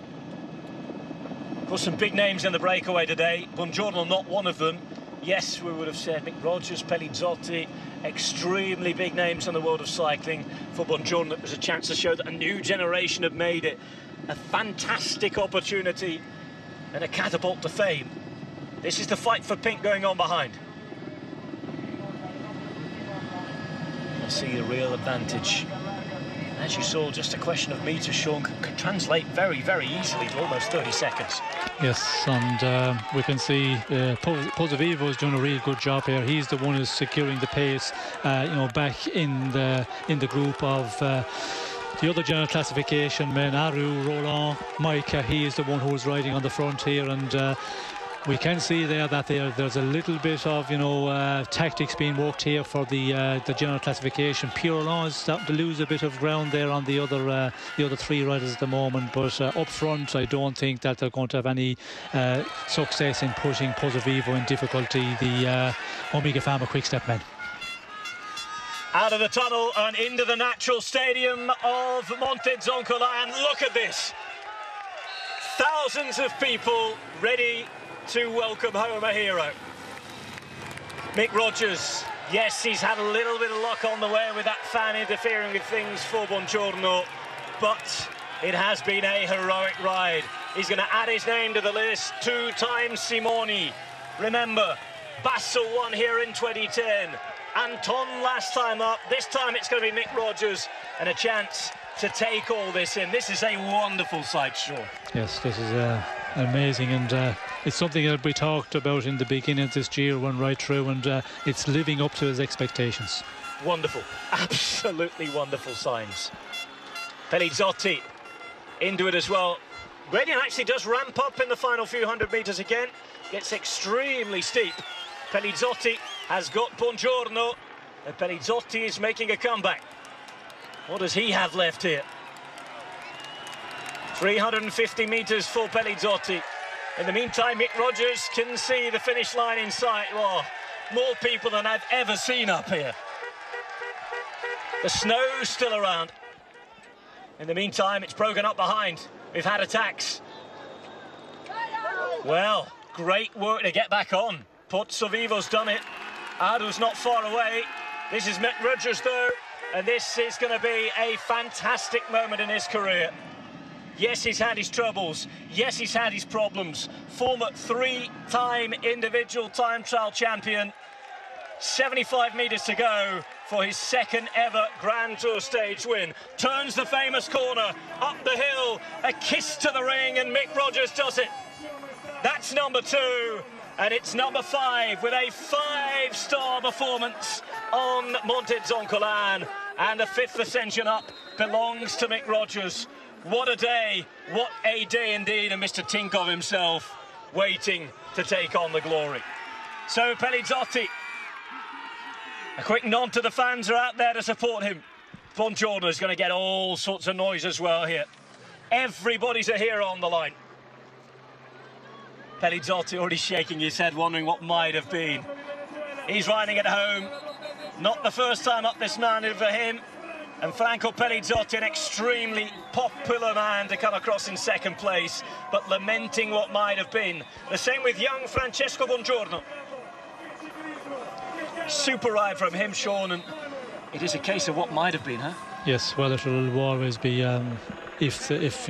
Put some big names in the breakaway today. Bongiorno not one of them. Yes, we would have said Mick Rogers, Pellizzotti, extremely big names in the world of cycling. For Bongiorno, it was a chance to show that a new generation had made it. A fantastic opportunity and a catapult to fame. This is the fight for pink going on behind. See the real advantage. As you saw, just a question of metres, Sean, could translate very easily to almost 30 seconds. Yes, and we can see Pozzovivo is doing a really good job here. He's the one who's securing the pace, you know, back in the group of the other general classification men, Aru, Roland, Micah. He is the one who is riding on the front here, and we can see there that there's a little bit of, you know, tactics being worked here for the general classification. Pierron is starting to lose a bit of ground there on the other three riders at the moment, but up front I don't think that they're going to have any success in pushing Pozzovivo in difficulty, the Omega Pharma Quick-Step men. Out of the tunnel and into the natural stadium of Monte Zoncolan, and look at this. Thousands of people ready to welcome home a hero. Mick Rogers, yes, he's had a little bit of luck on the way with that fan interfering with things for Bongiorno, but it has been a heroic ride. He's going to add his name to the list, 2-time Simoni. Remember, Basso won here in 2010. Anton last time up. This time it's going to be Mick Rogers, and a chance to take all this in. This is a wonderful sight, Sean. Yes, this is amazing, and it's something that we talked about in the beginning of this Giro one right through, and it's living up to his expectations. Wonderful, absolutely wonderful signs. Pellizzotti into it as well. Gradient actually does ramp up in the final few hundred metres again. Gets extremely steep. Pellizzotti has got Bongiorno, and Pellizzotti is making a comeback. What does he have left here? 350 metres for Pellizzotti. In the meantime, Mick Rogers can see the finish line in sight. Well, more people than I've ever seen up here. The snow's still around. In the meantime, it's broken up behind. We've had attacks. Well, great work to get back on. Pozzovivo's done it. Aru's not far away. This is Mick Rogers, though. And this is going to be a fantastic moment in his career. Yes, he's had his troubles. Yes, he's had his problems. Former 3-time individual time trial champion. 75 metres to go for his second ever Grand Tour stage win. Turns the famous corner, up the hill, a kiss to the ring, and Mick Rogers does it. That's number 2. And it's number 5 with a 5-star performance on Monte Zoncolan. And the 5th ascension up belongs to Mick Rogers. What a day. What a day indeed. And Mr. Tinkoff himself waiting to take on the glory. So Pellizzotti, a quick nod to the fans who are out there to support him. Bongiorno is going to get all sorts of noise as well here. Everybody's a hero on the line. Pellizzotti already shaking his head, wondering what might have been. He's riding at home. Not the first time up this mountain for him. And Franco Pellizzotti, an extremely popular man to come across in second place, but lamenting what might have been. The same with young Francesco Bongiorno. Super ride from him, Sean, and it is a case of what might have been, huh? Yes, well, it will always be if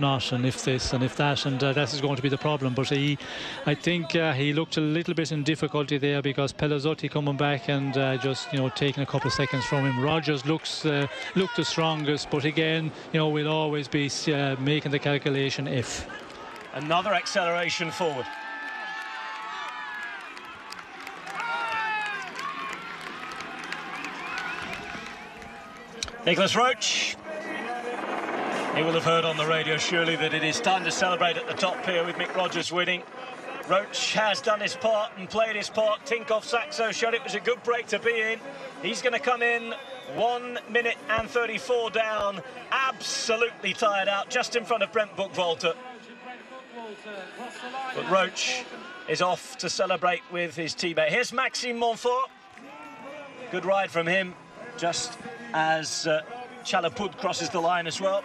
not, and if this, and if that, and that is going to be the problem. But I think he looked a little bit in difficulty there, because Pellizzotti coming back and just taking a couple of seconds from him. Rogers looked the strongest, but again, we'll always be making the calculation if. Another acceleration forward. Nicholas Roach, he will have heard on the radio surely that it is time to celebrate at the top here with Mick Rogers winning. Roach has done his part and played his part. Tinkoff-Saxo showed it was a good break to be in. He's going to come in 1:34 down, absolutely tired out, just in front of Brent Bookwalter. But Roach is off to celebrate with his teammate. Here's Maxime Montfort, good ride from him, just as Chalapud crosses the line as well.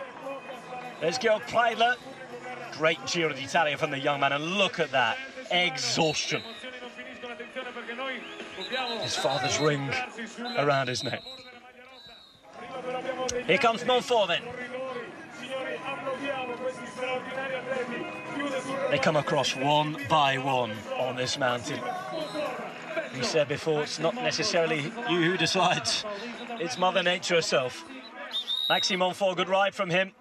There's Georg Pridele. Great Giro d'Italia from the young man, and look at that, exhaustion. His father's ring around his neck. Here comes Montfort then. They come across one by one on this mountain. We said before, it's not necessarily you who decides, it's Mother Nature herself. Maxime Montfort, good ride from him.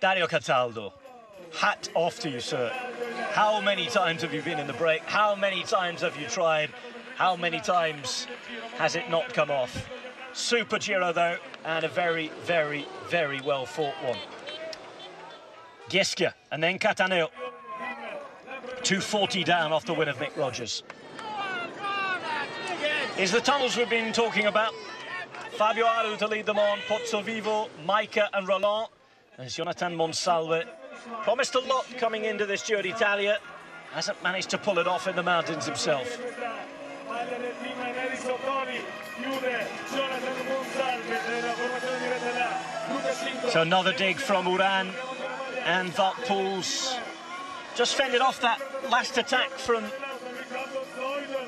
Dario Cataldo, hat off to you, sir. How many times have you been in the break? How many times have you tried? How many times has it not come off? Super Giro, though, and a very, very, very well-fought one. Gesker, and then Cataneo. 2:40 down off the win of Mick Rogers. Is the tunnels we've been talking about. Fabio Aru to lead them on, Pozzovivo, Micah and Roland, and Jonathan Monsalve. Promised a lot coming into this Giro d'Italia, hasn't managed to pull it off in the mountains himself. So another dig from Urán, and that pulls. Just fended off that last attack from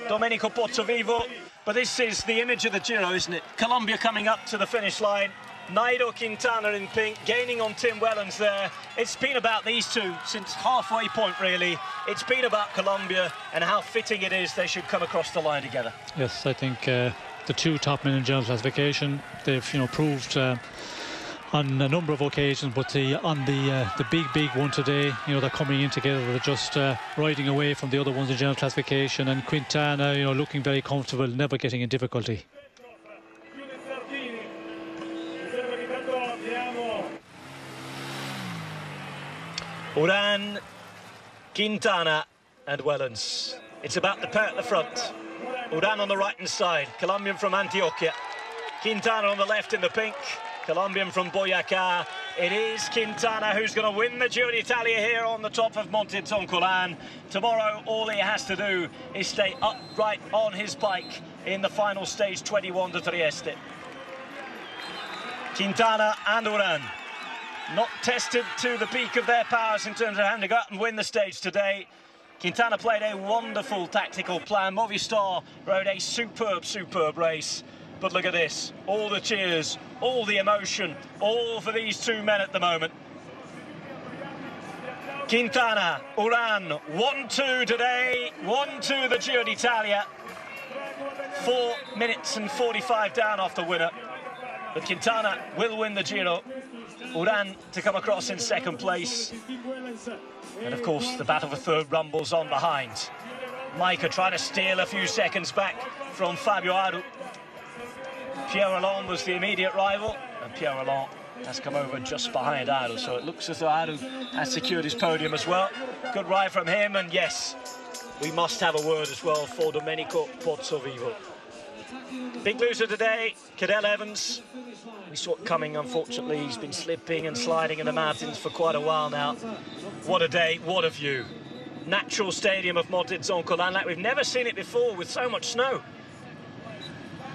Domenico Pozzovivo. But this is the image of the Giro, isn't it? Colombia coming up to the finish line. Nairo Quintana in pink, gaining on Tim Wellens there. It's been about these two since halfway point, really. It's been about Colombia and how fitting it is they should come across the line together. Yes, I think the two top men in general classification, they've proved on a number of occasions, but on the big one today, they're coming in together. They're just riding away from the other ones in general classification, and Quintana, looking very comfortable, never getting in difficulty. Urán, Quintana and Wellens. It's about the pair at the front. Urán on the right-hand side, Colombian from Antioquia. Quintana on the left in the pink. Colombian from Boyacá. It is Quintana who's going to win the Giro d'Italia here on the top of Monte Zoncolan. Tomorrow, all he has to do is stay upright on his bike in the final stage, 21 to Trieste. Quintana and Urán, not tested to the peak of their powers in terms of having to go out and win the stage today. Quintana played a wonderful tactical plan. Movistar rode a superb race. But look at this, all the cheers, all the emotion, all for these two men at the moment. Quintana, Urán, 1-2 today, 1-2 the Giro d'Italia. 4:45 down off the winner. But Quintana will win the Giro. Urán to come across in second place. And of course, the battle for third rumbles on behind. Micah trying to steal a few seconds back from Fabio Aru. Pierre Roland was the immediate rival, and Pierre Roland has come over just behind Aru, so it looks as though Aru has secured his podium as well. Good ride from him, and yes, we must have a word as well for Domenico Pozzovivo. Big loser today, Cadell Evans. We saw it coming, unfortunately. He's been slipping and sliding in the mountains for quite a while now. What a day, what a view. natural stadium of Monte Zoncolan, like we've never seen it before with so much snow.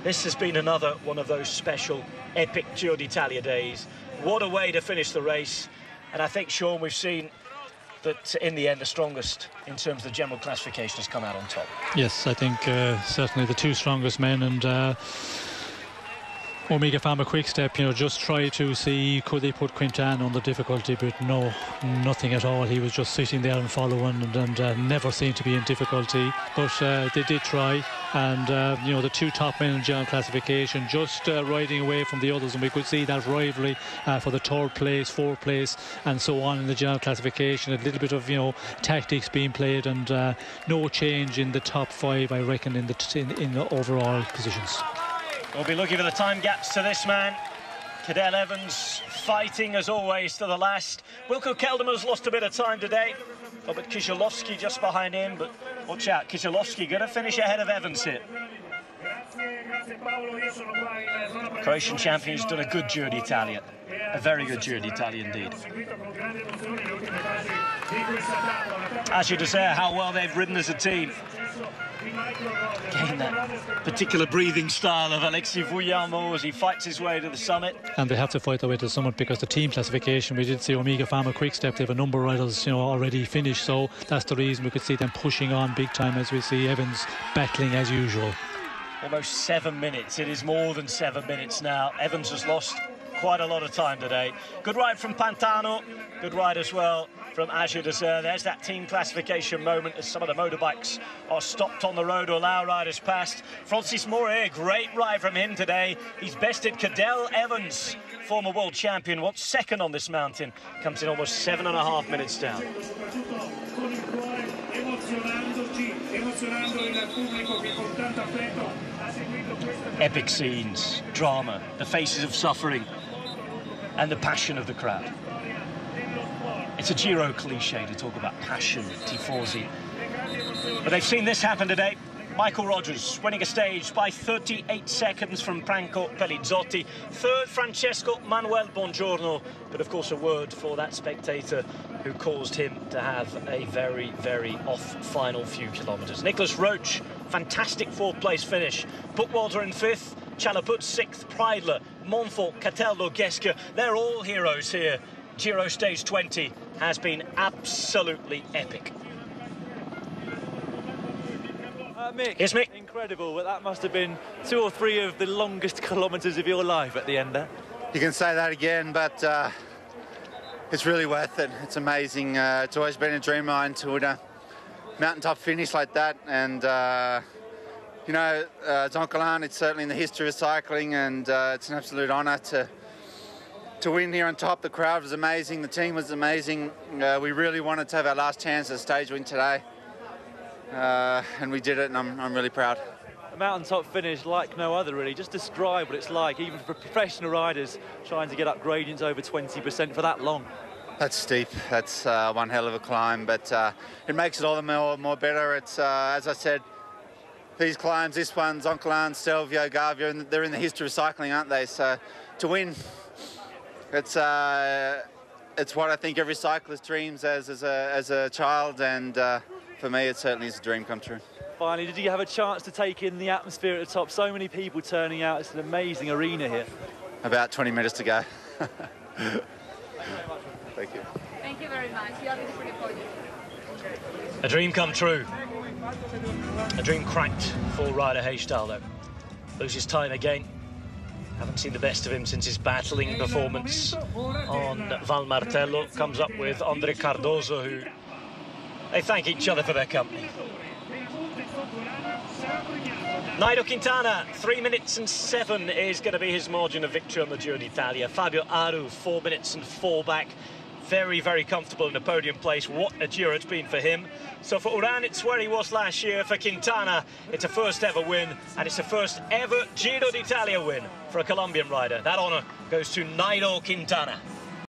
This has been another one of those special, epic Giro d'Italia days. What a way to finish the race. And I think, Sean, we've seen that in the end, the strongest in terms of the general classification has come out on top. Yes, I think certainly the two strongest men, and Omega Pharma Quick-Step, you know, just try to see could they put Quintana on the difficulty, but no, nothing at all. He was just sitting there and following, and never seemed to be in difficulty. But they did try, and you know, the two top men in general classification just riding away from the others, and we could see that rivalry for the third place, fourth place, and so on in the general classification. A little bit of, you know, tactics being played, and no change in the top five, I reckon, in the overall positions. We'll be looking for the time gaps to this man. Cadell Evans fighting, as always, to the last. Wilco Kelderman's lost a bit of time today. Robert Kishilovsky just behind him, but watch out. Kishilovsky going to finish ahead of Evans here. The Croatian champion's done a good Giro d'Italia. A very good Giro d'Italia indeed. As you desire, how well they've ridden as a team. Again, that particular breathing style of Alexis Vuillermo as he fights his way to the summit. And they have to fight their way to the summit because the team classification, we did see Omega Pharma Quick-Step, they have a number of riders, you know, already finished, so that's the reason we could see them pushing on big time as we see Evans battling as usual. Almost 7 minutes, it is more than 7 minutes now. Evans has lost quite a lot of time today. Good ride from Pantano, good ride as well from Azure Desert. There's that team classification moment as some of the motorbikes are stopped on the road to allow riders past. Francis Mourier, great ride from him today. He's bested Cadell Evans, former world champion, once second on this mountain, comes in almost 7.5 minutes down. Epic scenes, drama, the faces of suffering, and the passion of the crowd. It's a Giro cliche to talk about passion, tifosi. But they've seen this happen today. Michael Rogers winning a stage by 38 seconds from Franco Pellizzotti. Third, Francesco Manuel Bongiorno. But of course, a word for that spectator who caused him to have a very, very off final few kilometres. Nicholas Roach, fantastic fourth place finish. Bookwalter in fifth, Chalapud sixth, Pridele, Montfort, Cataldo, Gesker. They're all heroes here. Giro Stage 20 has been absolutely epic. Mick, yes, Mick. Incredible, but that must have been 2 or 3 of the longest kilometres of your life at the end there. You can say that again, but it's really worth it. It's amazing. It's always been a dream of mine to win a mountaintop finish like that. And, you know, Zoncolan, it's certainly in the history of cycling, and it's an absolute honour to win here on top. The crowd was amazing, the team was amazing. We really wanted to have our last chance at a stage win today. And we did it, and I'm really proud. A mountaintop finish like no other, really. Just describe what it's like, even for professional riders trying to get up gradients over 20% for that long. That's steep. That's one hell of a climb, but it makes it all the more better. It's, as I said, these climbs, this one, Zoncolan, Stelvio, Gavia, and they're in the history of cycling, aren't they? So to win, it's what I think every cyclist dreams as a child, and for me it certainly is a dream come true. Finally, did you have a chance to take in the atmosphere at the top? So many people turning out. It's an amazing arena here. About 20 minutes to go. Thank you. Thank you very much. A dream come true. A dream cracked for Ryder Heyerdahl, though. Loses time again. Haven't seen the best of him since his battling performance on Valmartello. Comes up with Andre Cardoso, who they thank each other for their company. Nairo Quintana, 3:07 is going to be his margin of victory on the Giro d'Italia. Fabio Aru, 4:04 back. Very, very comfortable in the podium place. What a Giro it's been for him. So for Urán, it's where he was last year. For Quintana, it's a first-ever win, and it's the first-ever Giro d'Italia win for a Colombian rider. That honour goes to Nairo Quintana.